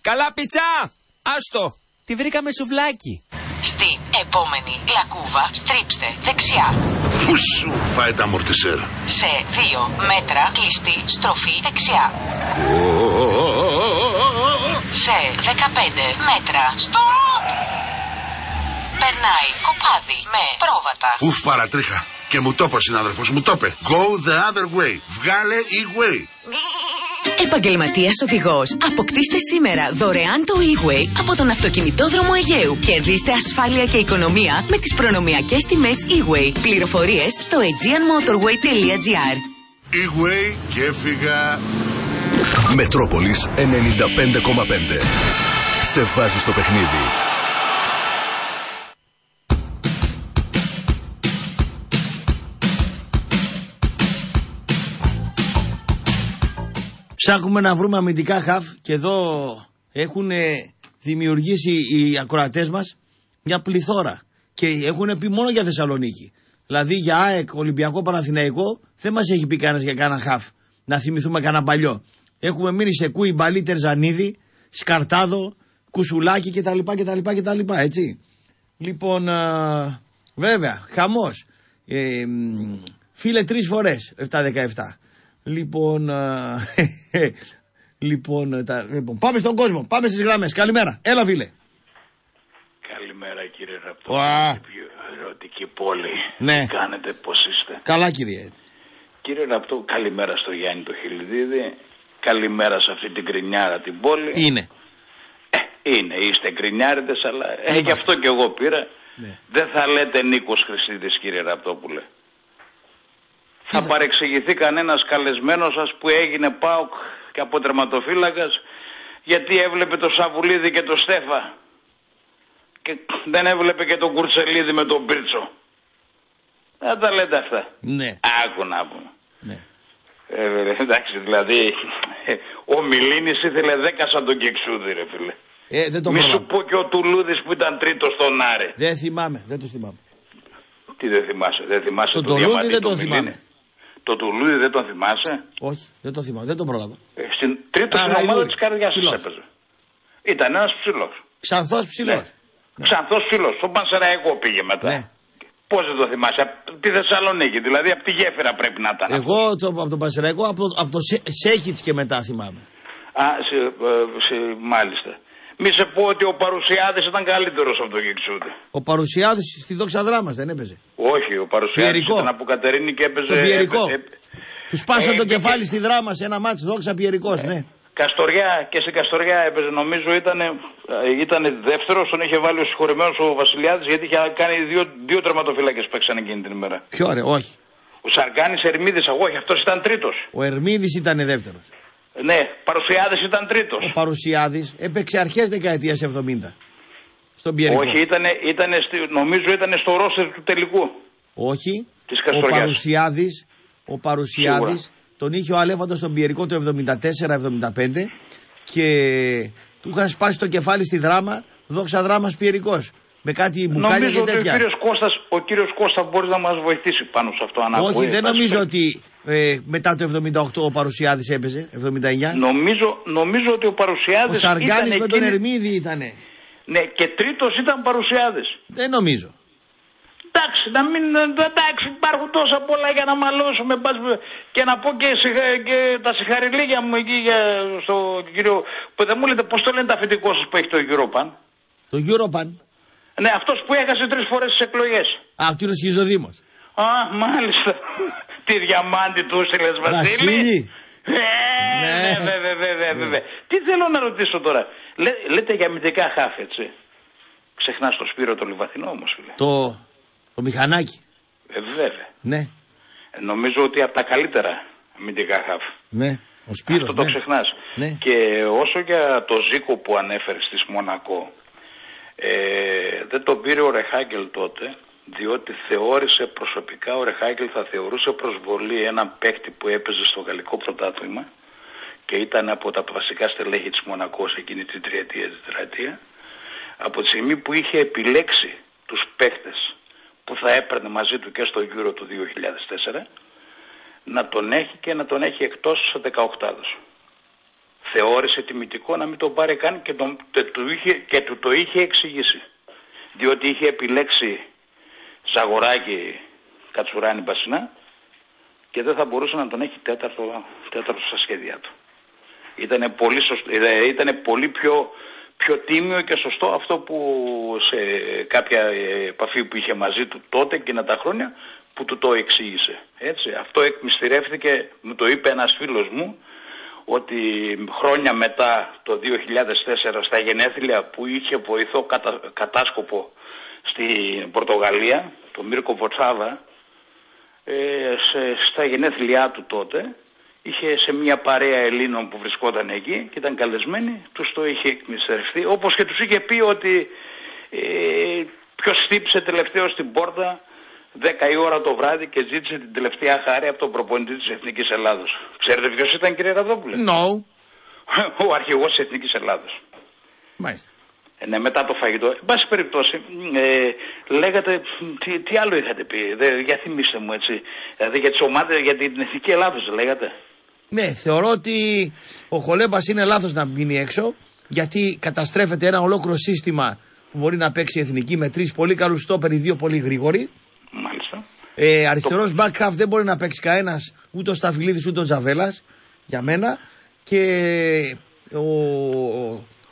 Καλά πίτσα, άστο. Τη βρήκαμε σουβλάκι. Στη επόμενη λακκούβα στρίψτε δεξιά. Πού σου πάει τα μορτισέρ. Σε δύο μέτρα κλειστή στροφή δεξιά. Σε δεκαπέντε μέτρα στοπ. Περνάει κοπάδι με πρόβατα. Ουφ, παρατρίχα. Και μου το είπε ο συνάδελφος, μου το είπε. Go the other way. Βγάλε E-Way. Επαγγελματίας οδηγός. Αποκτήστε σήμερα δωρεάν το E-Way από τον αυτοκινητόδρομο Αιγαίου. Κερδίστε ασφάλεια και οικονομία με τις προνομιακές τιμές E-Way. Πληροφορίες στο aegeanmotorway.gr. E-Way και έφυγα. Μετρόπολης ενενήντα πέντε κόμμα πέντε. Σε βάζει στο παιχνίδι. Ψάχνουμε να βρούμε αμυντικά χαφ και εδώ έχουν δημιουργήσει οι ακροατές μας μια πληθώρα και έχουν πει μόνο για Θεσσαλονίκη. Δηλαδή για ΑΕΚ, Ολυμπιακό, Παναθηναϊκό δεν μας έχει πει κανένας για κανένα χαφ. Να θυμηθούμε κανένα παλιό. Έχουμε μείνει σε Κούι, Μπαλί, Τερζανίδη, Σκαρτάδο, Κουσουλάκι κτλ, κτλ, κτλ, έτσι. Λοιπόν, α, βέβαια, χαμός. Ε, φίλε τρεις φορές, επτά δεκαεπτά. Λοιπόν, α, λοιπόν, τα, λοιπόν, πάμε στον κόσμο, πάμε στις γραμμές. Καλημέρα, έλα φίλε. Καλημέρα κύριε Ραπτό, ερωτική πόλη. Ναι. Τι κάνετε, πώς είστε? Καλά κύριε. Κύριε Ραπτό, καλημέρα στο Γιάννη το Χιλιδίδη. Καλημέρα σε αυτή την κρινιάρα την πόλη. Είναι. Ε, είναι, είστε κρινιάριδες, αλλά ε, γι' αυτό και εγώ πήρα. Ναι. Δεν θα λέτε Νίκος Χρυσίδης κύριε Ραπτόπουλε. θα παρεξηγηθεί κανένας καλεσμένος σας που έγινε ΠΑΟΚ και από τερματοφύλακας, γιατί έβλεπε το Σαβουλίδη και το Στέφα και δεν έβλεπε και τον Κουρτσελίδη με τον Πίρτσο. Να τα λέτε αυτά. Ναι. Άκου να πούμε. Ναι. Ε, εντάξει, δηλαδή ο Μιλίνης ήθελε δέκα σαν τον Κεξούδη, ρε φίλε. Ε, δεν το μη σου πω και ο Τουλούδης που ήταν τρίτος στον Άρη. Δεν θυμάμαι, δεν το θυμάμαι. Τι δεν θυμάσαι, δεν θυμάσαι το, το διαμαντή δεν τον θυμάμαι. Το Τουλούδη δεν τον θυμάσαι. Όχι, δεν το θυμάμαι, δεν τον πρόλαβα. Ε, στην τρίτη ομάδα της καρδιάς της έπαιζε. Ήταν ένας ψηλός. Ξανθός ψηλός. Ναι. Ξανθός ψηλός, στον Πανσεραϊκό πήγε μετά. Ναι. Πώς δεν το θυμάσαι, από τη Θεσσαλονίκη, δηλαδή από τη γέφυρα πρέπει να ήταν. Εγώ το, από τον Πανσεραϊκό, από, από το Σέχιτς και μετά θυμάμαι. Α, σε, ε, σε, μάλιστα. Μη σε πω ότι ο Παρουσιάδης ήταν καλύτερος από τον Κιξούδη. Ο Παρουσιάδης στη δόξα Δράμας δεν έπαιζε. Όχι, ο Παρουσιάδης ήταν από Κατερίνη και έπαιζε. Το Πιερικό. Έπαι... Του σπάσαν ε, το κεφάλι και... στη Δράμα σε ένα μάτσο, δόξα Πιερικός, ε, ναι. Καστοριά, και σε Καστοριά έπαιζε, νομίζω ήταν δεύτερος. Τον είχε βάλει ο συγχωρημένος ο Βασιλιάδης, γιατί είχε κάνει δύο, δύο τερματοφύλακες που παίξαν εκείνη την ημέρα. Ποιο ρε, όχι. Ο Σαργκάνης Ερμίδης, όχι, αυτός ήταν τρίτος. Ο Ερμίδης ήταν δεύτερος. Ναι, Παρουσιάδης ήταν τρίτος. Ο Παρουσιάδης έπαιξε αρχές δεκαετίας εβδομήντα. Στον Πιερικό. Όχι, ήτανε, ήτανε, νομίζω ήταν στο ρόστερ του τελικού. Όχι. Της Καστοριάς. Ο Παρουσιάδης, ο Παρουσιάδης τον είχε ο Αλέφαντος στον Πιερικό το εβδομήντα τέσσερα εβδομήντα πέντε και του είχαν σπάσει το κεφάλι στη Δράμα, δόξα Δράμας Πιερικός. Με κάτι μπουκάλια και τέτοια. Νομίζω ότι ο κύριος Κώστα μπορεί να μας βοηθήσει πάνω σε αυτό. Αν όχι, δεν νομίζω πέ... ότι ε, μετά το εβδομήντα οκτώ ο Παρουσιάδης έπαιζε, εβδομήντα εννιά. Νομίζω, νομίζω ότι ο Παρουσιάδης. Ο Σαργκάνης με τον Ερμίδη ήτανε. Ναι, και τρίτος ήταν Παρουσιάδης. Δεν νομίζω. Εντάξει, να μην, εντάξει, υπάρχουν τόσα πολλά για να μαλώσουμε και να πω και, και τα συγχαρητήρια μου εκεί για, στο κύριο. Που δεν μου λέτε πώς το λένε τα αφεντικό σας που έχει το Europan. Το Europan. Ναι, αυτός που έχασε τρεις φορές τις εκλογές. Α, ο κύριος Χιζοδήμος. Α, μάλιστα. Τι διαμάντη του έστειλες, Βασίλη. Ναι, βέβαια. Τι θέλω να ρωτήσω τώρα. Λέτε για αμυντικά χαφ, έτσι. Ξεχνάς το Σπύρο το Λιβαθινό όμως, φίλε. Το... το Μηχανάκι. Βέβαια. Ναι. Νομίζω ότι από τα καλύτερα αμυντικά χαφ. Ναι, ο Σπύρος. Αυτό το ξεχνάς. Και όσο για το Ζήκο που ανέφερες στη Μονακό. Ε, δεν τον πήρε ο Ρεχάγκελ τότε, διότι θεώρησε προσωπικά ο Ρεχάγκελ θα θεωρούσε προσβολή ένα παίκτη που έπαιζε στο γαλλικό πρωτάθλημα και ήταν από τα βασικά στελέχη της Μονακό εκείνη την τριετία, την τετραετία, από τη στιγμή που είχε επιλέξει τους παίκτες που θα έπαιρνε μαζί του και στο Euro του δύο χιλιάδες τέσσερα να τον έχει και να τον έχει εκτός σε δεκαοκτάδος. Θεώρησε τιμητικό να μην τον πάρει καν και, τον, τε, του, είχε, και του το είχε εξηγήσει. Διότι είχε επιλέξει Ζαγοράκη, Κατσουράνη, Μπασινά και δεν θα μπορούσε να τον έχει τέταρτο, τέταρτο στα σχέδιά του. Ήτανε πολύ, σωστό, ήτανε πολύ πιο, πιο τίμιο και σωστό αυτό που σε κάποια επαφή που είχε μαζί του τότε εκείνα τα χρόνια που του το εξήγησε. Έτσι, αυτό εκμυστηρεύτηκε, μου το είπε ένας φίλος μου, ότι χρόνια μετά το δύο χιλιάδες τέσσερα στα γενέθλια που είχε βοηθό κατα, κατάσκοπο στην Πορτογαλία, τον Μίρκο Βοτσάβα, ε, σε, στα γενέθλιά του τότε είχε σε μια παρέα Ελλήνων που βρισκόταν εκεί και ήταν καλεσμένοι, τους το είχε εκμυστηρευτεί, όπως και τους είχε πει ότι ε, ποιος χτύπησε τελευταίο στην πόρτα δέκα η ώρα το βράδυ και ζήτησε την τελευταία χάρη από τον προπονητή της Εθνικής Ελλάδος. Ξέρετε ποιος ήταν, κύριε Ραδόπουλε? No. Ο αρχηγός της Εθνικής Ελλάδος. Μάλιστα. Ε, ναι, μετά το φαγητό. Εν πάση περιπτώσει, ε, λέγατε, τι, τι άλλο είχατε πει, δε, για θυμίστε μου έτσι, δηλαδή για τις ομάδες, για την Εθνική Ελλάδος λέγατε. Ναι, θεωρώ ότι ο Χολέμπας είναι λάθος να μείνει έξω, γιατί καταστρέφεται ένα ολόκληρο σύστημα που μπορεί να παίξει η Εθνική με τρεις πολύ καλούς στόπερ, οι δύο πολύ γρήγοροι. Μάλιστα. Ε, αριστερός back half δεν μπορεί να παίξει κανένας, ούτε ο Σταφυλίδης ούτε ο Τζαβέλας για μένα, και ο,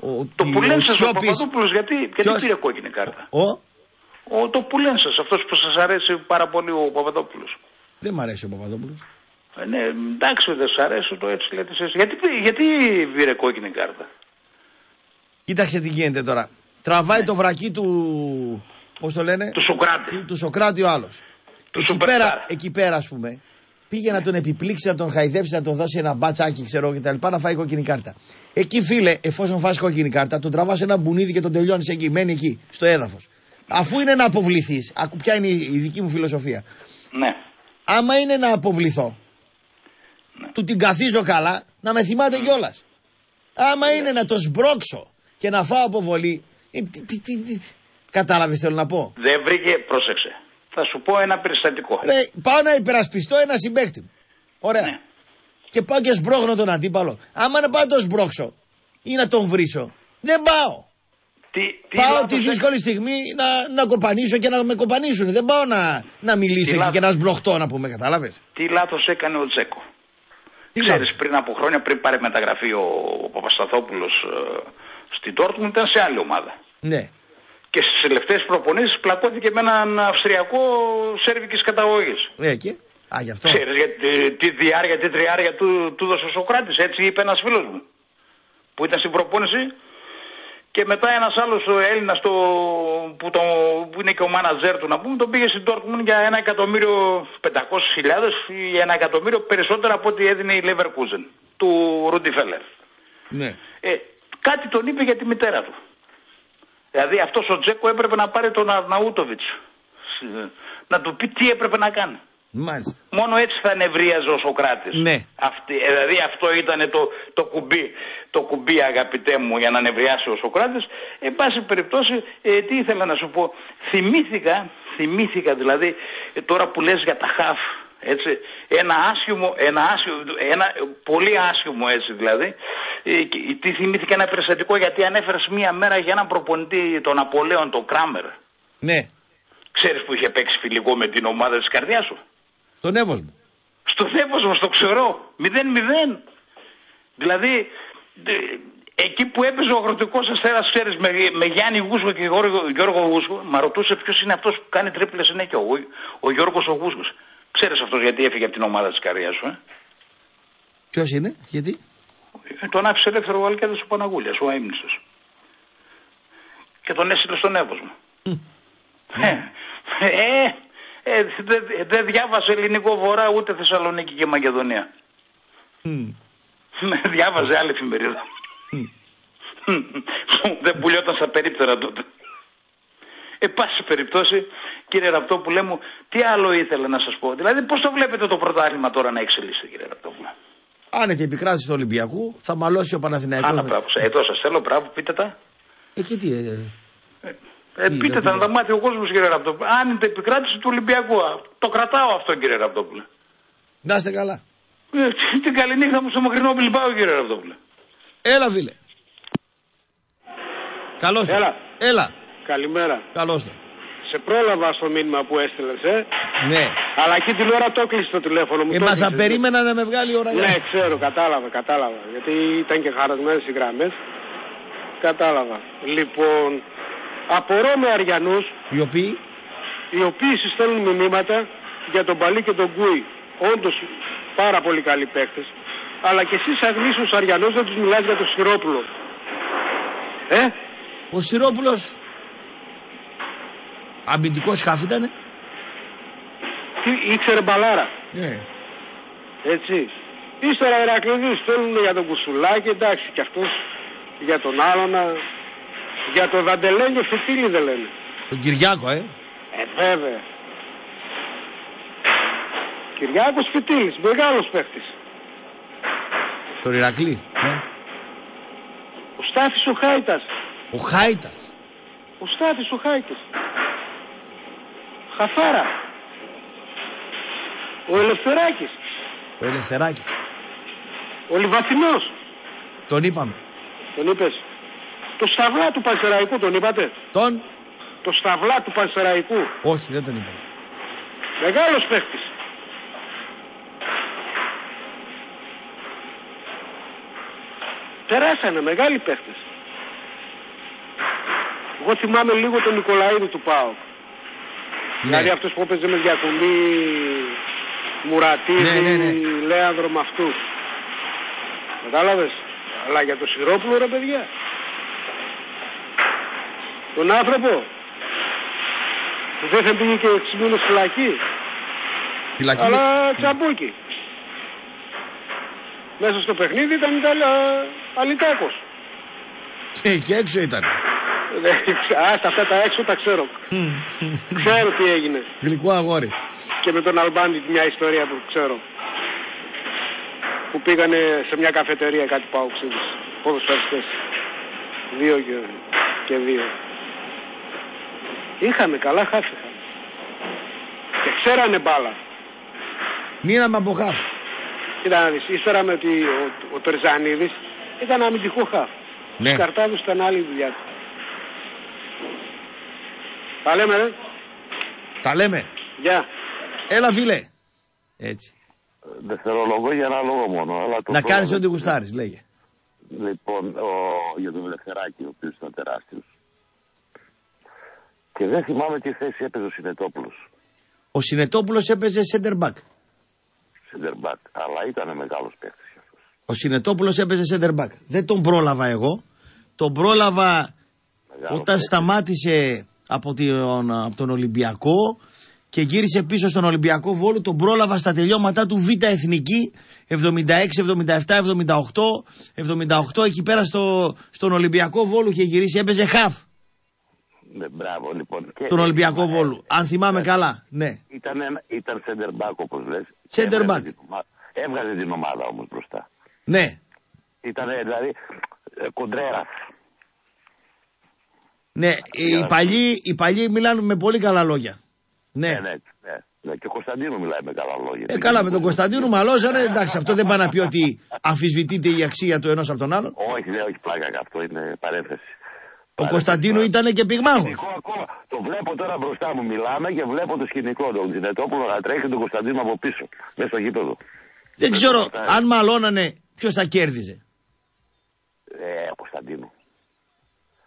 ο, το που λένε σας ο Παπαδόπουλος, γιατί, γιατί πήρε κόκκινη κάρτα. Ο, ο, το που λένε σας, αυτός που σας αρέσει πάρα πολύ ο Παπαδόπουλος. Δεν μ' αρέσει ο Παπαδόπουλος. Ε, ναι, εντάξει, δεν σας αρέσει, το έτσι λέτε εσείς. Γιατί, γιατί πήρε κόκκινη κάρτα? Κοίταξε τι γίνεται τώρα. Τραβάει ναι. το βρακί του... Πώς το λένε? Του Σοκράτη. Του Σοκράτη ο άλλος. Εκεί πέρα, εκεί πέρα, ας πούμε, πήγε να τον επιπλήξει, να τον χαϊδέψει, να τον δώσει ένα μπατσάκι, ξέρω κτλ. Να φάει κόκκινη κάρτα. Εκεί, φίλε, εφόσον φάει κόκκινη κάρτα, τον τραβά ένα μπουνίδι και τον τελειώνει εκεί. Μένει εκεί, στο έδαφος. Αφού είναι να αποβληθεί, ακού ποια είναι η δική μου φιλοσοφία. Ναι. Άμα είναι να αποβληθώ, ναι, του την καθίζω καλά, να με θυμάται ναι. κιόλα. Άμα ναι. είναι να το σμπρώξω και να φάω αποβολή. Ε, τι, τι, τι, τι. Κατάλαβες, θέλω να πω. Δεν βρήκε, πρόσεξε. Θα σου πω ένα περιστατικό. Ρε, πάω να υπερασπιστώ ένα συμπαίκτη μου. Ωραία. Ναι. Και πάω και σμπρώχνω τον αντίπαλο. Άμα να πάω να τον σμπρώξω ή να τον βρίσω, δεν πάω. Τι, τι πάω τη δύσκολη έκ... στιγμή να, να κοπανίσω και να με κοπανίσουν. Δεν πάω να, να μιλήσω λάθος... και να σμπροχτώ, να πούμε, κατάλαβες. Τι λάθος έκανε ο Τζέκο. Τι ξέρεις, λάθος. Πριν από χρόνια, πριν πάρει μεταγραφή ο, ο Παπασταθόπουλος ε, στην Ντόρτμουντ, ήταν σε άλλη ομάδα. Ναι. Και στις τελευταίες προπονήσεις πλακώθηκε με έναν Αυστριακό σέρβικης καταγωγής. Ναι, και. Α, γι' αυτό. Ξέρεις γιατί, τι διάρκεια, τι τριάρια του, του δώσε ο Σοκράτης. Έτσι είπε ένας φίλος μου που ήταν στην προπόνηση. Και μετά ένας άλλος Έλληνας το, που, το, που είναι και ο μάνατζέρ του, να πούμε, τον πήγε στην Ντόρτμουντ για ένα εκατομμύριο πεντακόσιες χιλιάδες ή ένα εκατομμύριο περισσότερα από ό,τι έδινε η Leverkusen του Ρούντι Φέλερ. Ναι. Ε, κάτι τον είπε για τη μητέρα του. Δηλαδή αυτός ο Τζέκο έπρεπε να πάρει τον Αρναούτοβιτς. Να του πει τι έπρεπε να κάνει. Μάλιστα. Μόνο έτσι θα νευρίαζε ο Σοκράτης. Ναι. Αυτή, δηλαδή αυτό ήταν το, το κουμπί, το κουμπί αγαπητέ μου, για να νευριάσει ο Σοκράτης. Εν πάση περιπτώσει, ε, τι ήθελα να σου πω. Θυμήθηκα, θυμήθηκα δηλαδή τώρα που λες για τα χαφ. Έτσι, ένα άσχημο, ένα, άσχημο, ένα πολύ άσχημο έτσι δηλαδή. Τι θυμήθηκε ένα περιστατικό, γιατί ανέφερες μία μέρα για έναν προπονητή των Απολέων, τον Κράμερ. Ναι. Ξέρεις που είχε παίξει φιλικό με την ομάδα της καρδιάς σου? Στον Εύωσμο. Στον Εύωσμο, στο ξέρω. μηδέν μηδέν. Δηλαδή, εκεί που έπαιζε ο Αγροτικός Αστέρας, ξέρεις, με, με Γιάννη Γούσκο και Γιώργο, Γιώργο Γούσκο, μα ρωτούσε ποιος είναι αυτός που κάνει τρίπλες συνέχεια, ο, ο Γιώργος ο Γούσκος. Ξέρεις αυτός γιατί έφυγε από την ομάδα της καριάς σου, ε? Ποιος είναι, γιατί? Τον άφησε ελεύθερο ο Αλκέδας ο Παναγούλιας, ο αείμνηστος. Και τον έσυλε στον Εύωσμο. Mm. Ε, ε, ε δεν δε διάβασε ελληνικό βορρά ούτε Θεσσαλονίκη και Μακεδονία. Mm. Διάβαζε άλλη εφημερίδα. Mm. Δεν πουλιόταν στα περίπτερα τότε. Εν πάση περιπτώσει, κύριε Ραπτόπουλέ μου, τι άλλο ήθελα να σας πω. Δηλαδή, πώς το βλέπετε το πρωτάθλημα τώρα να εξελίσσεται, κύριε Ραπτόπουλε? Αν και επικράτηση του Ολυμπιακού, θα μαλώσει ο Παναθηναϊκός. Άνα μπράβο. Εδώ σας θέλω, μπράβο, πείτε τα. Ε, και τι, ε, ε, ε, τι πείτε τα, πείτε. Να τα μάθει ο κόσμος, κύριε Ραπτόπουλε. Αν είναι επικράτηση του Ολυμπιακού, το κρατάω αυτό, κύριε Ραπτόπουλε. Να είστε καλά. Ε, την καληνύχτα μου στο μακρινό Μπιλμπάο, κύριε Ραπτόπουλε. Έλα, φίλε. Καλώς. Έλα. Έλα. Καλημέρα. Καλώς το. Σε πρόλαβα στο μήνυμα που έστειλες, ε. Ναι. Αλλά εκεί την ώρα το έκλεισε το τηλέφωνο μου. Ε, μα θα περίμενα να με βγάλει η ώρα. Ναι, ξέρω, κατάλαβα, κατάλαβα. Γιατί ήταν και χαρασμένες οι γραμμές. Κατάλαβα. Λοιπόν, απορώ με Αριανούς. Οι οποίοι? Οι οποίοι συστέλνουν μηνύματα για τον Παλί και τον Γκουί. Όντως πάρα πολύ καλοί παίκτες. Αλλά και εσείς αγνήσεως Αριανούς δεν τους μιλάς για τον Σιρόπουλο. Ε. Ο Σιρόπουλος. Αμυντικός χαφ ήτανε. Τι, ήξερε μπαλάρα. Ναι. Yeah. Έτσι. Ύστερα Ηρακλήδη στέλνουν για τον Κουσουλάκη, εντάξει, και αυτός για τον Άλωνα. Για τον Δαντελένιο Φετίλη δεν λένε. Τον Κυριάκο, ε. Ε, βέβαια. Κυριάκος Φετίλης, μεγάλος παίχτης. Τον Ηρακλή. Ε. Ο Στάθης ο Χάιτας. Ο Χάιτας. Ο Στάθης ο Χάιτας. Καθάρα. Ο Ελευθεράκης. Ο Ελευθεράκης. Ο Λιβαθινός. Τον είπαμε. Τον είπες. Το Σταυλά του Πανσεραϊκού τον είπατε? Τον. Το Σταυλά του Πανσεραϊκού. Όχι, δεν τον είπαμε. Μεγάλος παίχτης. Περάσανε μεγάλοι παίχτες. Εγώ θυμάμαι λίγο τον Νικολαίδη του ΠΑΟΚ. Ναι. Δηλαδή αυτός που έπαιζε με διακομή, Μουρατίδη, ναι, ναι, ναι. Λέανδρο, με αυτούς. Κατάλαβες? Αλλά για το Σιρόπουλο, ρε παιδιά. Τον άνθρωπο που δεν θα πήγε και έξι μήνες φυλακή. Φυλακή... Αλλά τσαμπούκι. Μέσα στο παιχνίδι ήταν Ιταλα... Αλιτάκος. Και έξω ήταν. Άστα αυτά τα έξω τα ξέρω. Ξέρω τι έγινε. Γλυκό αγόρι. Και με τον Αλμπάντη μια ιστορία που ξέρω. Που πήγανε σε μια καφετερία κάτι παοξίδες. Ποδοσφαιριστές. Δύο και... και δύο. Είχαμε καλά, χάσαμε. Και ξέρανε μπάλα. Μείναμε από χαφ. Κοίτα να δεις, ύστερα ότι ο, ο Τερζανίδης ήταν αμυντικό χαφ. Ναι. Ο Καρτάδος ήταν άλλη δουλειά. Τα λέμε, ρε. Τα λέμε. Γεια. Yeah. Έλα, φίλε. Έτσι. Δευτερολογώ για ένα λόγο μόνο. Αλλά το να κάνεις ό,τι γουστάρεις, λέγε. Λοιπόν, ο, για τον Ελευθεράκη, ο οποίος ήταν τεράστιος. Και δεν θυμάμαι τι θέση έπαιζε ο Συνετόπουλος. Ο Συνετόπουλος έπαιζε center back. Center back, αλλά ήταν μεγάλος παίκτης αυτός. Ο Συνετόπουλος έπαιζε center back. Δεν τον πρόλαβα εγώ. Τον πρόλαβα μεγάλο όταν σταμάτησε από, την, από τον Ολυμπιακό και γύρισε πίσω στον Ολυμπιακό Βόλου. Τον πρόλαβα στα τελειώματά του Β' Εθνική εβδομήντα έξι, εβδομήντα επτά, εβδομήντα οκτώ, εβδομήντα οκτώ εκεί πέρα στο, στον Ολυμπιακό Βόλου είχε γυρίσει. Έπαιζε χαφ. Ναι, μπράβο, λοιπόν. Τον Ολυμπιακό ε, Βόλου, ε, αν θυμάμαι ε, καλά, ναι. Ήταν, ένα, ήταν center back όπως λες. Center back. Έβγαζε την ομάδα όμως μπροστά. Ναι. Ήταν δηλαδή κοντρέρας. Ναι, οι παλιοί, οι παλιοί μιλάνε με πολύ καλά λόγια. Ναι, ναι, ναι, ναι, ναι. Και ο Κωνσταντίνου μιλάει με καλά λόγια. Ε, καλά, με τον Κωνσταντίνου μαλώσανε, εντάξει, αυτό δεν πάει να πει ότι αμφισβητείται η αξία του ενός από τον άλλον. Όχι, δεν, όχι πλάκα, αυτό είναι παρένθεση. Ο Κωνσταντίνου ήταν και πυγμάχος. Το βλέπω τώρα μπροστά μου, μιλάμε και βλέπω το σκηνικό. Τον Τζινετόπουλο να τρέχει τον Κωνσταντίνου από πίσω, μέσα στο γήπεδο. Δεν ξέρω αν μαλώνανε ποιος θα κέρδιζε. Ε, ο Κωνσταντίνου.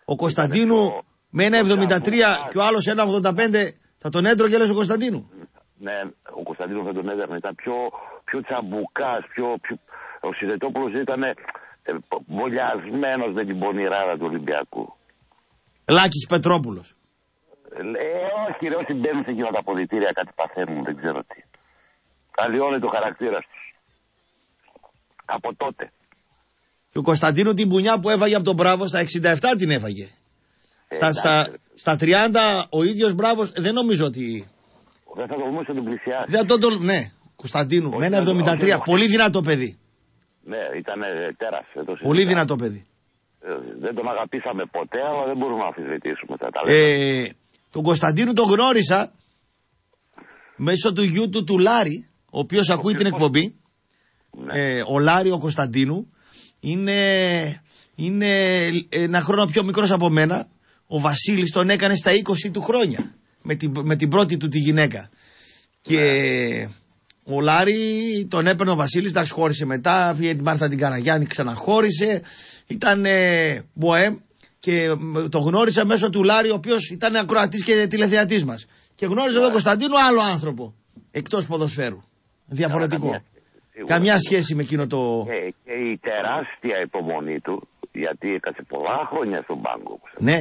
Ο Κωνσταντίνου το... με ένα εβδομήντα τρία και ο άλλος ένα ογδόντα πέντε θα τον έντρωγε, λες, ο Κωνσταντίνου. Ναι, ο Κωνσταντίνου θα τον έδερνε. Ήταν πιο, πιο τσαμπουκάς, πιο, πιο... ο Τζινετόπουλος ήταν βολιασμένος με την πονηράδα του Ολυμπιακού. Λάκης Πετρόπουλος. Ε, όχι ρε, όσοι μπαίνουν σε εκείνα τα αποδυτήρια κάτι παθαίνουν, δεν ξέρω τι. Αλλοιώνεται ο χαρακτήρας τους. Από τότε. Και ο Κωνσταντίνου την μπουνιά που έφαγε από τον Μπράβο στα εξήντα επτά την έφαγε. Ε, στα, στα, στα τριάντα ο ίδιος Μπράβος δεν νομίζω ότι... Δεν θα το βγούμε στον πλησιάσει. Δεν θα το... Ναι, Κωνσταντίνου, όχι, με ένα εβδομήντα τρία. Όχι, όχι. Πολύ δυνατό παιδί. Ναι, ήταν τέρας. Πολύ δυνατό παιδί. Δεν τον αγαπήσαμε ποτέ, αλλά δεν μπορούμε να αμφισβητήσουμε τα ταλέντα. Ε, τον Κωνσταντίνου τον γνώρισα μέσω του γιού του του Λάρη, ο οποίος ο ακούει την εκπομπή. Ναι. Ε, ο Λάρη ο Κωνσταντίνου είναι, είναι ένα χρόνο πιο μικρός από μένα. Ο Βασίλης τον έκανε στα είκοσι του χρόνια με την, με την πρώτη του τη γυναίκα. Και ναι. Ο Λάρη τον έπαιρνε ο Βασίλης, εντάξει, χώρισε μετά, πήγε την Μάρθα την Καραγιάννη, ξαναχώρισε. Ήταν ε, μποέμ και το γνώρισα μέσω του Λάρη, ο οποίος ήταν ακροατής και τηλεθεατής μας. Και γνώριζα yeah. τον Κωνσταντίνο, άλλο άνθρωπο. Εκτός ποδοσφαίρου. Διαφορετικό. Καμιά, καμιά σχέση με εκείνο το. Και, και η τεράστια υπομονή του, γιατί έκατσε πολλά χρόνια στον πάγκο. Ναι.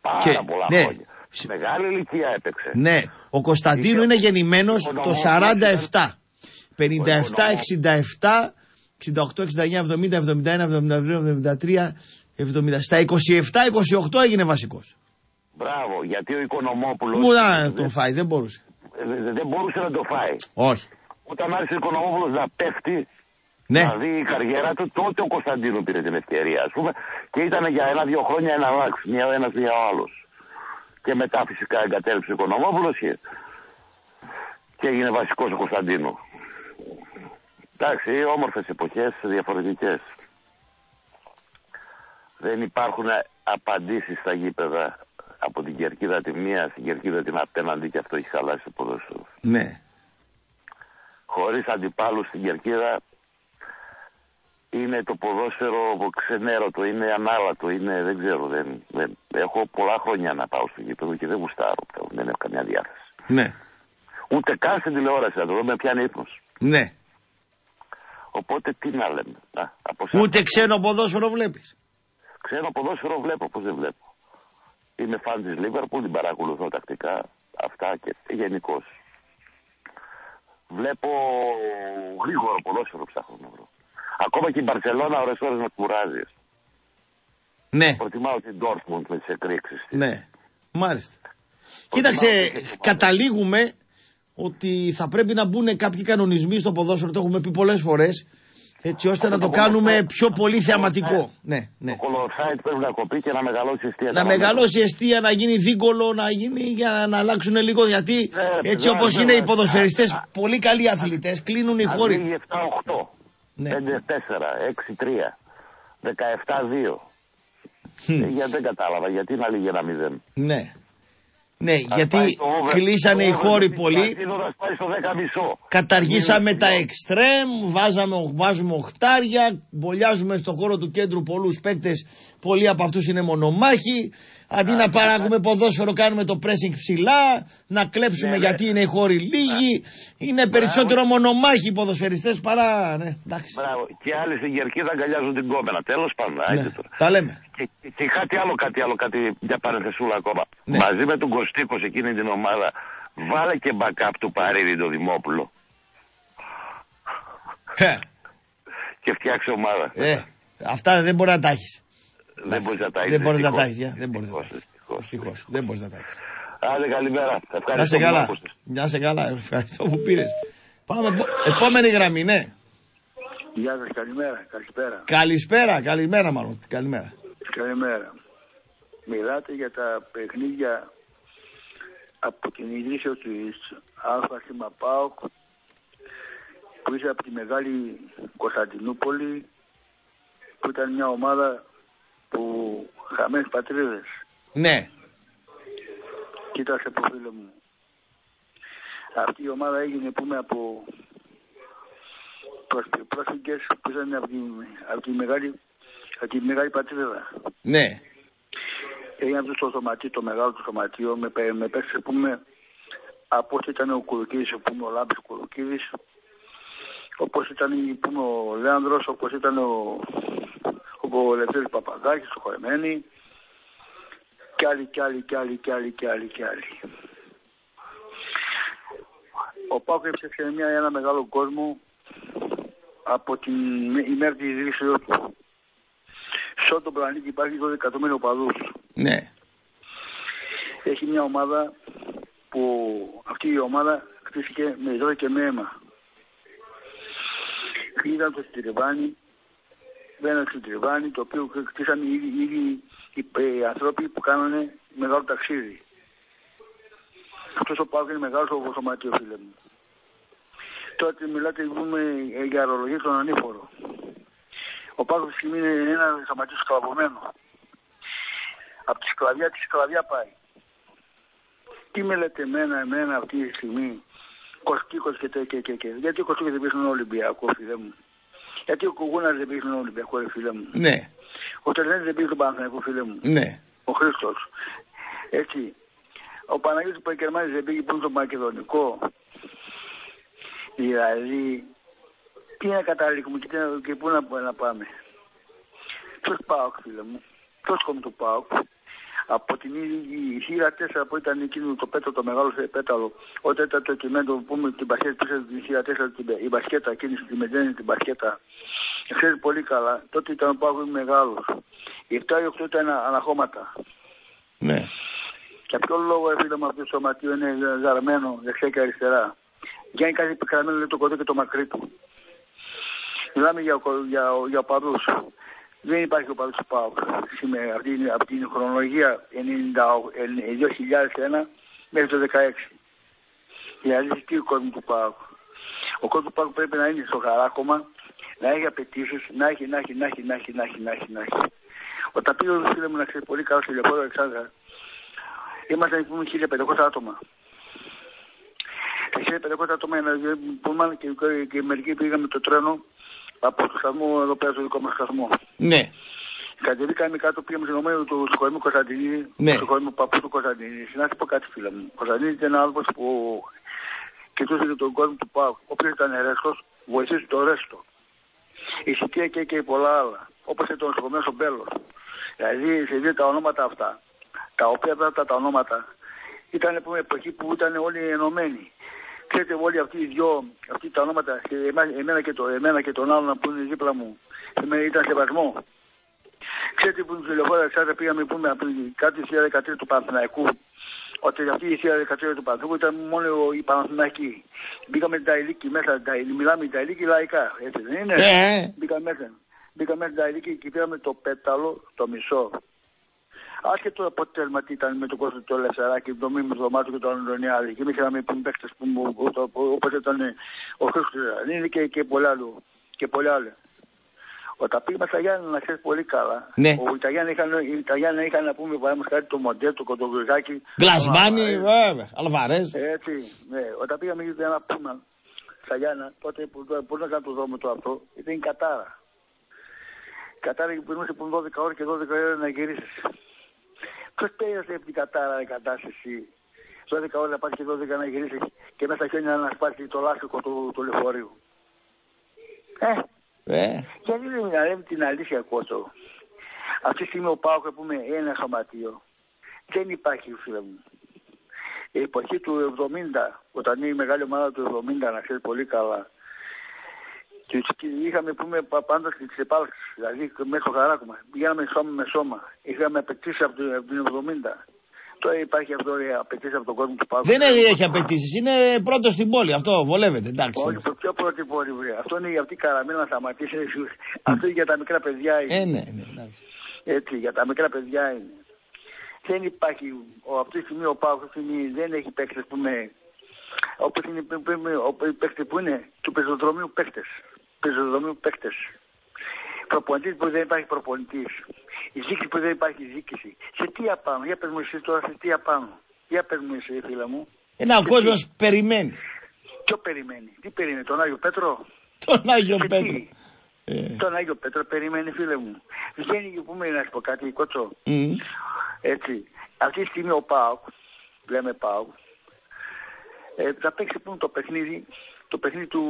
Πάρα και, πολλά ναι. χρόνια. Σε μεγάλη ηλικία έπαιξε. Ναι. Ο Κωνσταντίνο είναι γεννημένος το σαράντα επτά. πενήντα επτά εξήντα επτά. εξήντα οκτώ, εξήντα εννιά, εβδομήντα, εβδομήντα ένα, εβδομήντα δύο, εβδομήντα τρία, εβδομήντα. Στα είκοσι επτά είκοσι οκτώ έγινε βασικός. Μπράβο, γιατί ο Οικονομόπουλος... Μου να τον φάει, δεν μπορούσε. Δεν, δεν μπορούσε να το φάει. Όχι. Όταν άρχισε ο Οικονομόπουλος να πέφτει, ναι. να δει η καριέρα του, τότε ο Κωνσταντίνου πήρε την ευκαιρία, ας πούμε, και ήταν για ένα-δύο χρόνια ένα αλλάξει, ένας για ο άλλος. Και μετά φυσικά εγκατέλειψε ο Οικονομόπουλος και, και έγινε βασικός ο Κωνσταντίνου. Εντάξει, όμορφες εποχές, διαφορετικές. Δεν υπάρχουν απαντήσεις στα γήπεδα από την κερκίδα τη μία στην κερκίδα την απέναντι, και αυτό έχει χαλάσει το ποδόσφαιρο. Ναι. Χωρίς αντιπάλους στην κερκίδα είναι το ποδόσφαιρο ξενέρωτο, είναι ανάλατο, είναι, δεν ξέρω. Δεν, δεν, έχω πολλά χρόνια να πάω στο γήπεδο και δεν γουστάρω, δεν έχω καμιά διάθεση. Ναι. Ούτε καν στην τηλεόραση να το δω, με πιάνει ύπνος. Ναι. Οπότε τι να λέμε. Α, σαν... Ούτε ξένο ποδόσφαιρο βλέπεις. Ξένο ποδόσφαιρο βλέπω, πώς δεν βλέπω. Είμαι φαν της Λίβερπουλ, την παρακολουθώ τακτικά, αυτά και γενικώς. βλέπω γρήγορο ποδόσφαιρο, ψάχνω να βρω. Ακόμα και η Μπαρσελόνα ώρες ώρες με κουράζει. Ναι. Προτιμάω την Ντόρτμουντ με τις εκρήξεις. Ναι, μάλιστα. Προτιμάω. Κοίταξε, καταλήγουμε ότι θα πρέπει να μπουν κάποιοι κανονισμοί στο ποδόσφαιρο, το έχουμε πει πολλές φορές, έτσι ώστε να το κάνουμε πιο πολύ θεαματικό. Ναι, ναι. Το κολοσάιτ πρέπει να κοπεί και να μεγαλώσει η αιστεία. Να μεγαλώσει η αιστεία, να γίνει δίγκολο, να γίνει, για να, να αλλάξουν λίγο. Γιατί ε, έτσι όπως είναι οι ποδοσφαιριστές, α, πολύ καλοί αθλητές, κλείνουν οι χώροι. Λίγοι εφτά οκτώ, ναι. πέντε τέσσερα, έξι τρία, δεκαεπτά δύο. Hm. Για, δεν κατάλαβα, γιατί να λύγει ένα μηδέν. Ναι. Ναι, ας γιατί κλείσανε οι χώροι πολύ. Καταργήσαμε τα εξτρέμ, βάζουμε οχτάρια, μπολιάζουμε στον χώρο του κέντρου πολλούς παίκτες, πολλοί από αυτούς είναι μονομάχοι. Αντί να παράγουμε ποδόσφαιρο, κάνουμε το pressing ψηλά, να κλέψουμε γιατί είναι οι χώροι λίγοι. Είναι περισσότερο μονομάχοι οι ποδοσφαιριστές παρά. Ναι, εντάξει. Και άλλοι στην κερκίδα αγκαλιάζουν την κόμενα. Τέλος πάντων, άιντε τώρα. Τα λέμε. Και, και κάτι άλλο, κάτι άλλο, κάτι για παρενθεσούλα ακόμα. Ναι. Μαζί με τον Κωστίκο σε εκείνη την ομάδα, βάλε και backup του Παρίδη το Δημόπουλο. Ε. Και φτιάξε ομάδα. Ε, αυτά δεν μπορεί να τα έχεις. Δεν μπορεί να τα έχεις. Δεν μπορεί να τα έχεις. Δεν μπορεί να τα έχεις. Δυστυχώς. Δεν μπορεί να τα έχεις. Άντε, καλημέρα. Ευχαριστώ. Να σε καλά. Ευχαριστώ που πήρες. Πάμε. Επόμενη γραμμή, ναι. Γεια σας, καλημέρα, καλησπέρα. Καλησπέρα, καλημέρα μάλλον, καλημέρα. Καλημέρα. Μιλάτε για τα παιχνίδια από την ίδρυση της ΑΣΥΜΑ ΠΑΟΚ που είσαι από τη Μεγάλη Κωνσταντινούπολη, που ήταν μια ομάδα που χαμένες πατρίδες. Ναι. Κοίταξε από φίλο μου. Αυτή η ομάδα έγινε πούμε από... πρόσφυγες που ήταν από τη, από τη, μεγάλη, από τη μεγάλη πατρίδα. Ναι. Έγινε αυτό το σωματείο, το μεγάλο του σωματείο, με, με παίξε πούμε από όσο ήταν ο Κουρουκίδης, πούμε, ο Λάμπης Κουρουκίδης, όπως ήταν πούμε, ο Λέανδρος, όπως ήταν ο, ο Λευτέρης Παπαδάκης, ο Χορεμένη, κι άλλοι, κι άλλοι, κι άλλοι, κι άλλοι, κι άλλοι, κι άλλοι. Ο ΠΑΟΚ έψαξε μια, ένα μεγάλο κόσμο από την ημέρα της ιδρύσεως του. Σε όλο τον πλανήτη υπάρχει δώδεκα εκατομμύρια οπαδούς. Ναι. Έχει μια ομάδα που αυτή η ομάδα χτίστηκε με ζώα και με αίμα. Ήταν το συντριβάνι, ένα συντριβάνι το οποίο χτίσαν οι ίδιοι οι άνθρωποι που κάνανε μεγάλο ταξίδι. Αυτός ο Παύλος είναι μεγάλος ο σωματείο, φίλε μου. Τότε μιλάτε για αερολογία στον ανήφορο. Ο Πάκος στιγμή είναι ένα σωματείο σκλαβωμένο. Από τη σκλαβιά τη σκλαβιά πάει. Τι με λέτε εμένα, εμένα αυτή τη στιγμή, Κοστίκος και τέτοια και τέτοια. Γιατί ο Κοστίκος δεν πήγαινε Ολυμπιακό, φίλε μου. Γιατί ο Κουγούνας δεν πήγαινε Ολυμπιακό, φίλε μου. Ναι. Ο Τελένης δεν πήγαινε τον Παναθηναϊκό, φίλε μου. Ναι. Ο Χρήστος. Έτσι. Ο Παναγιώτης που Παγκερμάνης δεν πήγε πού τον Μακεδονικό. Δηλαδή, τι να καταλήγουμε και, να, και πού να, να πάμε. Ποιος ΠΑΟΚ, φίλε μου. Ποιος κόμμα του ΠΑΟΚ. Από την ίδια χείρα τέσσερα που ήταν εκείνο το πέταλο, το μεγάλο πέταλο, όταν ήταν το κειμένο που πούμε την μπασκέτα, πίσω την χείρα τέσσερα, η μπασκέτα εκείνη, τη μετένει την μπασκέτα. Ξέρει πολύ καλά, τότε ήταν ο ΠΑΟΚ μεγάλος. Οι επτά ή οκτώ ήταν αναχώματα. Ναι. Για ποιο λόγο, φίλε μου, αυτό το σωματείο είναι ζαρμένο δεξιά και αριστερά. Για να είναι κάτι πικραμένο, λέει το κοντό και το μακρύ του. Μιλάμε για, για, για οπαδούς. Δεν υπάρχει οπαδούς του ΠΑΟΚ. Σήμερα, αυτή είναι, από την χρονολογία δύο χιλιάδες ένα μέχρι το δύο χιλιάδες δεκαέξι. Δηλαδή, τι είναι ο κόσμος του ΠΑΟΚ. Ο κόσμος του ΠΑΟΚ πρέπει να είναι στο χαράκωμα, να έχει απαιτήσεις, να έχει, να έχει, να έχει, να έχει, να έχει, να έχει, να έχει. Όταν πήγε ο φίλος μου να ξέρει πολύ καλά στο Λεωφόρο Αλεξάνδρα, ήμασταν πούμε χίλια πεντακόσια άτομα. Είχε πεντακόσια άτομα και, και μερικοί πήγαμε το τρένο από το σταθμό εδώ πέρα, το δικό μας σταθμό. Ναι. Κατεβήκαμε κάτω, πήγαμε στην ομάδα του Σκοήμου Κωνσταντινίδη, ναι. Του Σκοήμου παππού του Κωνσταντινίδη. Να σου πω κάτι, φίλε μου. Ο Κωνσταντινίδης ήταν ένα άνθρωπος που κοιτούσε τον κόσμο του ΠΑΟΚ. Όποιος ήταν ρέστος, βοηθούσε το ρέστο. Ησυχία και, και πολλά άλλα. Όπως ήταν ο Σκοήμος ο Μπέλος. Δηλαδή, σε δύο τα ονόματα αυτά, τα οποία αυτά τα ονόματα ήταν εποχή που ήταν όλοι ενωμένοι. Ξέρετε όλοι αυτοί οι δυο, αυτοί τα ονόματα, εμένα και, το, εμένα και τον άλλον που είναι δίπλα μου, ήταν σεβασμό. Ξέρετε που είναι τηλεφόρα, ξέρετε πήγαμε που είναι κάτι δύο χιλιάδες δεκατρία του Παναθηναϊκού, ότι αυτή η δύο χιλιάδες δεκατρία του Παναθηναϊκού ήταν μόνο οι Παναθηναϊκοί. Μπήκαμε τα ηλίκη μέσα, τα, μιλάμε τα ηλίκη λαϊκά, έτσι δεν είναι. Yeah. Μπήκαμε μέσα, μπήκαμε μέσα τα ηλίκη και πήραμε το πέταλο, το μισό. Άσχετο το αποτέλεσμα τι ήταν με το κόσμο του Λεσσαράκη, το μήνυμα του Δωμάτου και του Ανδρονιάδη. Και εμείς είχαμε παίκτες όπως ήταν ο Χρήστος Ρανίδη και, και πολλά άλλου. Και πολλά άλλα. Όταν πήγαμε στα Γιάννα, να ξέρεις πολύ καλά. Ναι. Ο, τα, Γιάννα είχαν, τα Γιάννα είχαν να πούμε παράδειγμα κάτι το Μοντέ, το Κοντογκρυγάκι. Γκλασμάνι, βέβαια, Αλβαρέζ. Έτσι, ναι. Όταν πήγαμε για ένα πούμα στα Γιάννα, τότε μπορούμε να κάνουμε το δρόμο του αυτό, ήταν η κατάρα. Η κατάρα που είμαστε που δώδεκα ώρες και δώδεκα ώρες να γυρίσεις. Ποιος πέρασε από την κατάρα η κατάσταση, δώδεκα ώρες να πάρει και δώδεκα να γυρίσεις και μέσα στα χιόνια να σπάσει το λάστιχο του, του λεωφορείου. Ε, ε. Γιατί δεν μιλάμε την αλήθεια Κώστο. Αυτή τη στιγμή ο ΠΑΟΚ να πούμε ένα χαματείο. Δεν υπάρχει φίλε μου. Η εποχή του εβδομήντα, όταν είναι η μεγάλη ομάδα του εβδομήντα να ξέρει πολύ καλά. Και είχαμε πούμε πάντα στην ξεπάλαξη, δηλαδή μέσα στο χαράκωμα. Πηγαίναμε σώμα με σώμα. Είχαμε απαιτήσει από την εβδομήντα. Τώρα υπάρχει αυτό η απαιτήσει από τον κόσμο του Παύλου. Δεν έχει απαιτήσει, είναι πρώτο στην πόλη. Αυτό βολεύεται, εντάξει. Όχι, ποιο πρώτη πόλη βρε. Αυτό είναι για αυτή η καραμέλα να σταματήσει. Αυτό είναι για τα μικρά παιδιά είναι. Ε, ναι, ναι, εντάξει. Έτσι, για τα μικρά παιδιά είναι. Δεν υπάρχει, ο, αυτή τη στιγμή ο Παύλος δεν έχει παίξει, α πούμε, όπως είναι οι παίκτες που είναι του πεζοδρομίου παίκτες. Πεζοδρομίου παίκτες. Προπονητής που δεν υπάρχει προπονητής. Ζήκηση που δεν υπάρχει ζήκηση. Σε τι απάνω, για πες μου εσύ τώρα, σε τι απάνω. Για πες μου εσύ φίλα μου. Ένα κόσμος περιμένει. Ποιο περιμένει, τι περιμένει, τον Άγιο Πέτρο. Τον Άγιο σε Πέτρο. Ε. Τον Άγιο Πέτρο περιμένει φίλε μου. Βγαίνει και πούμε να σου πω κάτι, Κότσο. Mm. Έτσι, αυτή τη στιγμή ο ΠΑΟΚ, λέμε ΠΑΟΚ, Ε, θα παίξει πούμε, το παιχνίδι, το παιχνίδι του,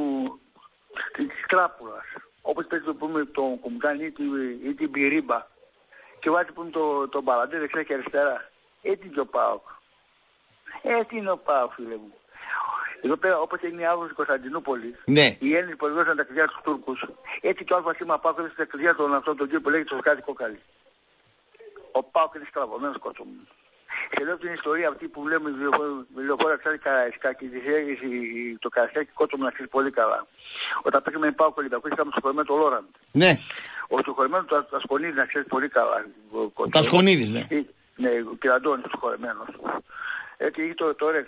της Τράπουλας, όπως παίξει το, πούμε, το Κουμκάνι ή, ή την Πυρίμπα και βάζει πούμε, το, τον Παλαντέ δεξιά και αριστερά. Έτσι είναι ο ΠΑΟΚ. Έτσι είναι ο ΠΑΟΚ φίλε μου. Εδώ πέρα όπως έγινε η Αύρωση Κωνσταντινούπολη, ναι. Οι Έλληνες που έδωσαν τα κλειδιά στους Τούρκους, έτσι το άλφα σήμα ΠΑΟΚ έδωσε τα κλειδιά των αυτών των κύριων που λέγεται το Σκάτι Κόκαλη. Ο ΠΑΟΚ είναι στραβωμένος κότσο μου. Και λέω την ιστορία αυτή που βλέπουμε με λεωφόρα ξέρει Καραϊσκάκι, το Καραϊσκάκι κότο μου να ξέρει πολύ καλά. Όταν παίξαμε πάω Ολυμπιακό, είχαμε στο χωριμένο το Λόραντ. Ναι. Ο στο χωριμένο του Τασχονίδη να ξέρει πολύ καλά. Τασχονίδη, ναι. Ναι, ο Πυραντώνης στο χωριμένο. Έτσι είχε το όρεξ.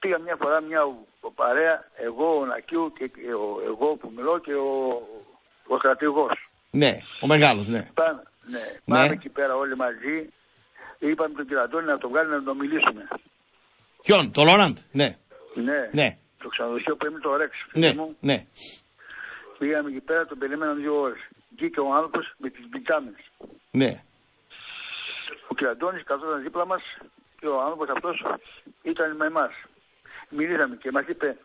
Πήγα μια φορά μια παρέα, εγώ, ο Νακίου, και εγώ που μιλώ και ο στρατηγός. Ναι, ο μεγάλος, ναι. Πάμε εκεί πέρα όλοι μαζί. Είπαμε τον κύριο Αντώνη να τον βγάλει να τον μιλήσουμε. Ποιον, τον Λόραντ, ναι. Ναι, ναι. Το ξενοδοχείο που έμεινε το Ρέξ. Ναι, ναι. Πήγαμε εκεί πέρα, τον περιμέναν δύο ώρες. Βγήκε ο άνθρωπος με τις βιτάμινες. Ναι. Ο κύριο Αντώνης καθόταν δίπλα μας και ο άνθρωπος αυτός ήταν με εμάς. Μιλήσαμε και μας είπε,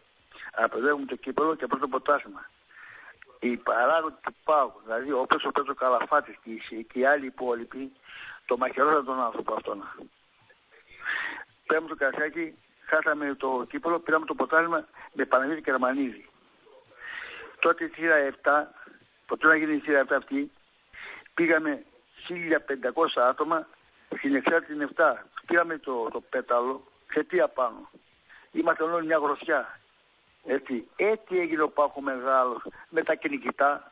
απαιδεύουμε το κύπελο και πρώτο ποτάσμα. Οι παράγοντες του ΠΑΟΚ, δηλαδή όπως ο Πέτρος Καλαφάτης και οι άλλοι υπόλοιποι, το μαχαιρώσαν τον άνθρωπο αυτόν. Πήραμε το Καραϊσκάκι, χάσαμε το κύπελο, πήραμε το ποτάσμα με Παναγιώτη και Ραμανίδη. Τότε η σειρά επτά, ποτέ να γίνει η σειρά επτά αυτή, πήγαμε χίλια πεντακόσια άτομα στην εξάρτηση επτά. Πήραμε το, το πέταλο, σε τι απάνω. Είμαστε όλοι μια γροθιά. Έτσι, έτσι έγινε ο Πάχο μεγάλος, με τα κυνηγητά,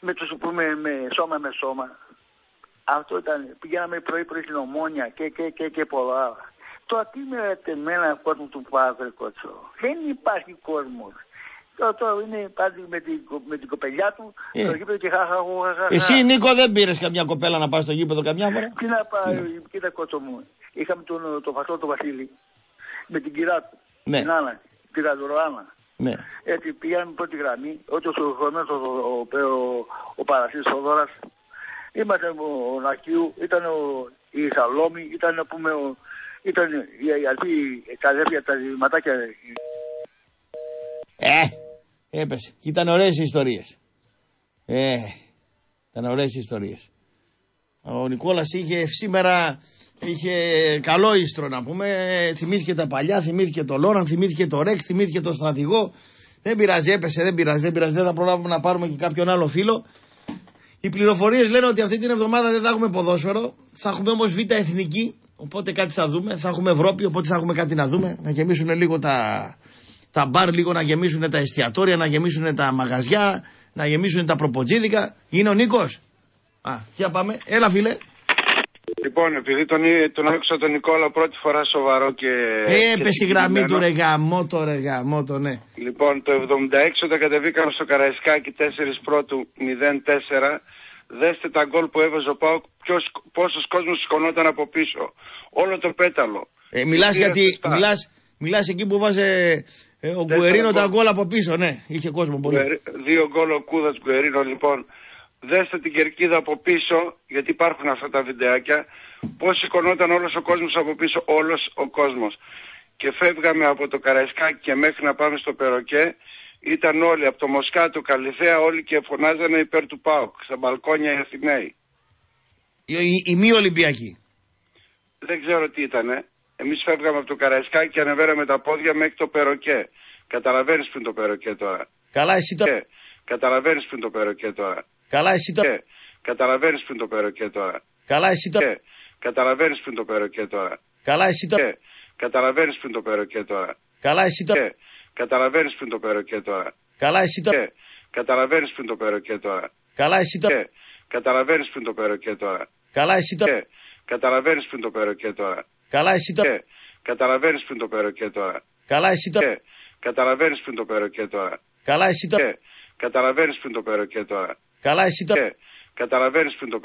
με τους πούμε με σώμα με σώμα. Αυτό ήταν, πηγαίναμε πρωί πρωί στην Ομόνια και, και, και, και πολλά. Τώρα τι μιλάτε με έναν κόσμο του Παύλου Κότσο. Δεν υπάρχει κόσμος. Τώρα είναι πάντη με την, με την κοπελιά του, yeah. Το γήπεδο και χαχαχαχαχα. Εσύ Νίκο δεν πήρες καμιά κοπέλα να πας στο γήπεδο καμιά φορά. Τι να πάει, yeah. Κοίτα Κότσο μου. Είχαμε τον το Φασό τον Βασίλη με την κυρά του, yeah. Την Άννα, την Καζουροάνα. Ναι. Έτσι πήγαμε πρώτη γραμμή, ό,τι ο συγχρονός ο, ο, ο, ο Παρασύς Θοδόρας, είμαστε ο, ο Νακίου, ήταν ο, η Σαλόμη, ήταν, να πούμε, ο, ήταν η, η Αλφή, τα αδέρφια, τα ματάκια. Ε, έπεσε. Ήταν ωραίες ιστορίες. Ε, ήταν ωραίες ιστορίες. Ο Νικόλας είχε σήμερα Είχε καλό ίστρο να πούμε. Θυμήθηκε τα παλιά, θυμήθηκε το Λόραν, θυμήθηκε το Ρέξ, θυμήθηκε το στρατηγό. Δεν πειράζει, έπεσε, δεν πειράζει, δεν πειράζει. Δεν θα προλάβουμε να πάρουμε και κάποιον άλλο φίλο. Οι πληροφορίες λένε ότι αυτή την εβδομάδα δεν θα έχουμε ποδόσφαιρο. Θα έχουμε όμως Β' Εθνική, οπότε κάτι θα δούμε. Θα έχουμε Ευρώπη, οπότε θα έχουμε κάτι να δούμε. Να γεμίσουν λίγο τα, τα μπαρ, λίγο να γεμίσουν τα εστιατόρια, να γεμίσουν τα μαγαζιά, να γεμίσουν τα προποτζίδικα. Είναι ο Νίκος. Α, για πάμε. Έλα, φίλε. Λοιπόν, επειδή τον, τον άκουσα τον Νικόλα πρώτη φορά σοβαρό και... Έπεσε η γραμμή του ρε γαμό, το ρε γαμό, το ναι. Λοιπόν, το εβδομήντα έξι όταν κατεβήκαμε στο Καραϊσκάκι τέσσερα πρώτου μηδέν τέσσερα, δέστε τα γκολ που έβαζε ο ΠΑΟΚ, πόσος κόσμος σκονόταν από πίσω. Όλο το πέταλο. Ε, μιλάς γιατί, μιλάς, μιλάς εκεί που βάζε ε, ο Γκουερίνο τα γκολ από πίσω, ναι. Είχε κόσμο πολύ. Δύο γκολ ο Κούδας Γκουερίνο, λοιπόν. Δέστε την κερκίδα από πίσω, γιατί υπάρχουν αυτά τα βιντεάκια, πώς σηκωνόταν όλος ο κόσμος από πίσω, όλος ο κόσμος. Και φεύγαμε από το Καραϊσκάκι και μέχρι να πάμε στο Περοκέ, ήταν όλοι από το Μοσκάτο, Καλυθέα, όλοι και φωνάζανε υπέρ του ΠΑΟΚ, στα μπαλκόνια οι Αθηναίοι. Οι, οι, οι μη Ολυμπιακοί. Δεν ξέρω τι ήτανε. Εμείς φεύγαμε από το Καραϊσκάκι και ανεβαίναμε τα πόδια μέχρι το Περοκέ. Καταλαβαίνεις πριν το Περοκέ τώρα. Καλά, εσύ το... Και, καταλαβαίνεις πριν το Περοκέ τώρα. Καλά, εσύ το... Και, καταλαβαίνεις πριν το Περοκέ τώρα. Καλά, εσύ το... Και, καταλαβαίνεις πριν το Περοκέ τώρα. Καλά, εσύ το... Και, καταλαβαίνεις πριν το Περοκέ τώρα. Καλά, εσύ το... Και, καταλαβαίνεις πριν το Περοκέ τώρα. Καλά, εσύ το... Και, καταλαβαίνεις πριν το Περοκέ τώρα. Καλά, εσύ το... Και, καταλαβαίνεις πριν το Περοκέ τώρα. Καλά, εσύ το... Και, καταλαβαίνεις πριν το Περοκέ τώρα. Καλά, εσύ το... Και, καταλαβαίνεις πριν το Περοκέ τώρα. Καλά, εσύ το... Και, καταλαβαίνεις πριν το Περοκέ τώρα. Καλά, εσύ το... Και, καταλαβαίνεις πριν το Περοκέ τώρα. Καλά εσύ το... Και, καταλαβαίνεις πριν το